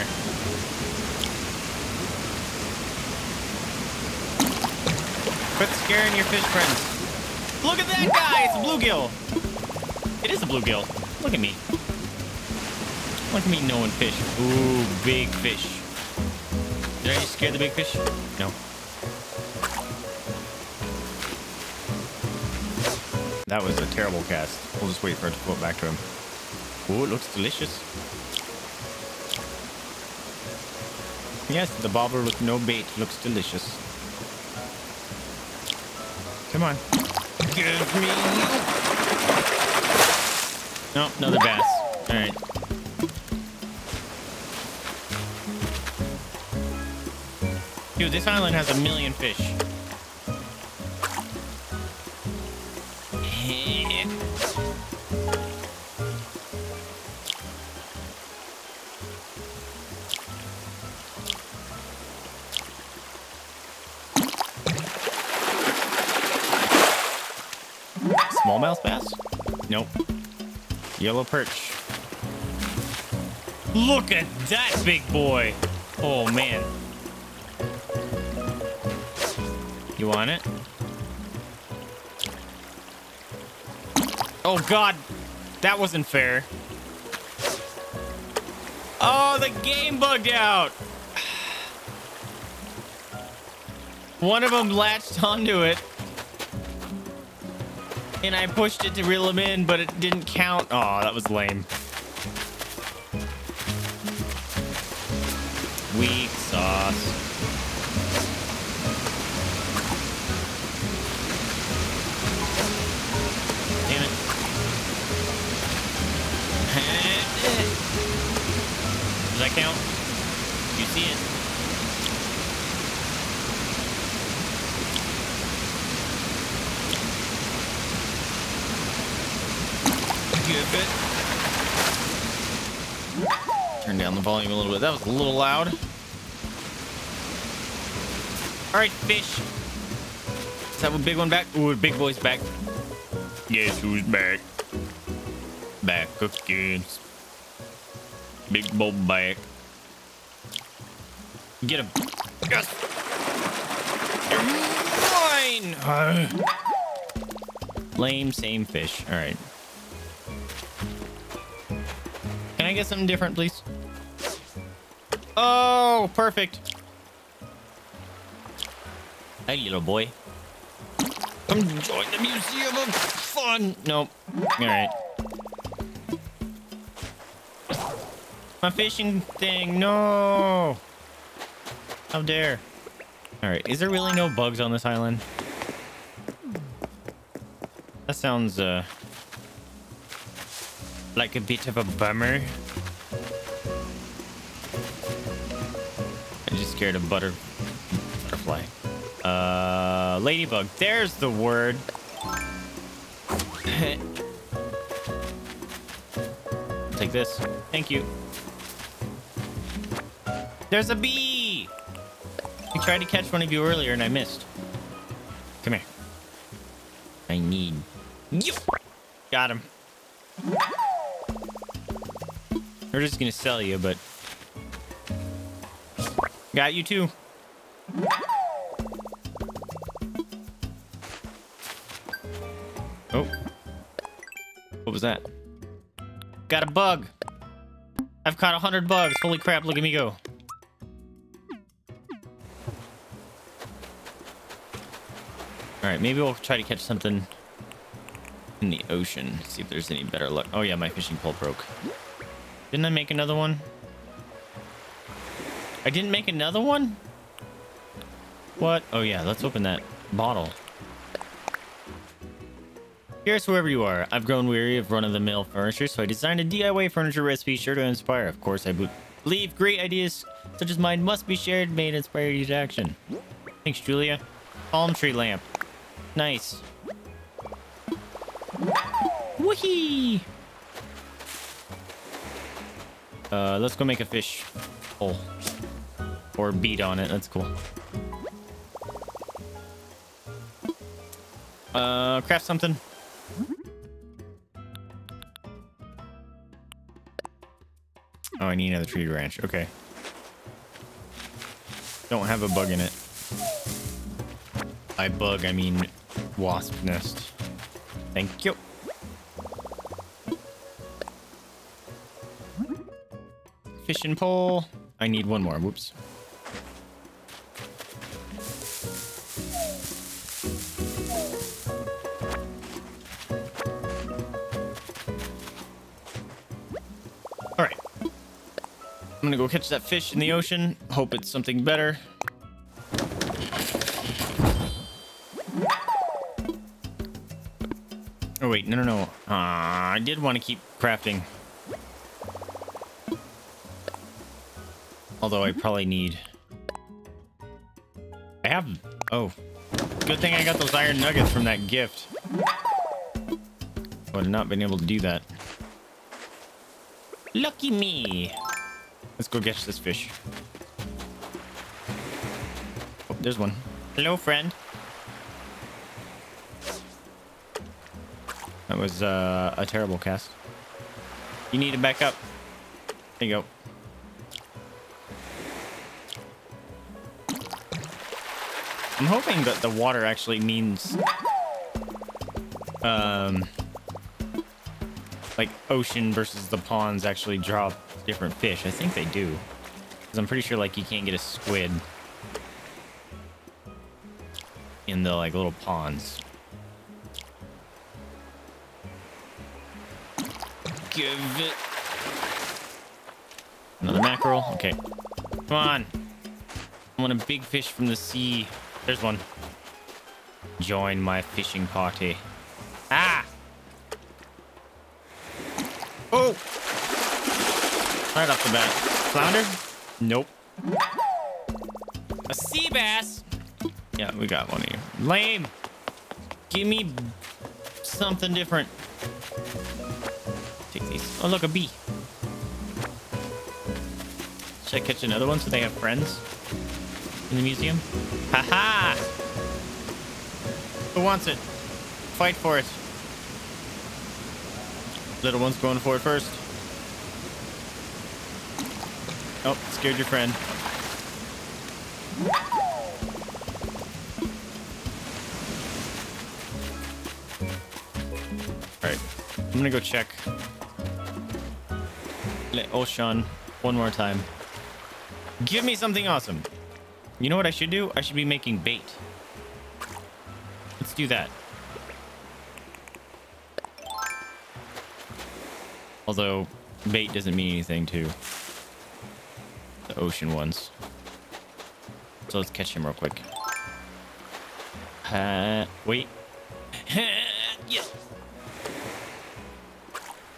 Quit scaring your fish friends. Look at that guy! It's a bluegill! It is a bluegill. Look at me. Look at me knowing fish. Ooh, big fish. Are you scared of the big fish? No. That was a terrible cast. We'll just wait for it to float back to him. Ooh, it looks delicious. Yes, the bobber with no bait looks delicious. Come on. Give me... No, another bass. All right. Dude, this island has a million fish. Smallmouth bass? Nope. Yellow perch. Look at that big boy. Oh, man. You want it? Oh god, that wasn't fair. Oh, the game bugged out. One of them latched onto it and I pushed it to reel him in, but it didn't count. Oh, that was lame. Weak sauce. Does that count? You see it? Give it. Turn down the volume a little bit. That was a little loud. All right, fish. Let's have a big one back. Ooh, big boy's back. Guess who's back? Back again. Big bowl back. Get him. Yes! You're mine! Uh. Lame, same fish. Alright. Can I get something different, please? Oh, perfect. Hey, little boy. Come join the Museum of Fun! Nope. Alright. My fishing thing, no! How dare! All right, is there really no bugs on this island? That sounds uh like a bit of a bummer. I just scared a butter butterfly. Uh, ladybug. There's the word. Take this. Thank you. There's a bee! I tried to catch one of you earlier and I missed. Come here. I need you. Got him. We're just gonna sell you, but... Got you too. Oh. What was that? Got a bug. I've caught a hundred bugs. Holy crap, look at me go. All right, maybe we'll try to catch something in the ocean. See if there's any better luck. Oh yeah, my fishing pole broke. Didn't I make another one? I didn't make another one? What? Oh yeah, let's open that bottle. Here's whoever you are. I've grown weary of run-of-the-mill furniture, so I designed a D I Y furniture recipe sure to inspire. Of course, I believe great ideas such as mine must be shared, made, inspired, used action. Thanks, Julia. Palm tree lamp. Nice. Woohee! Uh, let's go make a fish hole. Or bead on it. That's cool. Uh, craft something. Oh, I need another tree branch. Okay. Don't have a bug in it. By bug, I mean wasp nest. Thank you. Fishing pole. I need one more. Whoops. I'm gonna go catch that fish in the ocean. Hope it's something better. Oh wait, no, no, no. Uh, I did want to keep crafting. Although I probably need... I have... Oh. Good thing I got those iron nuggets from that gift. I would have not been able to do that. Lucky me. Let's go catch this fish. Oh, there's one. Hello, friend. That was uh, a terrible cast. You need to back up. There you go. I'm hoping that the water actually means um, like ocean versus the ponds actually draw different fish. I think they do, because I'm pretty sure like you can't get a squid in the like little ponds. Give it another mackerel. Okay, come on. I want a big fish from the sea. There's one. Join my fishing party. Ah! Oh! Right off the bat. Flounder? Nope. A sea bass? Yeah, we got one here. Lame! Give me something different. Take these. Oh, look, a bee. Should I catch another one so they have friends? In the museum? Haha! Who wants it? Fight for it. Little one's going for it first. Oh, scared your friend. Alright, I'm gonna go check. Let Oshan one more time. Give me something awesome! You know what I should do? I should be making bait. Let's do that. Although, bait doesn't mean anything to the ocean ones. So let's catch him real quick. Uh, wait. Yes.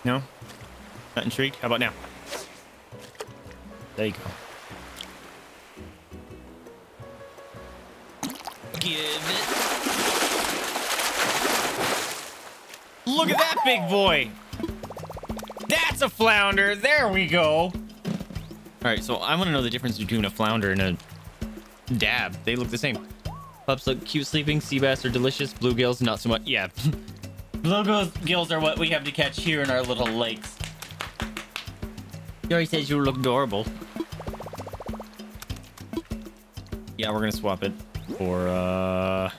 No? Not intrigued? How about now? There you go. Give it. Look at that big boy. That's a flounder. There we go. All right, so I want to know the difference between a flounder and a dab. They look the same. Pups look cute sleeping. Sea bass are delicious. Bluegills, not so much. Yeah. Bluegills are what we have to catch here in our little lakes. Yuri says you look adorable. Yeah, we're going to swap it. Or uh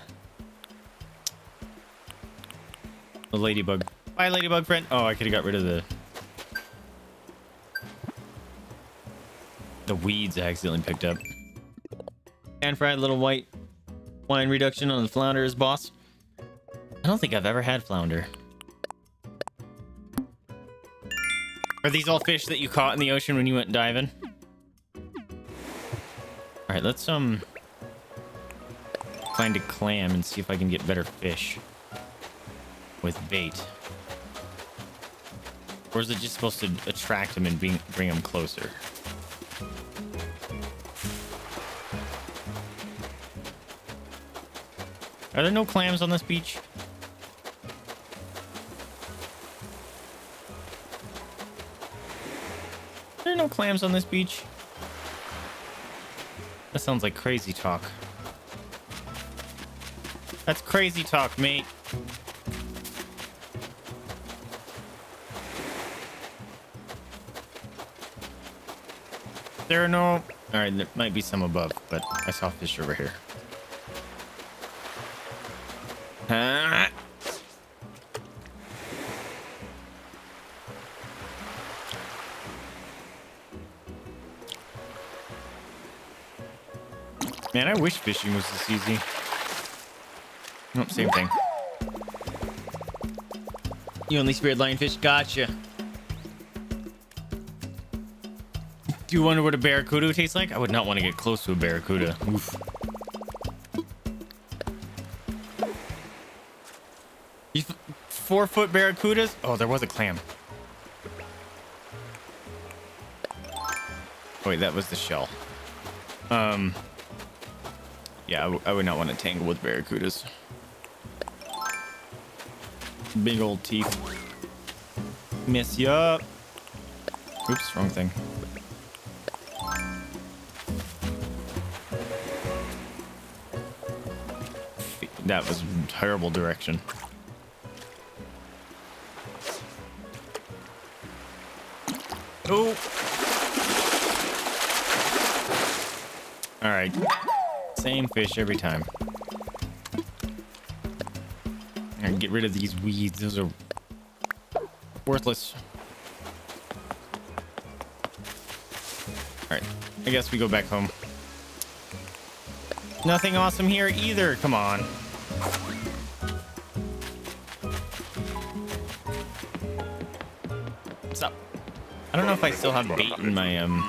a ladybug. Bye, ladybug friend. Oh, I could have got rid of the the weeds I accidentally picked up. And fried little white wine reduction on the flounders, boss. I don't think I've ever had flounder. Are these all fish that you caught in the ocean when you went diving? Alright, let's um find a clam and see if I can get better fish with bait. Or is it just supposed to attract them and bring, bring them closer? Are there no clams on this beach? Are there no clams on this beach? That sounds like crazy talk. That's crazy talk, mate. There are no... All right, there might be some above, but I saw fish over here. Ah. Man, I wish fishing was this easy. Nope, same thing. You only speared lionfish? Gotcha. Do you wonder what a barracuda tastes like? I would not want to get close to a barracuda. Oof. You th four foot barracudas? Oh, there was a clam. Oh, wait, that was the shell. Um, yeah, I, w I would not want to tangle with barracudas. Big old teeth. Mess you up. Oops, wrong thing. That was a terrible direction. Oh. All right. Same fish every time. All right, get rid of these weeds. Those are worthless. All right. I guess we go back home. Nothing awesome here either. Come on. What's up? I don't know if I still have bait in my um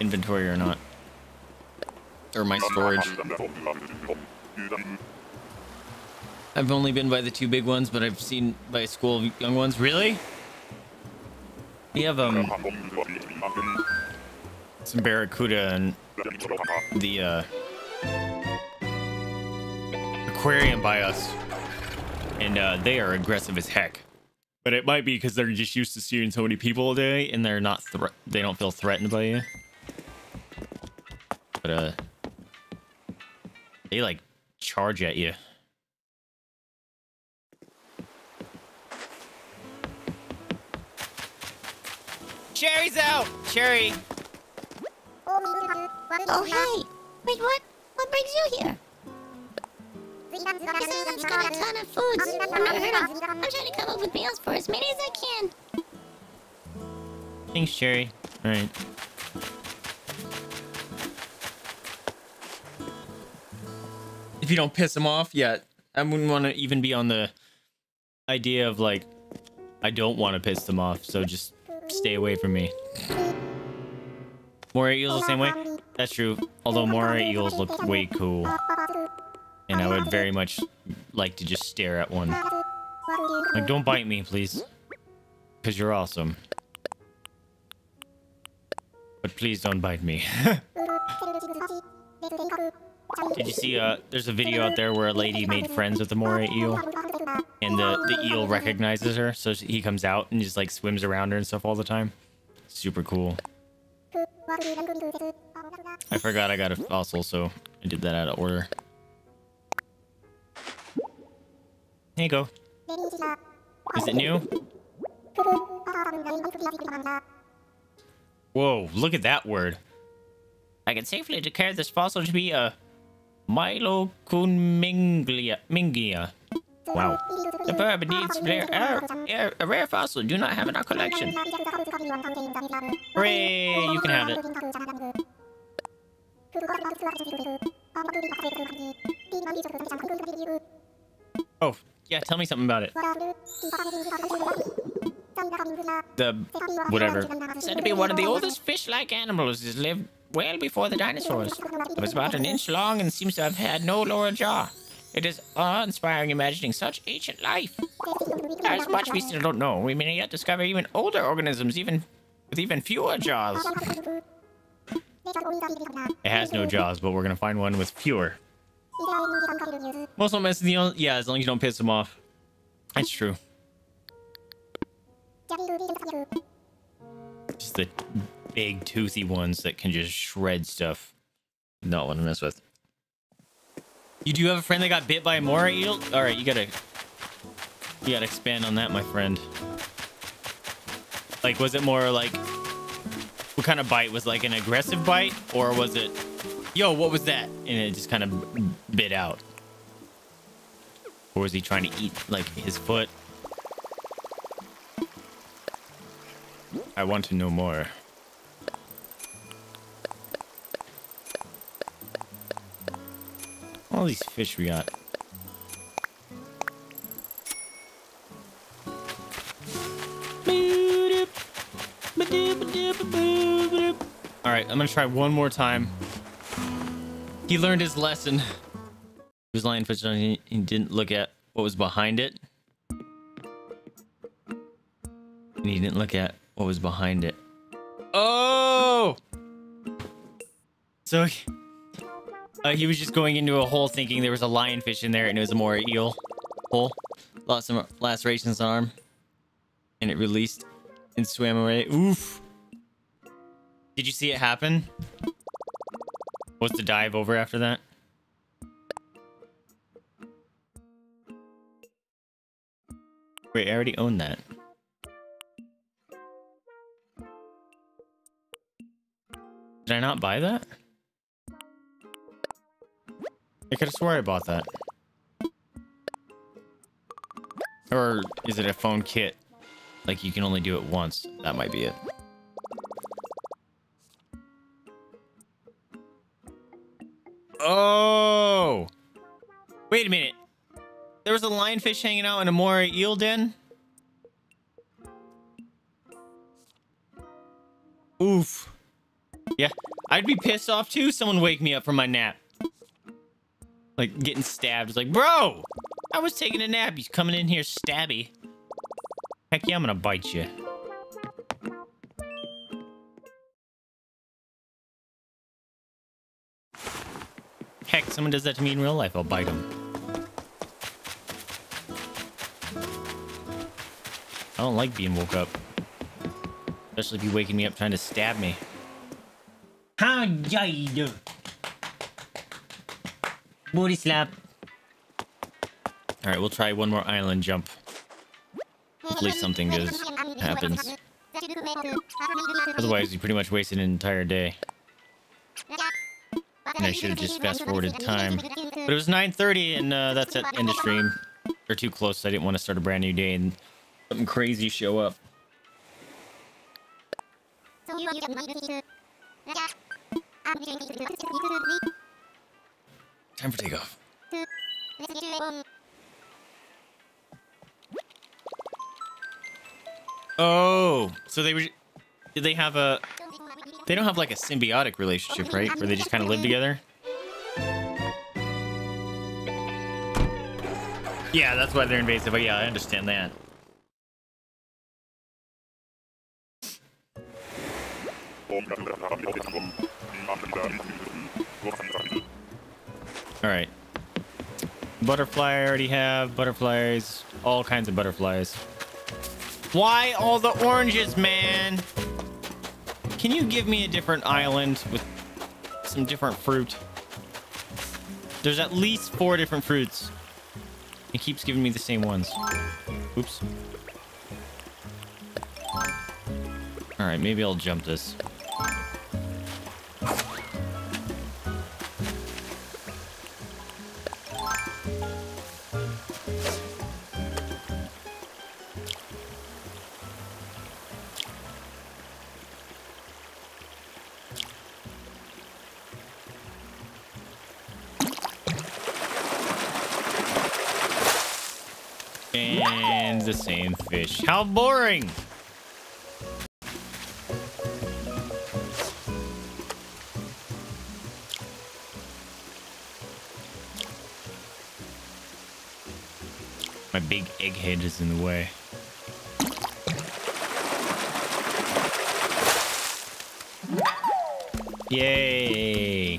inventory or not, or my storage. I've only been by the two big ones, but I've seen by a school of young ones. Really? We have um some barracuda and the uh aquarium by us, and uh they are aggressive as heck, but it might be because they're just used to seeing so many people a day and they're not thre they don't feel threatened by you, but uh they like charge at you. Cherry's out. Cherry. Oh, hey, wait, what what brings you here? This island's got a ton of foods I've never heard of. I'm trying to come up with meals for as many as I can. Thanks, Cherry. All right. If you don't piss them off, yeah, I wouldn't want to even be on the idea of like, I don't want to piss them off, so just stay away from me. Moray eels the same way? That's true. Although moray eels look way cool. And I would very much like to just stare at one. Like, don't bite me, please. Because you're awesome. But please don't bite me. Did you see, uh, there's a video out there where a lady made friends with the moray eel. And the, the eel recognizes her, so he comes out and just, like, swims around her and stuff all the time. Super cool. I forgot I got a fossil, so I did that out of order. There you go. Is it new? Whoa, look at that word. I can safely declare this fossil to be a Mylocunmingia. Wow. The verb needs rare, a rare fossil do not have in our collection. Hooray, you can have it. Oh. Yeah, tell me something about it. The... whatever. Said to be one of the oldest fish-like animals that lived well before the dinosaurs. It was about an inch long and seems to have had no lower jaw. It is awe-inspiring imagining such ancient life. There is much we still don't know. We may yet discover even older organisms, even with even fewer jaws. It has no jaws, but we're going to find one with fewer. Most don't mess with the only, yeah, as long as you don't piss them off. That's true. Just the big toothy ones that can just shred stuff. Not want to mess with. You do have a friend that got bit by a moray eel? Alright, you gotta You gotta expand on that, my friend. Like, was it more like, what kind of bite? Was like an aggressive bite? Or was it, yo, what was that? And it just kind of bit out. Or was he trying to eat, like, his foot? I want to know more. All these fish we got. right, I'm gonna try one more time. He learned his lesson. He was lying fist on he didn't look at what was behind it. And he didn't look at what was behind it. Oh! So uh, he was just going into a hole thinking there was a lionfish in there, and it was a more eel hole. Lost some lacerations on arm, and it released and swam away. Oof! Did you see it happen? Was the dive over after that? Wait, I already owned that. Did I not buy that? I could have sworn I bought that. Or is it a phone kit? Like you can only do it once. That might be it. Oh! Wait a minute. There was a lionfish hanging out in a moray eel den? Oof. Yeah, I'd be pissed off too. Someone wake me up from my nap. Like getting stabbed. It's like, bro, I was taking a nap. He's coming in here stabby. Heck yeah, I'm gonna bite you. Heck, someone does that to me in real life, I'll bite him. I don't like being woke up. Especially if you're waking me up trying to stab me. How dare you do? Booty slap. Alright, we'll try one more island jump. Hopefully something just happens. Otherwise, you pretty much wasted an entire day. And I should have just fast-forwarded time. But it was nine thirty, and uh, that's at end of stream. They're too close, so I didn't want to start a brand new day and something crazy show up. Time for takeoff. Oh, so they were... Did they have a... They don't have like a symbiotic relationship, right? Where they just kind of live together? Yeah, that's why they're invasive. But yeah, I understand that. Alright. Butterfly I already have. Butterflies. All kinds of butterflies. Why all the oranges, man? Can you give me a different island with some different fruit? There's at least four different fruits. It keeps giving me the same ones. Oops. All right, maybe I'll jump this. Fish. How boring! My big egghead is in the way. Yay!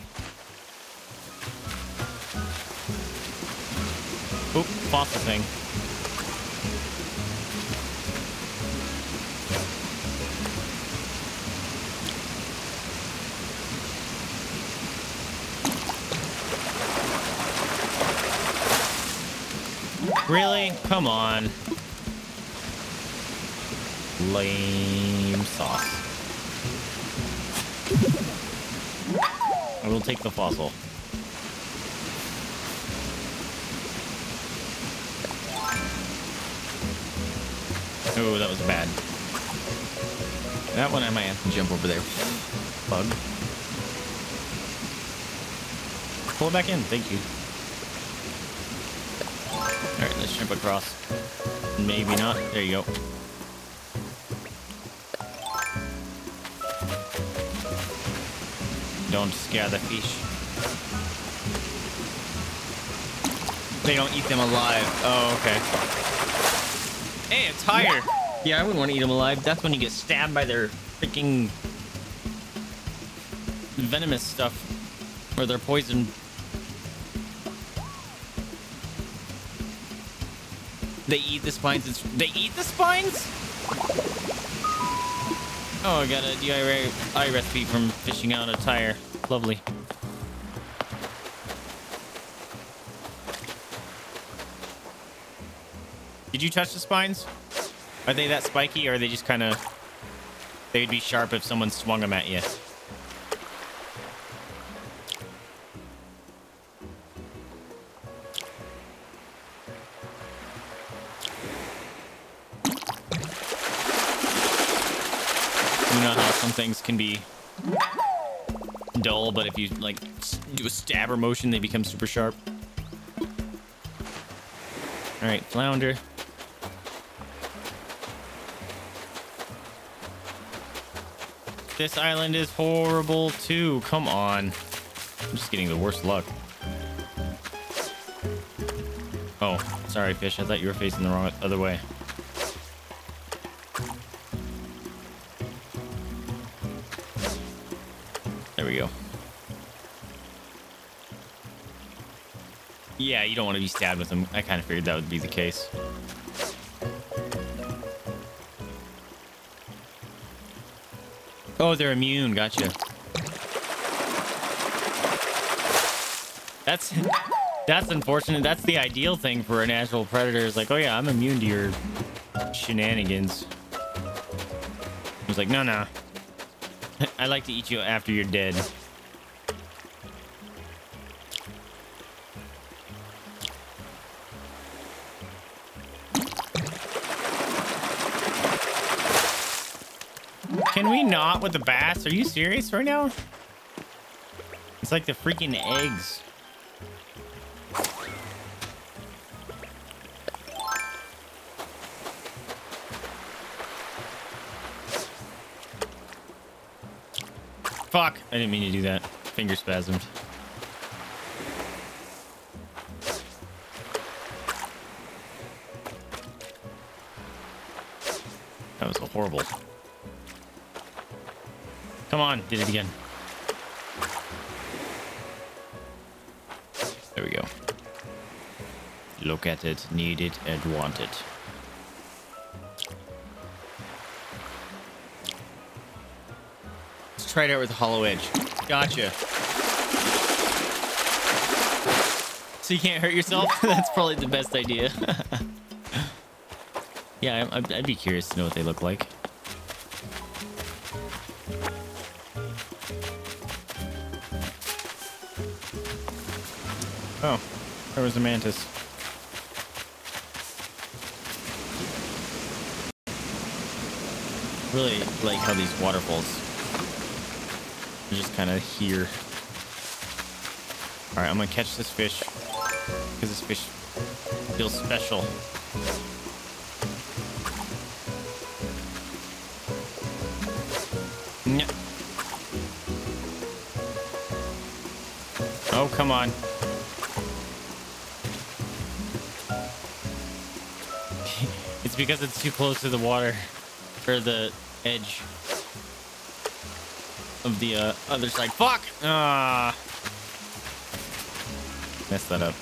Oop, fossil thing. Really? Come on. Lame sauce. I will take the fossil. Oh, that was bad. That one I might have to jump over there. Bug. Pull it back in. Thank you. Alright, let's jump across. Maybe not. There you go. Don't scare the fish. They don't eat them alive. Oh, okay. Hey, it's higher. Yeah, I wouldn't want to eat them alive. That's when you get stabbed by their freaking venomous stuff, or their poison. They eat the spines. It's, they eat the spines? Oh, I got a D I Y recipe from fishing out a tire. Lovely. Did you touch the spines? Are they that spiky, or are they just kind of... They'd be sharp if someone swung them at you. Things can be dull, but if you like do a stabber motion, they become super sharp. All right, flounder. This island is horrible too. Come on. I'm just getting the worst luck. Oh, sorry, fish. I thought you were facing the wrong other way. Yeah, you don't want to be stabbed with them. I kind of figured that would be the case. Oh, they're immune. Gotcha. That's that's unfortunate. That's the ideal thing for a natural predator. It's like, oh yeah, I'm immune to your shenanigans. I was like, no, no. I like to eat you after you're dead. Can we not with the bass? Are you serious right now? It's like the freaking eggs. Fuck. I didn't mean to do that. Finger spasmed. That was horrible. Come on, did it again. There we go. Look at it, need it, and want it. Let's try it out with a hollow edge. Gotcha. So you can't hurt yourself? That's probably the best idea. Yeah, I'd, I'd be curious to know what they look like. Oh, there was a mantis. Really like how these waterfalls are just kind of here. All right, I'm gonna catch this fish because this fish feels special. Oh, come on. It's because it's too close to the water, or the edge of the uh, other side. Fuck! Ah, messed that up.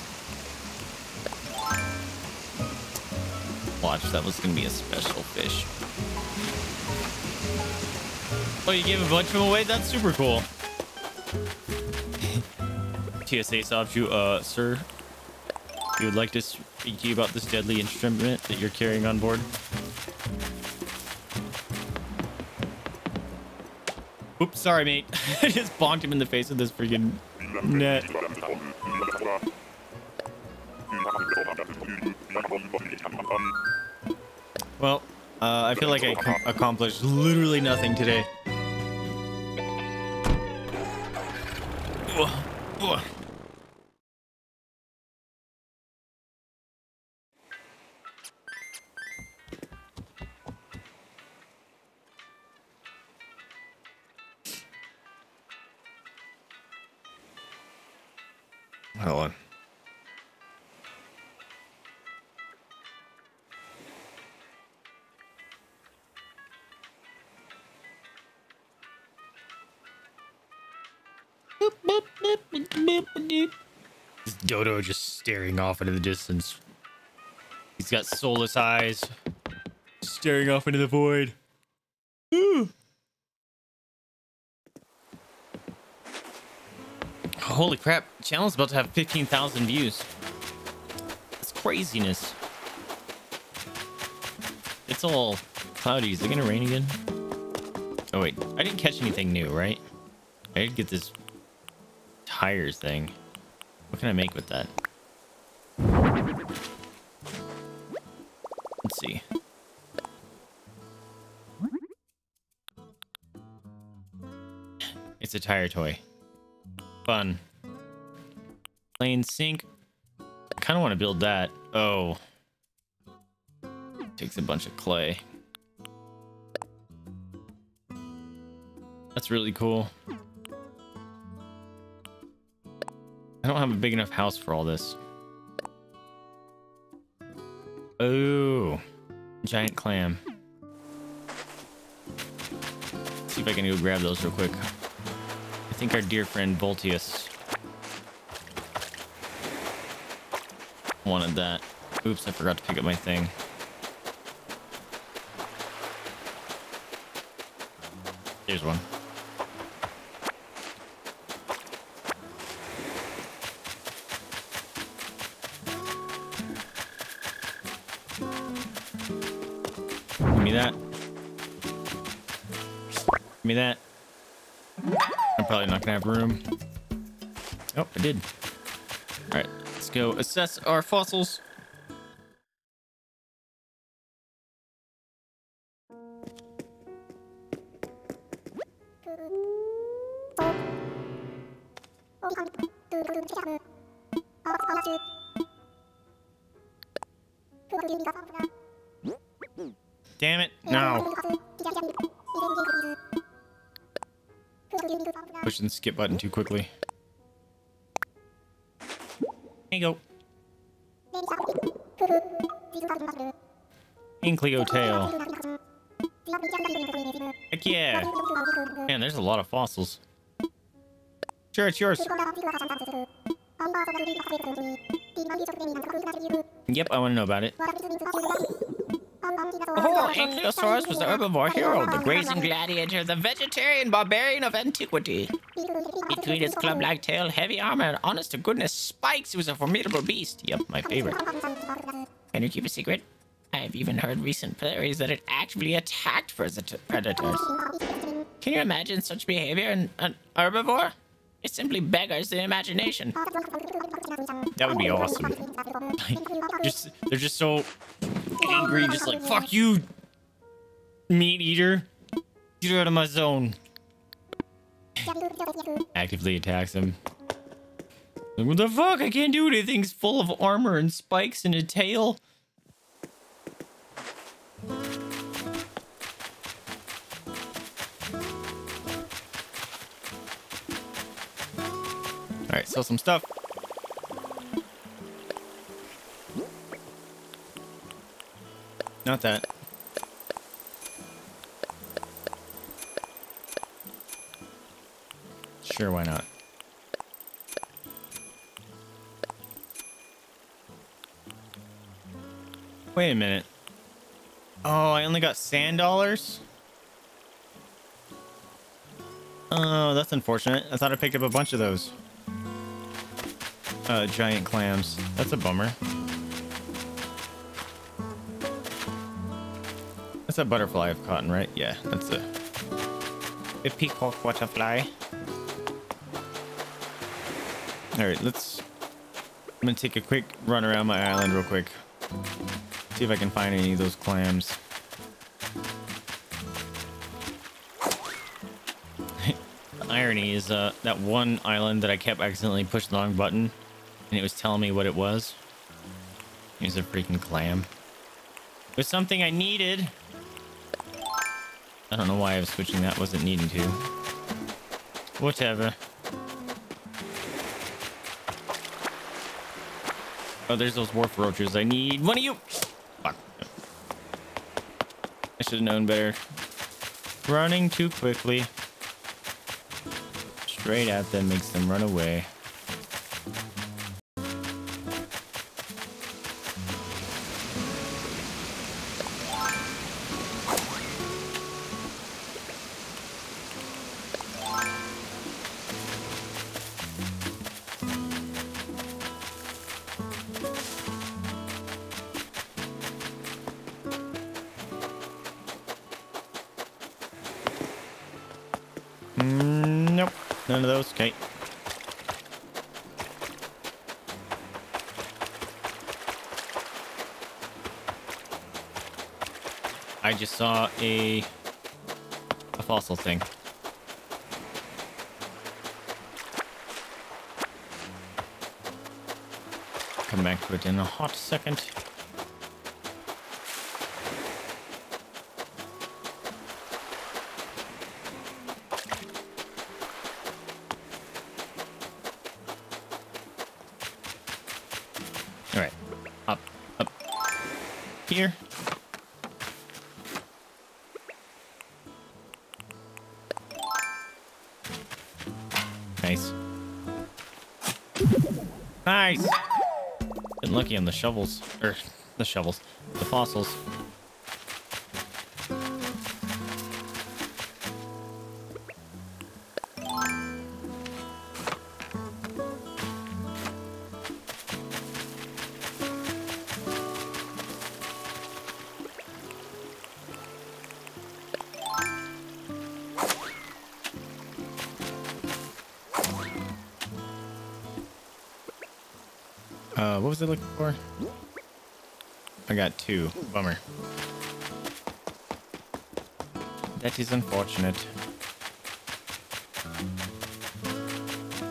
Watch, that was gonna be a special fish. Oh, you gave a bunch of them away? That's super cool. T S A stops you, uh, sir. You would like to speak to you about this deadly instrument that you're carrying on board. Oops, sorry, mate. I just bonked him in the face with this freaking net. Well, uh, I feel like I accomplished literally nothing today. Ugh. Ugh. Hold on. Dodo just staring off into the distance. He's got soulless eyes, staring off into the void. Ooh. Holy crap, the channel's about to have fifteen thousand views. It's craziness. It's all cloudy. Is it gonna rain again? Oh wait, I didn't catch anything new, right? I did get this tire thing. What can I make with that? Let's see. It's a tire toy. Fun. Plain sink. I kind of want to build that. Oh. Takes a bunch of clay. That's really cool. I don't have a big enough house for all this. Oh, giant clam. Let's see if I can go grab those real quick. I think our dear friend Voltius wanted that. Oops, I forgot to pick up my thing. Here's one. Me that. I'm probably not gonna have room. Oh, I did. All right, let's go assess our fossils. Damn it, no. Pushing the skip button too quickly. There you go. Inkleo tail. Heck yeah. Man, there's a lot of fossils. Sure, it's yours. Yep, I want to know about it. Oh, Ankylosaurus was the herbivore hero, the grazing gladiator, the vegetarian barbarian of antiquity. Between his club-like tail, heavy armor, and honest-to-goodness spikes, he was a formidable beast. Yep, my favorite. Can you keep a secret? I've even heard recent theories that it actually attacked predators. Can you imagine such behavior in an herbivore? It simply beggars the imagination. That would be awesome. just, they're just so angry, just like, fuck you, meat eater. Get out of my zone. Actively attacks him. Like, what the fuck? I can't do anything. It's full of armor and spikes and a tail. All right, sell some stuff. Not that. Sure, why not? Wait a minute. Oh, I only got sand dollars? Oh, that's unfortunate. I thought I picked up a bunch of those. Uh, giant clams. That's a bummer. That's a butterfly I've caught, right? Yeah, that's a... a peacock butterfly. Alright, let's... I'm gonna take a quick run around my island real quick. See if I can find any of those clams. The irony is uh, that one island that I kept accidentally pushing the wrong button. And it was telling me what it was. It was a freaking clam. It was something I needed. I don't know why I was switching that. Wasn't needing to. Whatever. Oh, there's those wharf roaches. I need one of you. Fuck. I should have known better. Running too quickly. Straight at them makes them run away. None of those? Okay. I just saw a a fossil thing. Come back to it in a hot second. Here. Nice. Nice! Been lucky on the shovels. Er, the shovels. The fossils. Uh, what was I looking for? I got two. Bummer. That is unfortunate.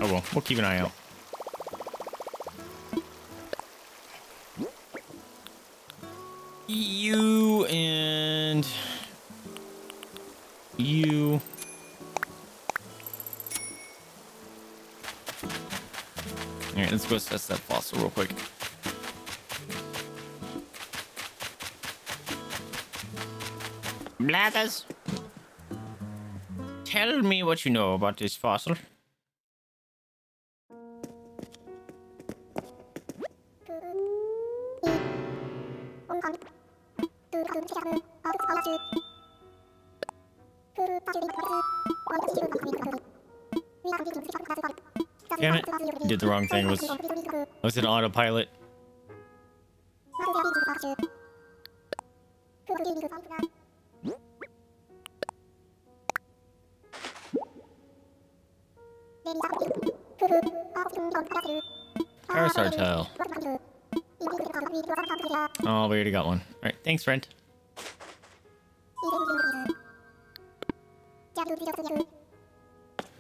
Oh well, we'll keep an eye out. You and... You... Alright, let's go assess that fossil real quick. Blathers! Tell me what you know about this fossil. Damn it. Did the wrong thing. I was, I was in autopilot. Parasartile. Oh, we already got one. Alright, thanks, friend.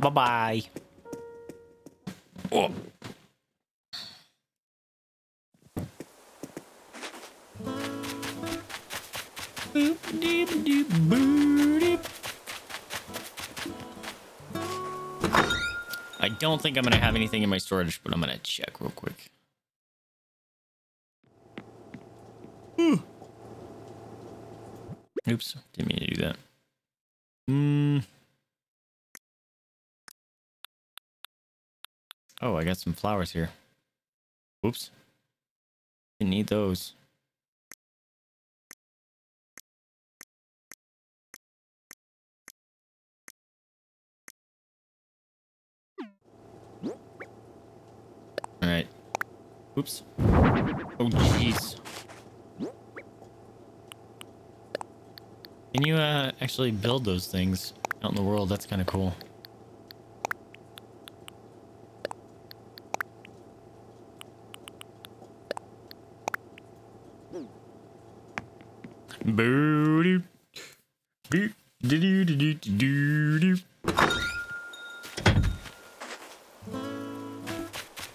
Bye-bye. Oh. Boop, deep, deep, boop, deep. I don't think I'm gonna have anything in my storage, but I'm gonna check real quick. Ooh. Oops, didn't mean to do that. Hmm. Oh, I got some flowers here. Oops. Didn't need those. Alright. Oops. Oh, jeez. Can you uh, actually build those things out in the world? That's kind of cool. Booty. Do do do do do do.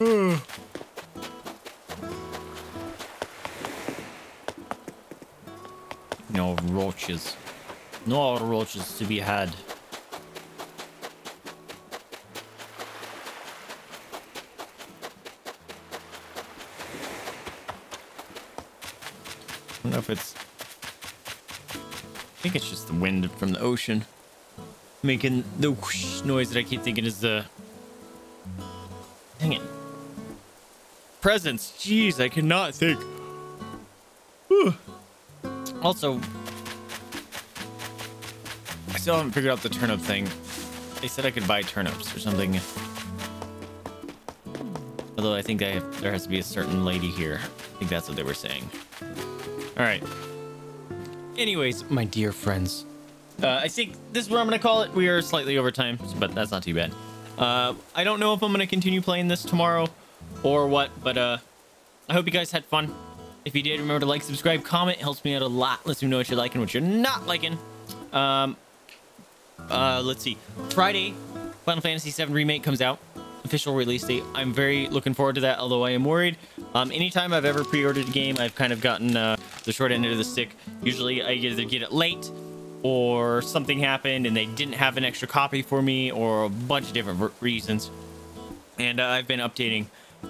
Oh. No roaches. No roaches to be had. don't know if it's... I think it's just the wind from the ocean making the whoosh noise that I keep thinking is the... Dang it. Presents. Jeez, I cannot think. Whew. Also, I still haven't figured out the turnip thing. They said I could buy turnips or something. Although I think I have, there has to be a certain lady here. I think that's what they were saying. All right. Anyways, my dear friends, uh, I think this is what I'm going to call it. We are slightly over time, but that's not too bad. Uh, I don't know if I'm going to continue playing this tomorrow or what, but uh, I hope you guys had fun. If you did, remember to like, subscribe, comment. It helps me out a lot. Lets me know what you're liking, what you're not liking. Um, uh, let's see. Friday, Final Fantasy seven Remake comes out. Official release date. I'm very looking forward to that, although I am worried. Um, anytime I've ever pre-ordered a game, I've kind of gotten uh, the short end of the stick. Usually I either get it late or something happened and they didn't have an extra copy for me or a bunch of different reasons. And uh, I've been updating,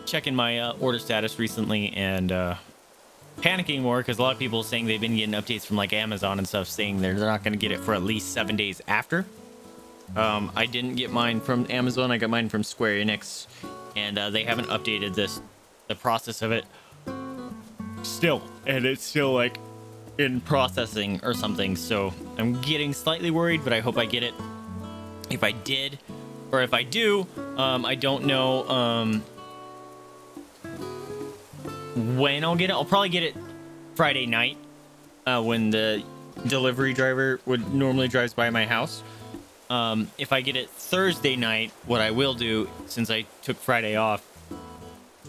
checking my uh, order status recently and uh, panicking more because a lot of people are saying they've been getting updates from like Amazon and stuff saying they're not going to get it for at least seven days after. Um, I didn't get mine from Amazon. I got mine from Square Enix, and uh, they haven't updated this, the process of it still, and it's still like in processing or something. So I'm getting slightly worried, but I hope I get it. If I did, or if I do, um, I don't know um, when I'll get it. I'll probably get it Friday night uh, when the delivery driver would normally drives by my house. Um, if I get it Thursday night, what I will do, since I took Friday off,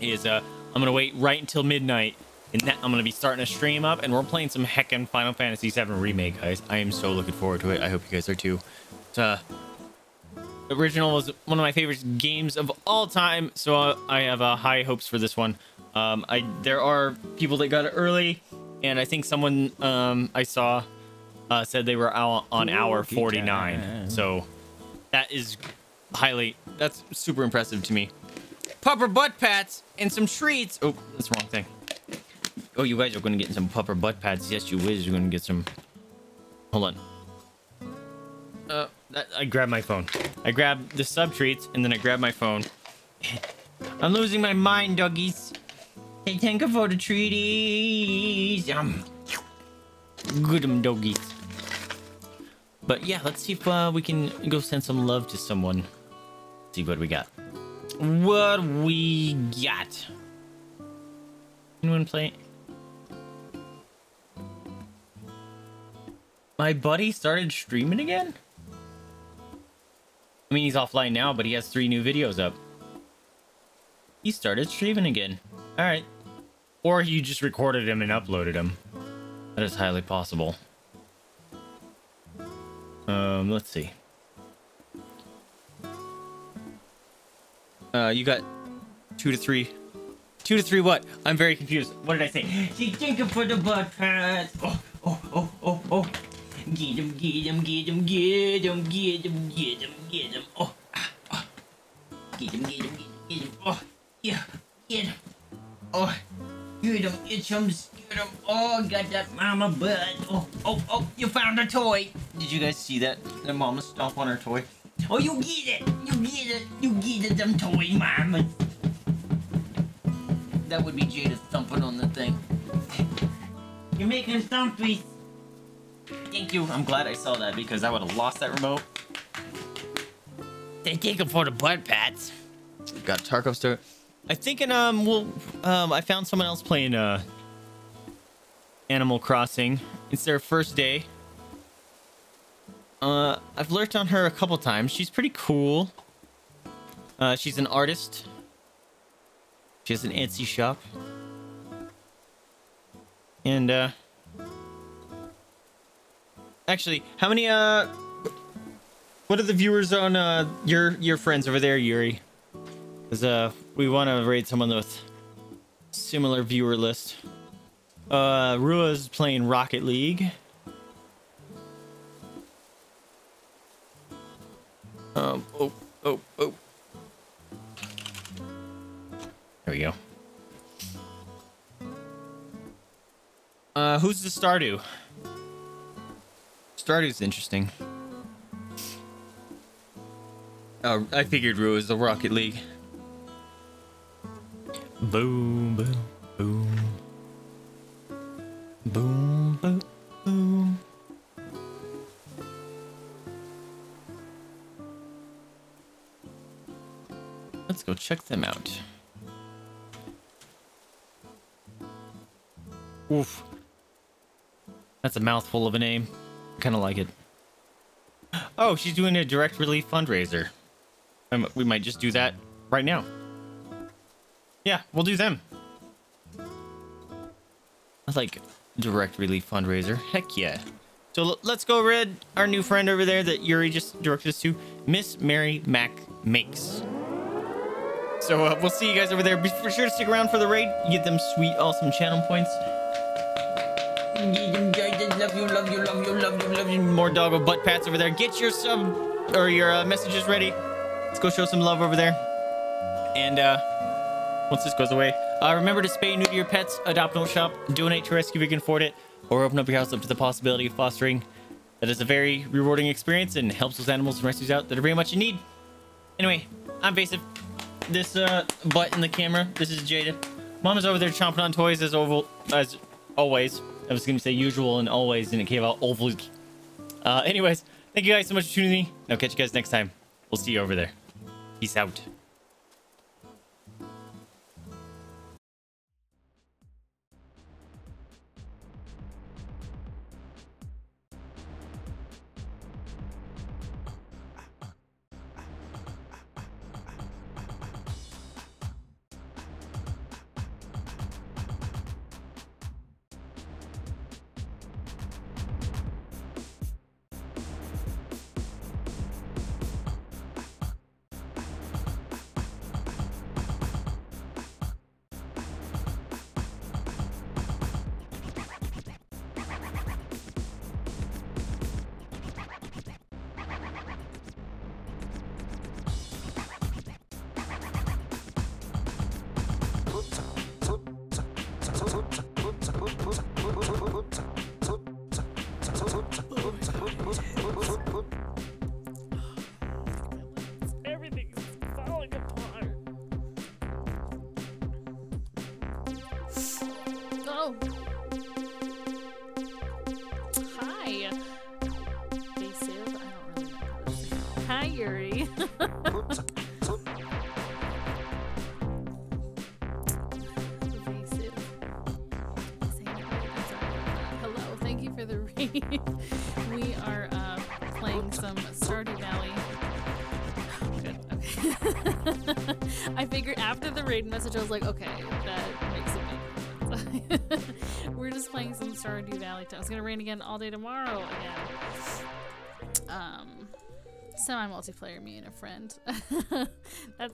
is uh, I'm gonna wait right until midnight, and that, I'm gonna be starting a stream up, and we're playing some heckin' Final Fantasy seven Remake, guys. I am so looking forward to it. I hope you guys are too. It's, uh, the original was one of my favorite games of all time, so I have uh, high hopes for this one. Um, I there are people that got it early, and I think someone um, I saw. Uh, said they were out on hour forty-nine, so that is highly that's super impressive to me. Pupper butt pats and some treats. Oh, that's the wrong thing. Oh, you guys are gonna get some pupper butt pats. Yes, you is. You're gonna get some. Hold on. Uh, that, I grabbed my phone. I grabbed the sub treats and then I grabbed my phone. I'm losing my mind, doggies. Hey, thank you for the treaties. Um, goodum doggies. But yeah, let's see if uh, we can go send some love to someone. Let's see what we got. What we got? Anyone play? My buddy started streaming again? I mean, he's offline now, but he has three new videos up. He started streaming again. Alright. Or you just recorded him and uploaded him. That is highly possible. Um, let's see. Uh, you got two to three. Two to three what? I'm very confused. What did I say? She's thinking for the butt pass. Oh, oh, oh, oh, oh. Get him, get him, get him, get him, get him, get him, get him. Oh, ah, oh. Get him, get him, get him. Oh, yeah, get him. Oh, get him, get him. Oh, got that mama butt. Oh, oh, oh, you found a toy. Did you guys see that? The mama stomp on her toy. Oh, you get it. You get it. You get it, them toy mama. That would be Jada thumping on the thing. You're making thumpies. Thank you. I'm glad I saw that because I would have lost that remote. They take them for the butt pats. Got Tarkov Star. I think, and, um, well, um, I found someone else playing, uh, Animal Crossing. It's their first day. Uh, I've lurked on her a couple times. She's pretty cool. Uh, she's an artist. She has an Etsy shop. And, uh... actually, how many, uh... what are the viewers on, uh, your, your friends over there, Yuri? Because, uh, we want to raid someone with similar viewer list. Uh, Rua's playing Rocket League. Um, oh, oh, oh. There we go. Uh, who's the Stardew? Stardew's interesting. Oh, I figured Rue is the Rocket League. Boom, boom, boom. Boom, boom, boom. Let's go check them out. Oof. That's a mouthful of a name. I kind of like it. Oh, she's doing a Direct Relief fundraiser. We might just do that right now. Yeah, we'll do them. I like Direct Relief fundraiser. Heck yeah. So let's go read our new friend over there that Yuri just directed us to. Miss Mary Mac Makes. So uh, we'll see you guys over there. Be for sure to stick around for the raid. You get them sweet, awesome channel points. Love you, love you, love you, love you, love you. More doggo butt pats over there. Get your sub or your uh, messages ready. Let's go show some love over there. And uh, once this goes away, uh, remember to spay new to your pets, adopt, don't shop, donate to rescue if you can afford it, or open up your house up to the possibility of fostering. That is a very rewarding experience and helps those animals and rescues out that are very much in need. Anyway, I'm Vaesive. This uh, butt in the camera. This is Jada. Mama's over there chomping on toys as oval as always. I was going to say usual and always, and it came out oval. Uh, anyways, thank you guys so much for tuning in. I'll catch you guys next time. We'll see you over there. Peace out. Message, I was like, okay, that makes it make sense. We're just playing some Stardew Valley. It's gonna rain again all day tomorrow again. Um, semi multiplayer, me and a friend. That's